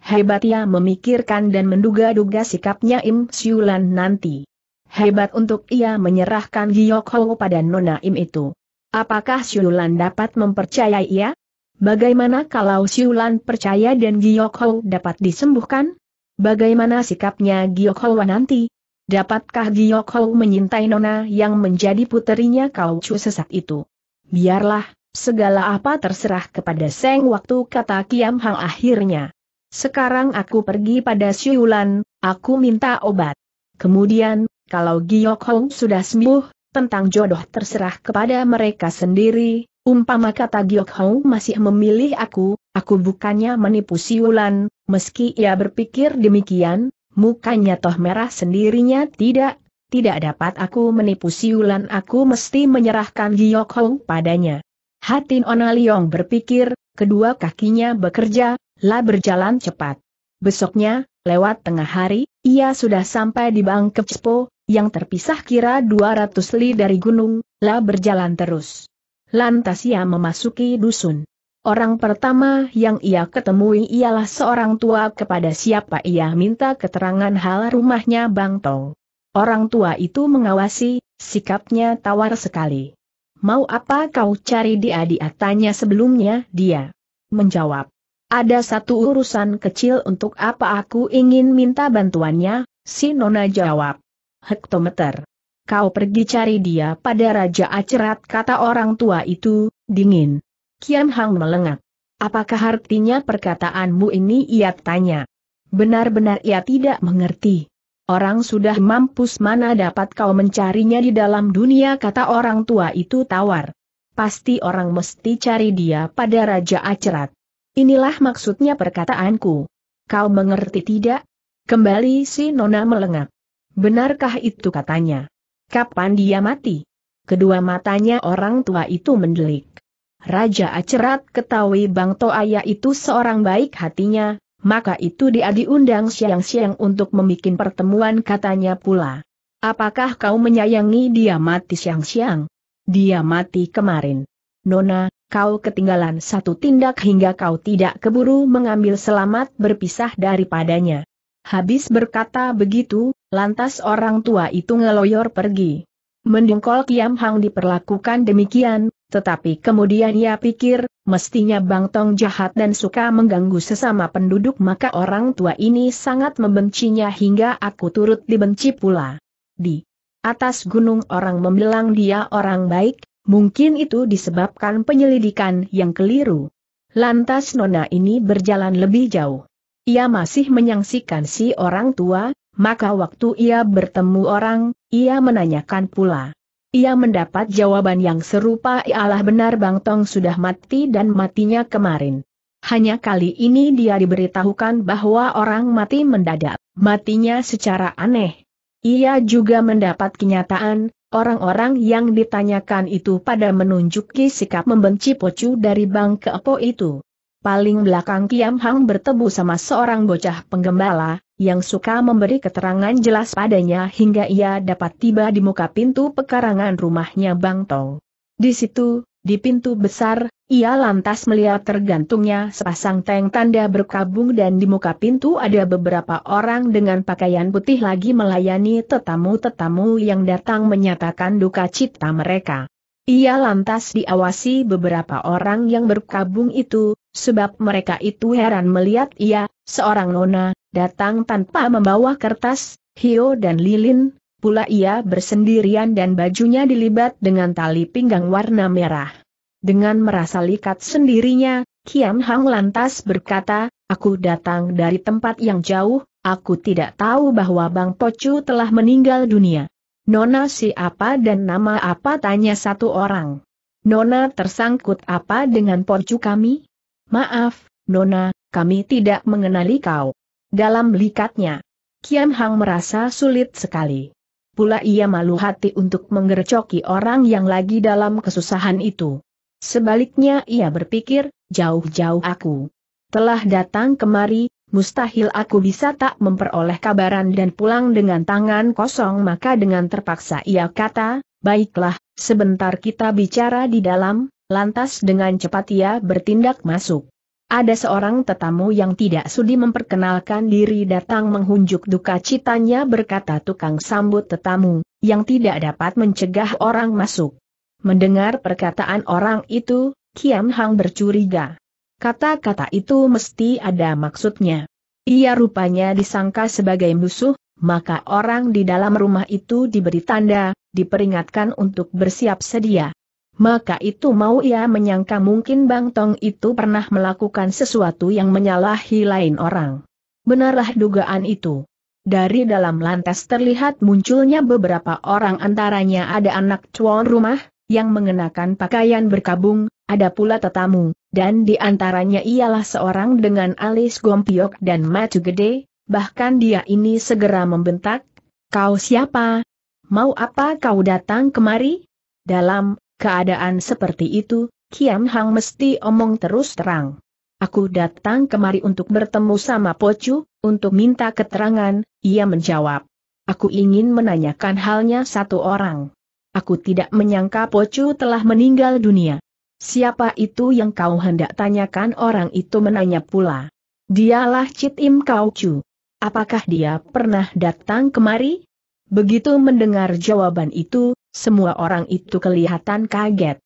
Hebat ia memikirkan dan menduga-duga sikapnya Im Siulan nanti. Hebat untuk ia menyerahkan Giok Hou pada Nona Im itu. Apakah Siulan dapat mempercayai ia? Bagaimana kalau Siulan percaya dan Giok Hou dapat disembuhkan? Bagaimana sikapnya Giok Hou nanti? Dapatkah Giok Hou menyintai Nona yang menjadi puterinya Kaouqiu sesat itu? Biarlah, segala apa terserah kepada Seng waktu, kata Kiam Hang akhirnya. Sekarang aku pergi pada Siulan, aku minta obat. Kemudian, kalau Giok Hou sudah sembuh, tentang jodoh terserah kepada mereka sendiri. Umpama kata Giok Hou masih memilih aku, aku bukannya menipu Siulan. Meski ia berpikir demikian, mukanya toh merah sendirinya. Tidak, tidak dapat aku menipu Siulan, aku mesti menyerahkan Giok Hou padanya. Hati Nona Leng berpikir, kedua kakinya bekerja, lah berjalan cepat. Besoknya, lewat tengah hari, ia sudah sampai di Bangkep Cepo, yang terpisah kira dua ratus li dari gunung, lah berjalan terus. Lantas ia memasuki dusun. Orang pertama yang ia ketemui ialah seorang tua kepada siapa ia minta keterangan hal rumahnya Bang Tong. Orang tua itu mengawasi, sikapnya tawar sekali. Mau apa kau cari dia? Dia tanya sebelumnya dia. Menjawab, ada satu urusan kecil, untuk apa aku ingin minta bantuannya, si Nona jawab. Hektometer. Kau pergi cari dia pada Raja Acerat, kata orang tua itu, dingin. Kiam Hang melengak. Apakah artinya perkataanmu ini? Ia tanya. Benar-benar ia tidak mengerti. Orang sudah mampus, mana dapat kau mencarinya di dalam dunia, kata orang tua itu tawar. Pasti orang mesti cari dia pada Raja Acerat. Inilah maksudnya perkataanku. Kau mengerti tidak? Kembali si Nona melengak. Benarkah itu, katanya. Kapan dia mati? Kedua matanya orang tua itu mendelik. Raja Acerat ketahui Bang To ayah itu seorang baik hatinya, maka itu dia diundang siang-siang untuk membuat pertemuan, katanya pula. Apakah kau menyayangi dia mati siang-siang? Dia mati kemarin. Nona, kau ketinggalan satu tindak hingga kau tidak keburu mengambil selamat berpisah daripadanya. Habis berkata begitu, lantas orang tua itu ngeloyor pergi. Mendengkol Kiam Hang diperlakukan demikian, tetapi kemudian ia pikir, mestinya Bang Tong jahat dan suka mengganggu sesama penduduk, maka orang tua ini sangat membencinya hingga aku turut dibenci pula. Di atas gunung orang membilang dia orang baik, mungkin itu disebabkan penyelidikan yang keliru. Lantas Nona ini berjalan lebih jauh. Ia masih menyangsikan si orang tua, maka waktu ia bertemu orang, ia menanyakan pula. Ia mendapat jawaban yang serupa, ialah benar Bang Tong sudah mati dan matinya kemarin. Hanya kali ini dia diberitahukan bahwa orang mati mendadak, matinya secara aneh. Ia juga mendapat kenyataan, orang-orang yang ditanyakan itu pada menunjuki sikap membenci pocu dari Bang Kepo itu. Paling belakang Kiam Hang bertemu sama seorang bocah penggembala, yang suka memberi keterangan jelas padanya hingga ia dapat tiba di muka pintu pekarangan rumahnya Bang Tong. Di situ, di pintu besar, ia lantas melihat tergantungnya sepasang teng tanda berkabung, dan di muka pintu ada beberapa orang dengan pakaian putih lagi melayani tetamu-tetamu yang datang menyatakan duka cita mereka. Ia lantas diawasi beberapa orang yang berkabung itu, sebab mereka itu heran melihat ia, seorang nona, datang tanpa membawa kertas, hio dan lilin, pula ia bersendirian dan bajunya dilibat dengan tali pinggang warna merah. Dengan merasa likat sendirinya, Kiam Hang lantas berkata, aku datang dari tempat yang jauh, aku tidak tahu bahwa Bang Pocu telah meninggal dunia. Nona siapa dan nama apa? Tanya satu orang. Nona tersangkut apa dengan Pocu kami? Maaf, Nona, kami tidak mengenali kau. Dalam likatnya, Kiam Hang merasa sulit sekali. Pula ia malu hati untuk menggercoki orang yang lagi dalam kesusahan itu. Sebaliknya ia berpikir, jauh-jauh aku telah datang kemari, mustahil aku bisa tak memperoleh kabaran dan pulang dengan tangan kosong. Maka dengan terpaksa ia kata, baiklah, sebentar kita bicara di dalam. Lantas dengan cepat ia bertindak masuk. ada seorang tetamu yang tidak sudi memperkenalkan diri datang menghunjuk duka citanya, berkata tukang sambut tetamu, yang tidak dapat mencegah orang masuk. Mendengar perkataan orang itu, Kiam Hang bercuriga. Kata-kata itu mesti ada maksudnya. Ia rupanya disangka sebagai musuh, maka orang di dalam rumah itu diberi tanda, diperingatkan untuk bersiap sedia. Maka itu mau ia menyangka mungkin Bang Tong itu pernah melakukan sesuatu yang menyalahi lain orang. Benarlah dugaan itu. Dari dalam lantas terlihat munculnya beberapa orang, antaranya ada anak tuan rumah, yang mengenakan pakaian berkabung, ada pula tetamu, dan di antaranya ialah seorang dengan alis gompiok dan mata gede, bahkan dia ini segera membentak, "Kau siapa? Mau apa kau datang kemari?" Dalam keadaan seperti itu, Kiam Hang mesti omong terus terang. "Aku datang kemari untuk bertemu sama Pocu, untuk minta keterangan," ia menjawab. "Aku ingin menanyakan halnya satu orang. Aku tidak menyangka Pocu telah meninggal dunia." "Siapa itu yang kau hendak tanyakan?" Orang itu menanya pula. "Dialah Cit Im Kaucu. Apakah dia pernah datang kemari?" Begitu mendengar jawaban itu, semua orang itu kelihatan kaget.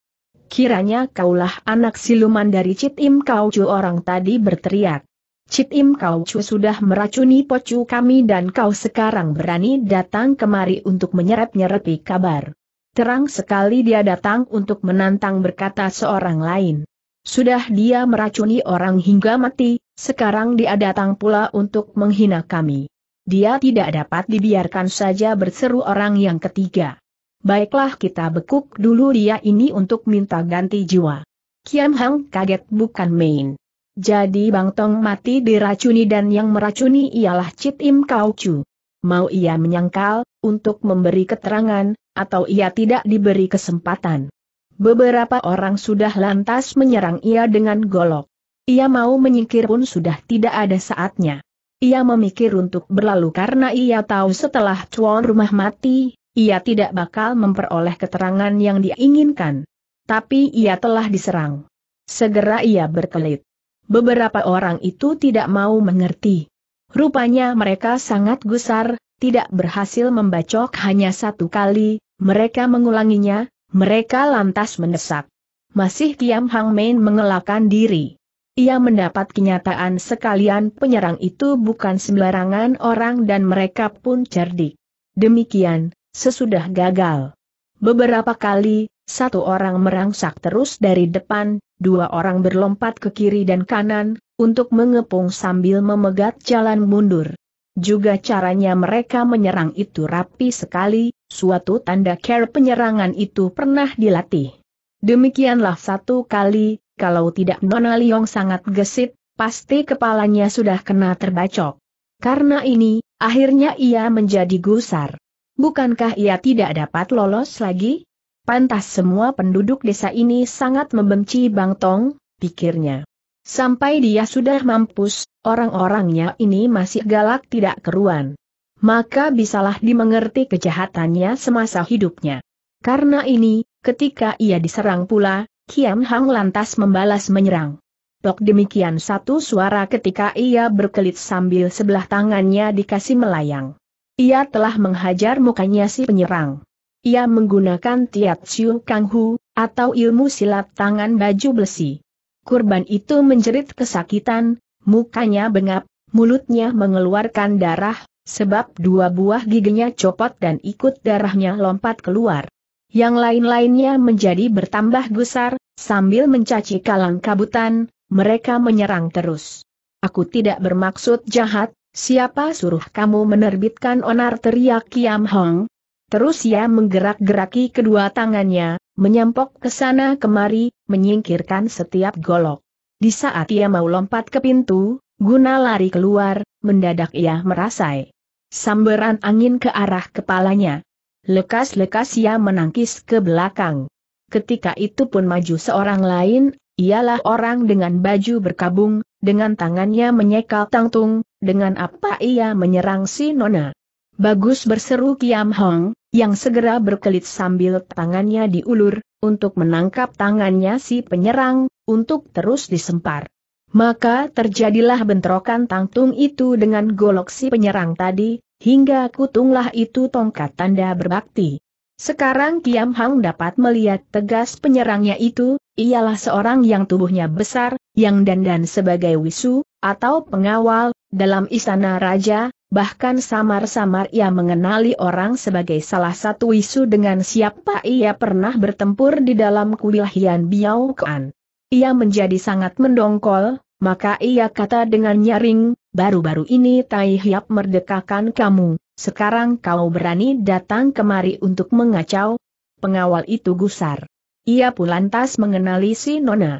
"Kiranya kaulah anak siluman dari Cit Im Kaucu," orang tadi berteriak. "Cit Im Kaucu sudah meracuni Pocu kami dan kau sekarang berani datang kemari untuk menyerap-nyerepi kabar. Terang sekali dia datang untuk menantang," berkata seorang lain. "Sudah dia meracuni orang hingga mati, sekarang dia datang pula untuk menghina kami. Dia tidak dapat dibiarkan saja," berseru orang yang ketiga. "Baiklah, kita bekuk dulu dia ini untuk minta ganti jiwa." Kiam Hang kaget bukan main. Jadi Bang Tong mati diracuni dan yang meracuni ialah Cit Im Kaucu. Mau ia menyangkal, untuk memberi keterangan, atau ia tidak diberi kesempatan. Beberapa orang sudah lantas menyerang ia dengan golok. Ia mau menyingkir pun sudah tidak ada saatnya. Ia memikir untuk berlalu karena ia tahu setelah tuan rumah mati, ia tidak bakal memperoleh keterangan yang diinginkan. Tapi ia telah diserang. Segera ia berkelit. Beberapa orang itu tidak mau mengerti. Rupanya mereka sangat gusar, tidak berhasil membacok hanya satu kali, mereka mengulanginya, mereka lantas mendesak. Masih Kiam Hang main mengelakkan diri. Ia mendapat kenyataan sekalian penyerang itu bukan sembarangan orang dan mereka pun cerdik. Demikian, sesudah gagal beberapa kali, satu orang merangsak terus dari depan, dua orang berlompat ke kiri dan kanan, untuk mengepung sambil memegat jalan mundur. Juga caranya mereka menyerang itu rapi sekali, suatu tanda care penyerangan itu pernah dilatih. Demikianlah satu kali. Kalau tidak Nona Leng sangat gesit, pasti kepalanya sudah kena terbacok. Karena ini, akhirnya ia menjadi gusar. Bukankah ia tidak dapat lolos lagi? Pantas semua penduduk desa ini sangat membenci Bang Tong, pikirnya. Sampai dia sudah mampus, orang-orangnya ini masih galak tidak keruan. Maka bisalah dimengerti kejahatannya semasa hidupnya. Karena ini, ketika ia diserang pula, Kiam Hang lantas membalas menyerang. Tok, demikian satu suara ketika ia berkelit sambil sebelah tangannya dikasih melayang. Ia telah menghajar mukanya si penyerang. Ia menggunakan tiat Chou Keng Heng, atau ilmu silat tangan baju besi. Kurban itu menjerit kesakitan, mukanya bengap, mulutnya mengeluarkan darah, sebab dua buah giginya copot dan ikut darahnya lompat keluar. Yang lain-lainnya menjadi bertambah gusar, sambil mencaci kalang kabutan, mereka menyerang terus. "Aku tidak bermaksud jahat, siapa suruh kamu menerbitkan onar?" teriak Kiam Hang. Terus ia menggerak-geraki kedua tangannya, menyampok ke sana kemari, menyingkirkan setiap golok. Di saat ia mau lompat ke pintu, guna lari keluar, mendadak ia merasai sambaran angin ke arah kepalanya. Lekas-lekas ia menangkis ke belakang. Ketika itu pun maju seorang lain, ialah orang dengan baju berkabung, dengan tangannya menyekal tangtung, dengan apa ia menyerang si Nona. "Bagus," berseru Kiam Hang, yang segera berkelit sambil tangannya diulur, untuk menangkap tangannya si penyerang, untuk terus disempar. Maka terjadilah bentrokan tangtung itu dengan golok si penyerang tadi, hingga kutunglah itu tongkat tanda berbakti. Sekarang Kiam Hang dapat melihat tegas penyerangnya itu, ialah seorang yang tubuhnya besar, yang dandan sebagai wisu, atau pengawal, dalam istana raja, bahkan samar-samar ia mengenali orang sebagai salah satu wisu dengan siapa ia pernah bertempur di dalam kuil Hian Biao Kuan. Ia menjadi sangat mendongkol, maka ia kata dengan nyaring, "Baru-baru ini Tai Hiap merdekakan kamu, sekarang kau berani datang kemari untuk mengacau?" Pengawal itu gusar. Ia pun lantas mengenali si Nona.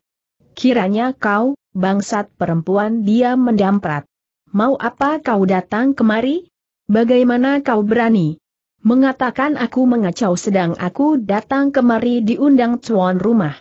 "Kiranya kau, bangsat perempuan," dia mendamprat. "Mau apa kau datang kemari? Bagaimana kau berani mengatakan aku mengacau sedang aku datang kemari diundang tuan rumah?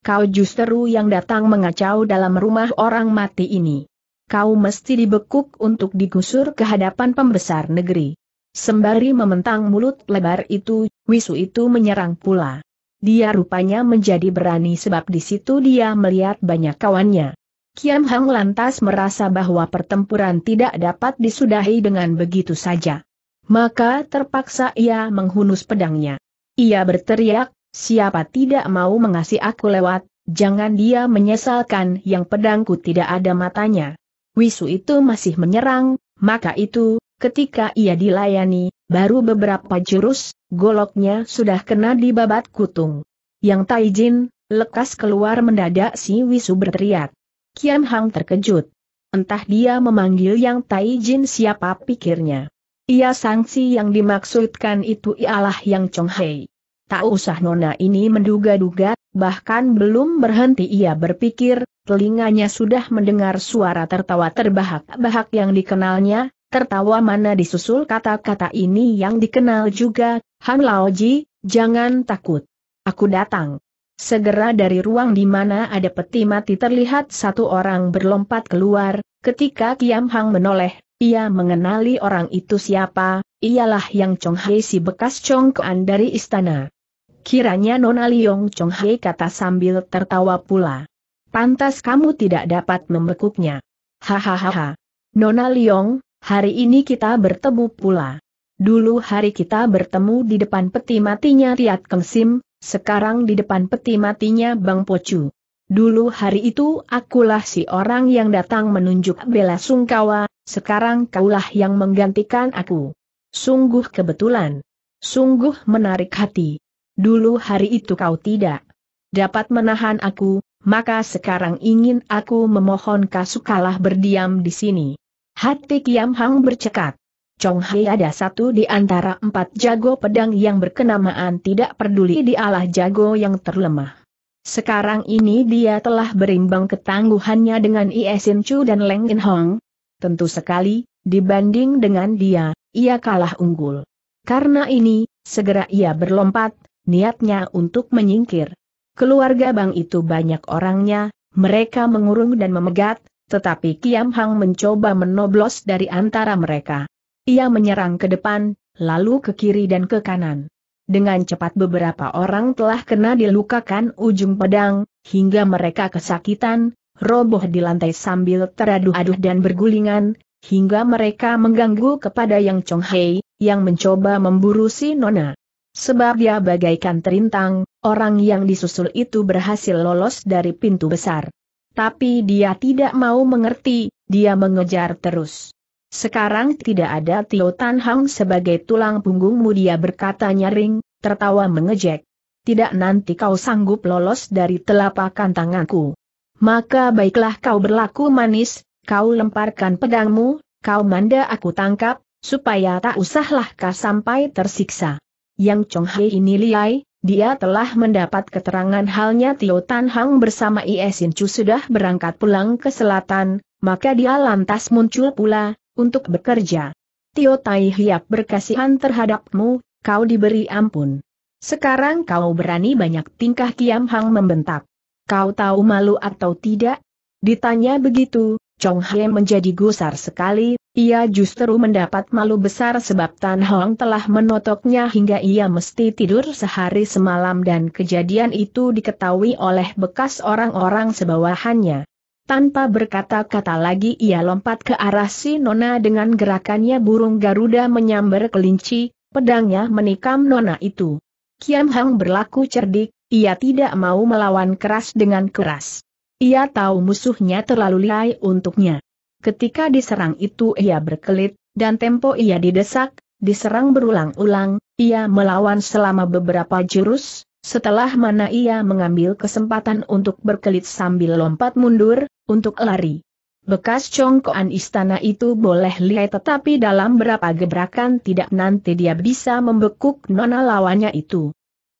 Kau justru yang datang mengacau dalam rumah orang mati ini. Kau mesti dibekuk untuk digusur ke hadapan pembesar negeri." Sembari mementang mulut lebar itu, wisu itu menyerang pula. Dia rupanya menjadi berani sebab di situ dia melihat banyak kawannya. Kiam Hang lantas merasa bahwa pertempuran tidak dapat disudahi dengan begitu saja. Maka terpaksa ia menghunus pedangnya. Ia berteriak, "Siapa tidak mau mengasihi aku lewat, jangan dia menyesalkan yang pedangku tidak ada matanya." Wisu itu masih menyerang, maka itu, ketika ia dilayani, baru beberapa jurus, goloknya sudah kena di babat kutung. "Yang Taijin, lekas keluar!" Mendadak si wisu berteriak. Kiam Hang terkejut. Entah dia memanggil yang Taijin siapa pikirnya. Ia sangsi yang dimaksudkan itu ialah yang Chong Hei. Tak usah Nona ini menduga-duga, bahkan belum berhenti ia berpikir, telinganya sudah mendengar suara tertawa terbahak-bahak yang dikenalnya, tertawa mana disusul kata-kata ini yang dikenal juga, "Han Laoji, jangan takut. Aku datang." Segera dari ruang di mana ada peti mati terlihat satu orang berlompat keluar. Ketika Kiam Hang menoleh, ia mengenali orang itu siapa, ialah yang Chong Hei si bekas congkoan dari istana. "Kiranya Nona Liong," Chong Hei kata sambil tertawa pula. "Pantas kamu tidak dapat membekuknya. Hahaha. Nona Liong, hari ini kita bertemu pula. Dulu hari kita bertemu di depan peti matinya Tiat Keng Sim. Sekarang di depan peti matinya Bang Pocu. Dulu hari itu akulah si orang yang datang menunjuk bela sungkawa, sekarang kaulah yang menggantikan aku. Sungguh kebetulan. Sungguh menarik hati. Dulu hari itu kau tidak dapat menahan aku, maka sekarang ingin aku memohon kasukalah berdiam di sini." Hati Kiam Hang bercekat. Chong Hei ada satu di antara empat jago pedang yang berkenamaan, tidak peduli dialah jago yang terlemah. Sekarang ini dia telah berimbang ketangguhannya dengan Sinchu dan Leng Ninhang. Tentu sekali, dibanding dengan dia, ia kalah unggul. Karena ini, segera ia berlompat, niatnya untuk menyingkir. Keluarga Bang itu banyak orangnya, mereka mengurung dan memegat, tetapi Kiam Hang mencoba menoblos dari antara mereka. Ia menyerang ke depan, lalu ke kiri dan ke kanan. Dengan cepat beberapa orang telah kena dilukakan ujung pedang, hingga mereka kesakitan, roboh di lantai sambil teraduh-aduh dan bergulingan, hingga mereka mengganggu kepada yang Chong Hei, yang mencoba memburu si Nona. Sebab dia bagaikan terintang, orang yang disusul itu berhasil lolos dari pintu besar. Tapi dia tidak mau mengerti, dia mengejar terus. "Sekarang tidak ada Tio Tan Hang sebagai tulang punggungmu," dia berkata nyaring, tertawa mengejek. "Tidak nanti kau sanggup lolos dari telapakan tanganku. Maka baiklah kau berlaku manis, kau lemparkan pedangmu, kau manda aku tangkap, supaya tak usahlah kau sampai tersiksa." Yang Chong Hei ini liai, dia telah mendapat keterangan halnya Tio Tan Hang bersama Sinchu sudah berangkat pulang ke selatan, maka dia lantas muncul pula untuk bekerja. "Tio Tai Hiap berkasihan terhadapmu, kau diberi ampun. Sekarang kau berani banyak tingkah," Kiam Hang membentak. "Kau tahu malu atau tidak?" Ditanya begitu, Chong Hei menjadi gusar sekali, ia justru mendapat malu besar sebab Tan Hang telah menotoknya hingga ia mesti tidur sehari semalam dan kejadian itu diketahui oleh bekas orang-orang sebawahannya. Tanpa berkata-kata lagi ia lompat ke arah si Nona dengan gerakannya burung Garuda menyambar kelinci, pedangnya menikam Nona itu. Kiam Hang berlaku cerdik, ia tidak mau melawan keras dengan keras. Ia tahu musuhnya terlalu lihai untuknya. Ketika diserang itu ia berkelit, dan tempo ia didesak, diserang berulang-ulang, ia melawan selama beberapa jurus. Setelah mana ia mengambil kesempatan untuk berkelit sambil lompat mundur, untuk lari. Bekas congkoan istana itu boleh lihai tetapi dalam berapa gebrakan tidak nanti dia bisa membekuk Nona lawannya itu.